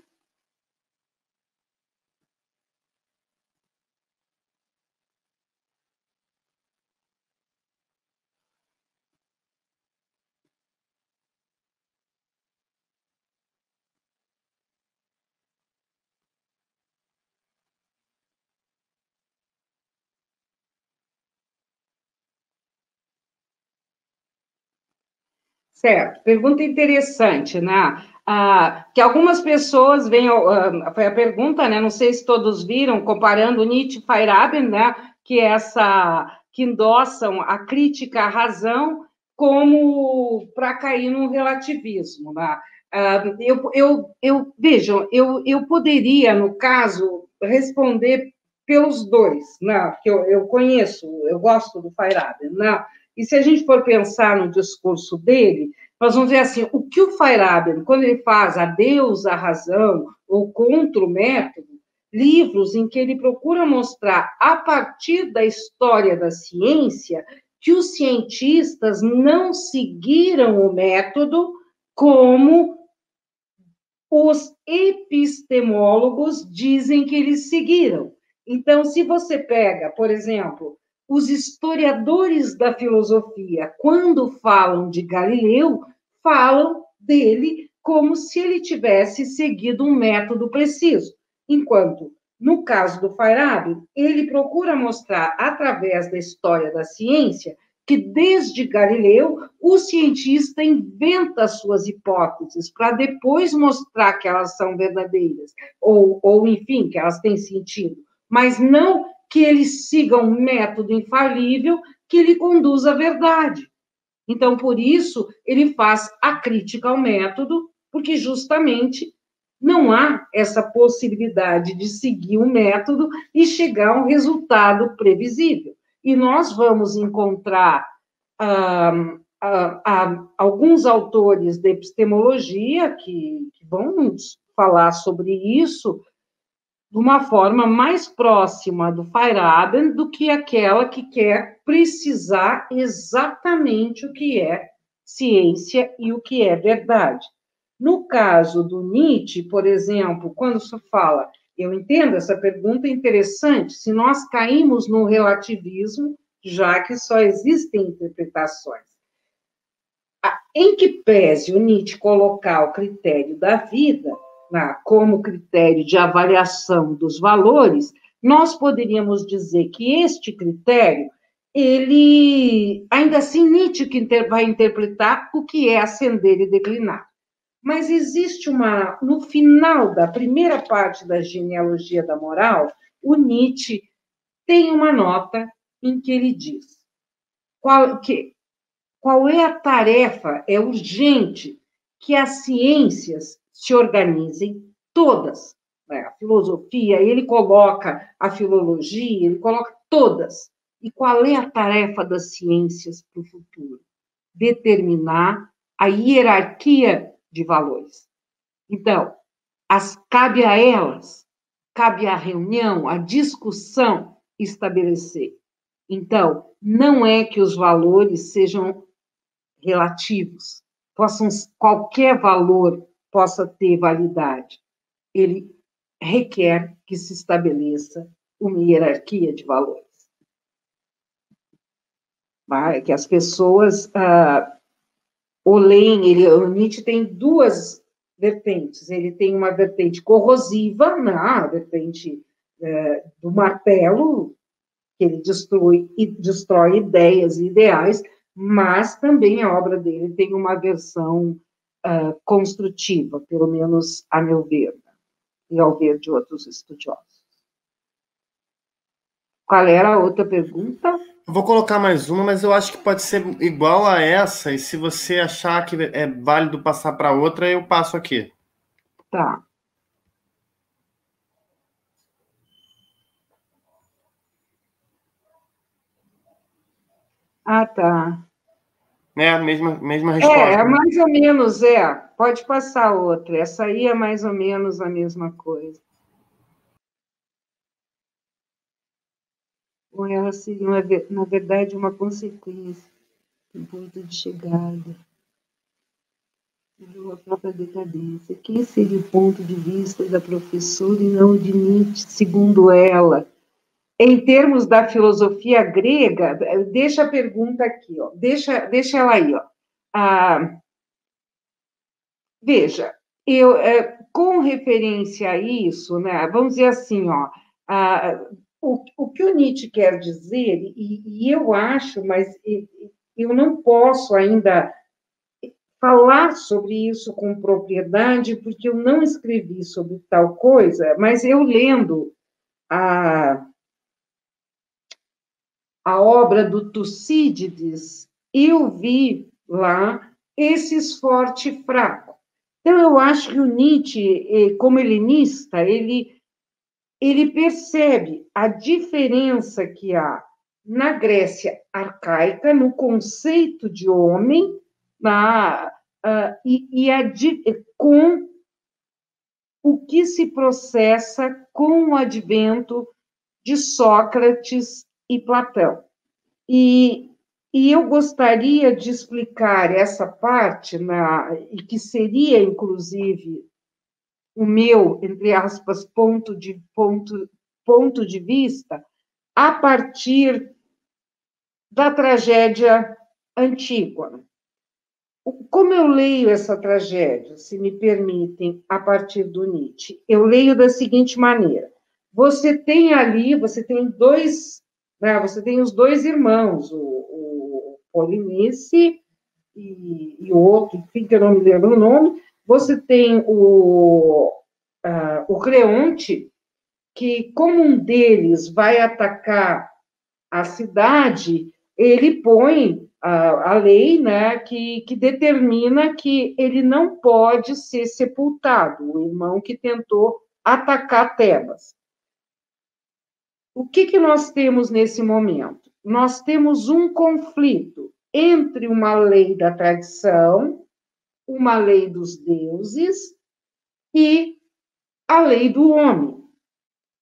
Certo, pergunta interessante, né? Ah, que algumas pessoas vêm, ah, foi a pergunta, né? Não sei se todos viram, comparando Nietzsche e Feyerabend, né? Que essa, que endossam a crítica à razão como para cair num relativismo, né? Ah, eu, eu, eu, vejam, eu, eu poderia, no caso, responder pelos dois, né? Que eu, eu conheço, eu gosto do Feyerabend, né? E se a gente for pensar no discurso dele, nós vamos ver assim, o que o Feyerabend, quando ele faz Adeus à Razão ou Contra o Método, livros em que ele procura mostrar, a partir da história da ciência, que os cientistas não seguiram o método como os epistemólogos dizem que eles seguiram. Então, se você pega, por exemplo... Os historiadores da filosofia, quando falam de Galileu, falam dele como se ele tivesse seguido um método preciso. Enquanto, no caso do Feyerabend, ele procura mostrar, através da história da ciência, que desde Galileu, o cientista inventa suas hipóteses para depois mostrar que elas são verdadeiras, ou, ou enfim, que elas têm sentido, mas não... que ele siga um método infalível que lhe conduza à verdade. Então, por isso, ele faz a crítica ao método, porque justamente não há essa possibilidade de seguir um método e chegar a um resultado previsível. E nós vamos encontrar ah, ah, ah, alguns autores da epistemologia que, que vão falar sobre isso, de uma forma mais próxima do Feyerabend do que aquela que quer precisar exatamente o que é ciência e o que é verdade. No caso do Nietzsche, por exemplo, quando se fala, eu entendo essa pergunta interessante, se nós caímos no relativismo, já que só existem interpretações. Em que pese o Nietzsche colocar o critério da vida, como critério de avaliação dos valores, nós poderíamos dizer que este critério, ele, ainda assim, Nietzsche vai interpretar o que é ascender e declinar. Mas existe uma... No final da primeira parte da genealogia da moral, o Nietzsche tem uma nota em que ele diz qual, que, qual é a tarefa, é urgente, que as ciências se organizem todas, né? A filosofia, ele coloca a filologia, ele coloca todas. E qual é a tarefa das ciências para o futuro? Determinar a hierarquia de valores. Então, as, cabe a elas, cabe a reunião, a discussão estabelecer. Então, não é que os valores sejam relativos, possam qualquer valor possa ter validade. Ele requer que se estabeleça uma hierarquia de valores. Que as pessoas ah, olhem, ele, o Nietzsche tem duas vertentes. Ele tem uma vertente corrosiva, a vertente eh, do martelo, que ele destrói, e destrói ideias e ideais, mas também a obra dele tem uma versão Uh, construtiva, pelo menos a meu ver, né? E ao ver de outros estudiosos. Qual era a outra pergunta? Eu vou colocar mais uma, mas eu acho que pode ser igual a essa, e se você achar que é válido passar para outra, eu passo aqui. Tá. Ah, tá. É a mesma, mesma resposta. É, é mais ou menos, é. Pode passar outra. Essa aí é mais ou menos a mesma coisa. Ou ela seria, na verdade, uma consequência do ponto de chegada, da própria decadência. Quem seria o ponto de vista da professora e não de Nietzsche, segundo ela? Em termos da filosofia grega, deixa a pergunta aqui, ó, deixa, deixa ela aí. Ó. Ah, veja, eu, é, com referência a isso, né, vamos dizer assim, ó, ah, o, o que o Nietzsche quer dizer, e, e eu acho, mas eu não posso ainda falar sobre isso com propriedade, porque eu não escrevi sobre tal coisa, mas eu lendo a... a obra do Tucídides, eu vi lá esses forte e fraco. Então, eu acho que o Nietzsche, como helenista, ele, ele percebe a diferença que há na Grécia arcaica, no conceito de homem, na, uh, e, e a, com o que se processa com o advento de Sócrates e Platão. E, e eu gostaria de explicar essa parte, na, e que seria, inclusive, o meu, entre aspas, ponto de, ponto, ponto de vista, a partir da tragédia Antígona. Como eu leio essa tragédia, se me permitem, a partir do Nietzsche? Eu leio da seguinte maneira. Você tem ali, você tem dois... Você tem os dois irmãos, o, o Polinice e, e o outro, enfim, que eu não me lembro o nome. Você tem o, uh, o Creonte, que como um deles vai atacar a cidade, ele põe a, a lei, né, que, que determina que ele não pode ser sepultado, o irmão que tentou atacar Tebas. O que, que nós temos nesse momento? Nós temos um conflito entre uma lei da tradição, uma lei dos deuses e a lei do homem.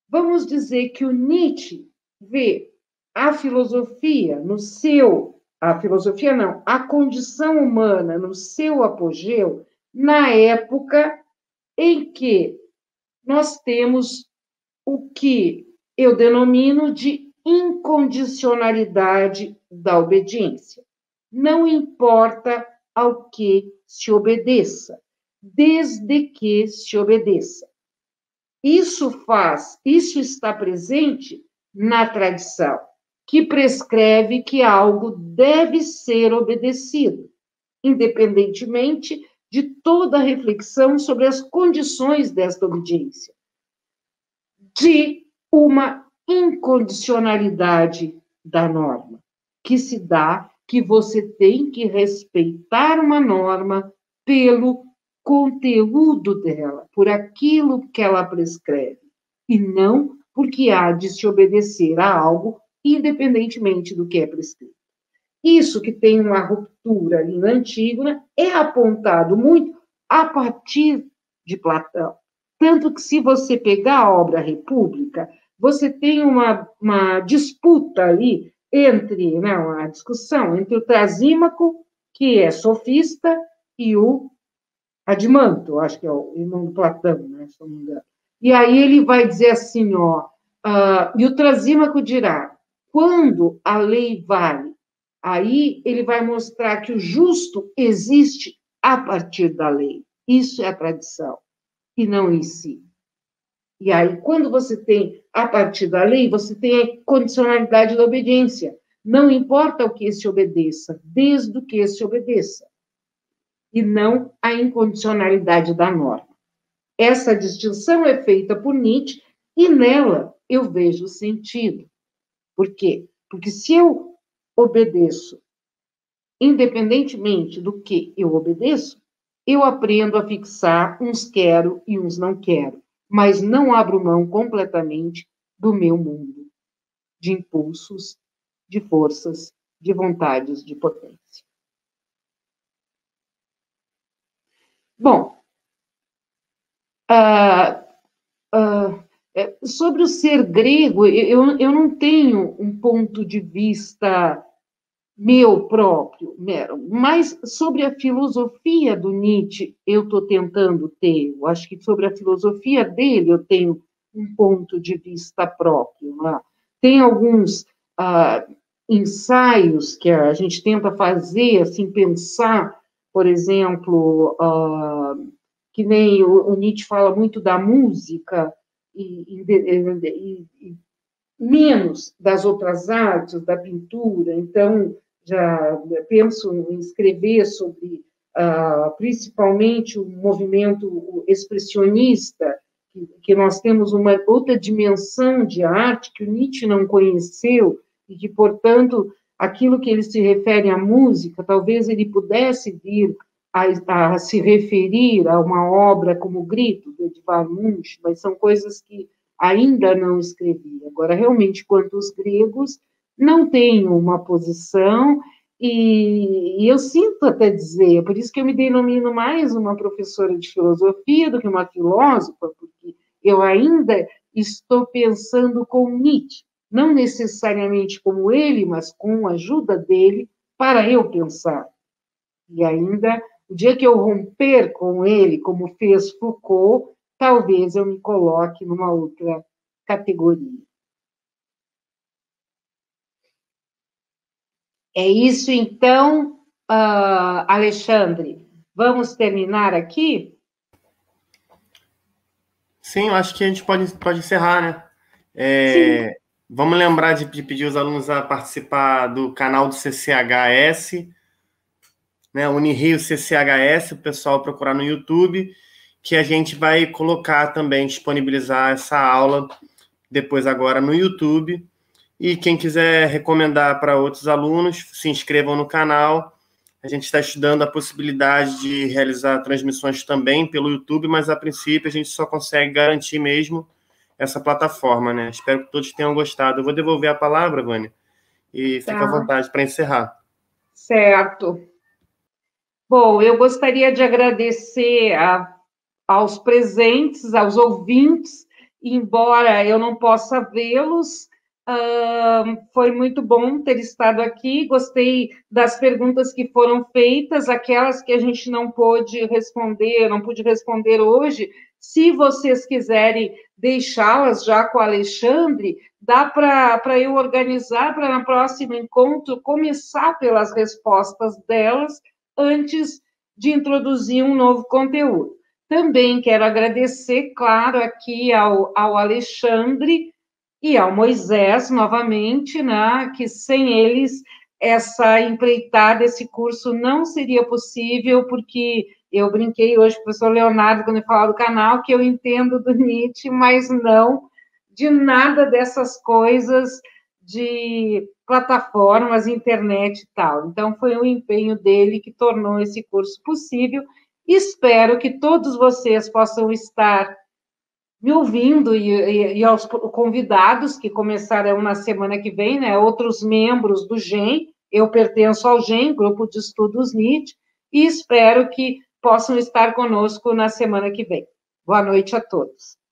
Vamos dizer que o Nietzsche vê a filosofia no seu... A filosofia não, a condição humana no seu apogeu na época em que nós temos o que... eu denomino de incondicionalidade da obediência. Não importa ao que se obedeça, desde que se obedeça. Isso faz, isso está presente na tradição, que prescreve que algo deve ser obedecido, independentemente de toda reflexão sobre as condições desta obediência. De uma incondicionalidade da norma, que se dá que você tem que respeitar uma norma pelo conteúdo dela, por aquilo que ela prescreve, e não porque há de se obedecer a algo independentemente do que é prescrito. Isso que tem uma ruptura ali na Antígona é apontado muito a partir de Platão. Tanto que, se você pegar a obra República, você tem uma, uma disputa ali entre, não, a discussão entre o Trasímaco, que é sofista, e o Adimanto, acho que é o irmão do Platão, né, se não me engano. E aí ele vai dizer assim, ó, uh, e o Trasímaco dirá, quando a lei vale, aí ele vai mostrar que o justo existe a partir da lei. Isso é a tradição, e não em si. E aí, quando você tem, a partir da lei, você tem a condicionalidade da obediência. Não importa o que se obedeça, desde que se obedeça. E não a incondicionalidade da norma. Essa distinção é feita por Nietzsche, e nela eu vejo sentido. Por quê? Porque se eu obedeço, independentemente do que eu obedeço, eu aprendo a fixar uns quero e uns não quero, mas não abro mão completamente do meu mundo, de impulsos, de forças, de vontades, de potência. Bom, uh, uh, sobre o ser grego, eu, eu não tenho um ponto de vista meu próprio, mas sobre a filosofia do Nietzsche eu estou tentando ter, eu acho que sobre a filosofia dele eu tenho um ponto de vista próprio. Né? Tem alguns ah, ensaios que a gente tenta fazer, assim, pensar, por exemplo, ah, que nem o, o Nietzsche fala muito da música e, e, e, e menos das outras artes, da pintura, então, já penso em escrever sobre, ah, principalmente, o movimento expressionista, que, que nós temos uma outra dimensão de arte que o Nietzsche não conheceu, e que, portanto, aquilo que ele se refere à música, talvez ele pudesse vir a, a se referir a uma obra como O Grito, de Edvard Munch, mas são coisas que ainda não escrevi. Agora, realmente, quanto aos gregos, não tenho uma posição, e, e eu sinto até dizer, por isso que eu me denomino mais uma professora de filosofia do que uma filósofa, porque eu ainda estou pensando com Nietzsche, não necessariamente como ele, mas com a ajuda dele, para eu pensar. E ainda, o dia que eu romper com ele, como fez Foucault, talvez eu me coloque numa outra categoria. É isso, então, uh, Alexandre. Vamos terminar aqui? Sim, eu acho que a gente pode, pode encerrar, né? É, vamos lembrar de, de pedir os alunos a participar do canal do C C H S, né? Unirio C C H S, o pessoal procurar no YouTube, que a gente vai colocar também, disponibilizar essa aula depois agora no YouTube. E quem quiser recomendar para outros alunos, se inscrevam no canal. A gente está estudando a possibilidade de realizar transmissões também pelo YouTube, mas, a princípio, a gente só consegue garantir mesmo essa plataforma, né? Espero que todos tenham gostado. Eu vou devolver a palavra, Vânia, e fica tá à vontade para encerrar. Certo. Bom, eu gostaria de agradecer a aos presentes, aos ouvintes, embora eu não possa vê-los, foi muito bom ter estado aqui, gostei das perguntas que foram feitas, aquelas que a gente não pôde responder, não pude responder hoje, se vocês quiserem deixá-las já com o Alexandre, dá para eu organizar para no próximo encontro começar pelas respostas delas, antes de introduzir um novo conteúdo. Também quero agradecer, claro, aqui ao, ao Alexandre e ao Moisés, novamente, né, que sem eles essa empreitada, esse curso não seria possível, porque eu brinquei hoje com o professor Leonardo, quando ele falava do canal, que eu entendo do Nietzsche, mas não de nada dessas coisas de plataformas, internet e tal. Então, foi o empenho dele que tornou esse curso possível. Espero que todos vocês possam estar me ouvindo e, e, e aos convidados que começarão na semana que vem, né? Outros membros do G E M, eu pertenço ao G E M, Grupo de Estudos Nietzsche, e espero que possam estar conosco na semana que vem. Boa noite a todos.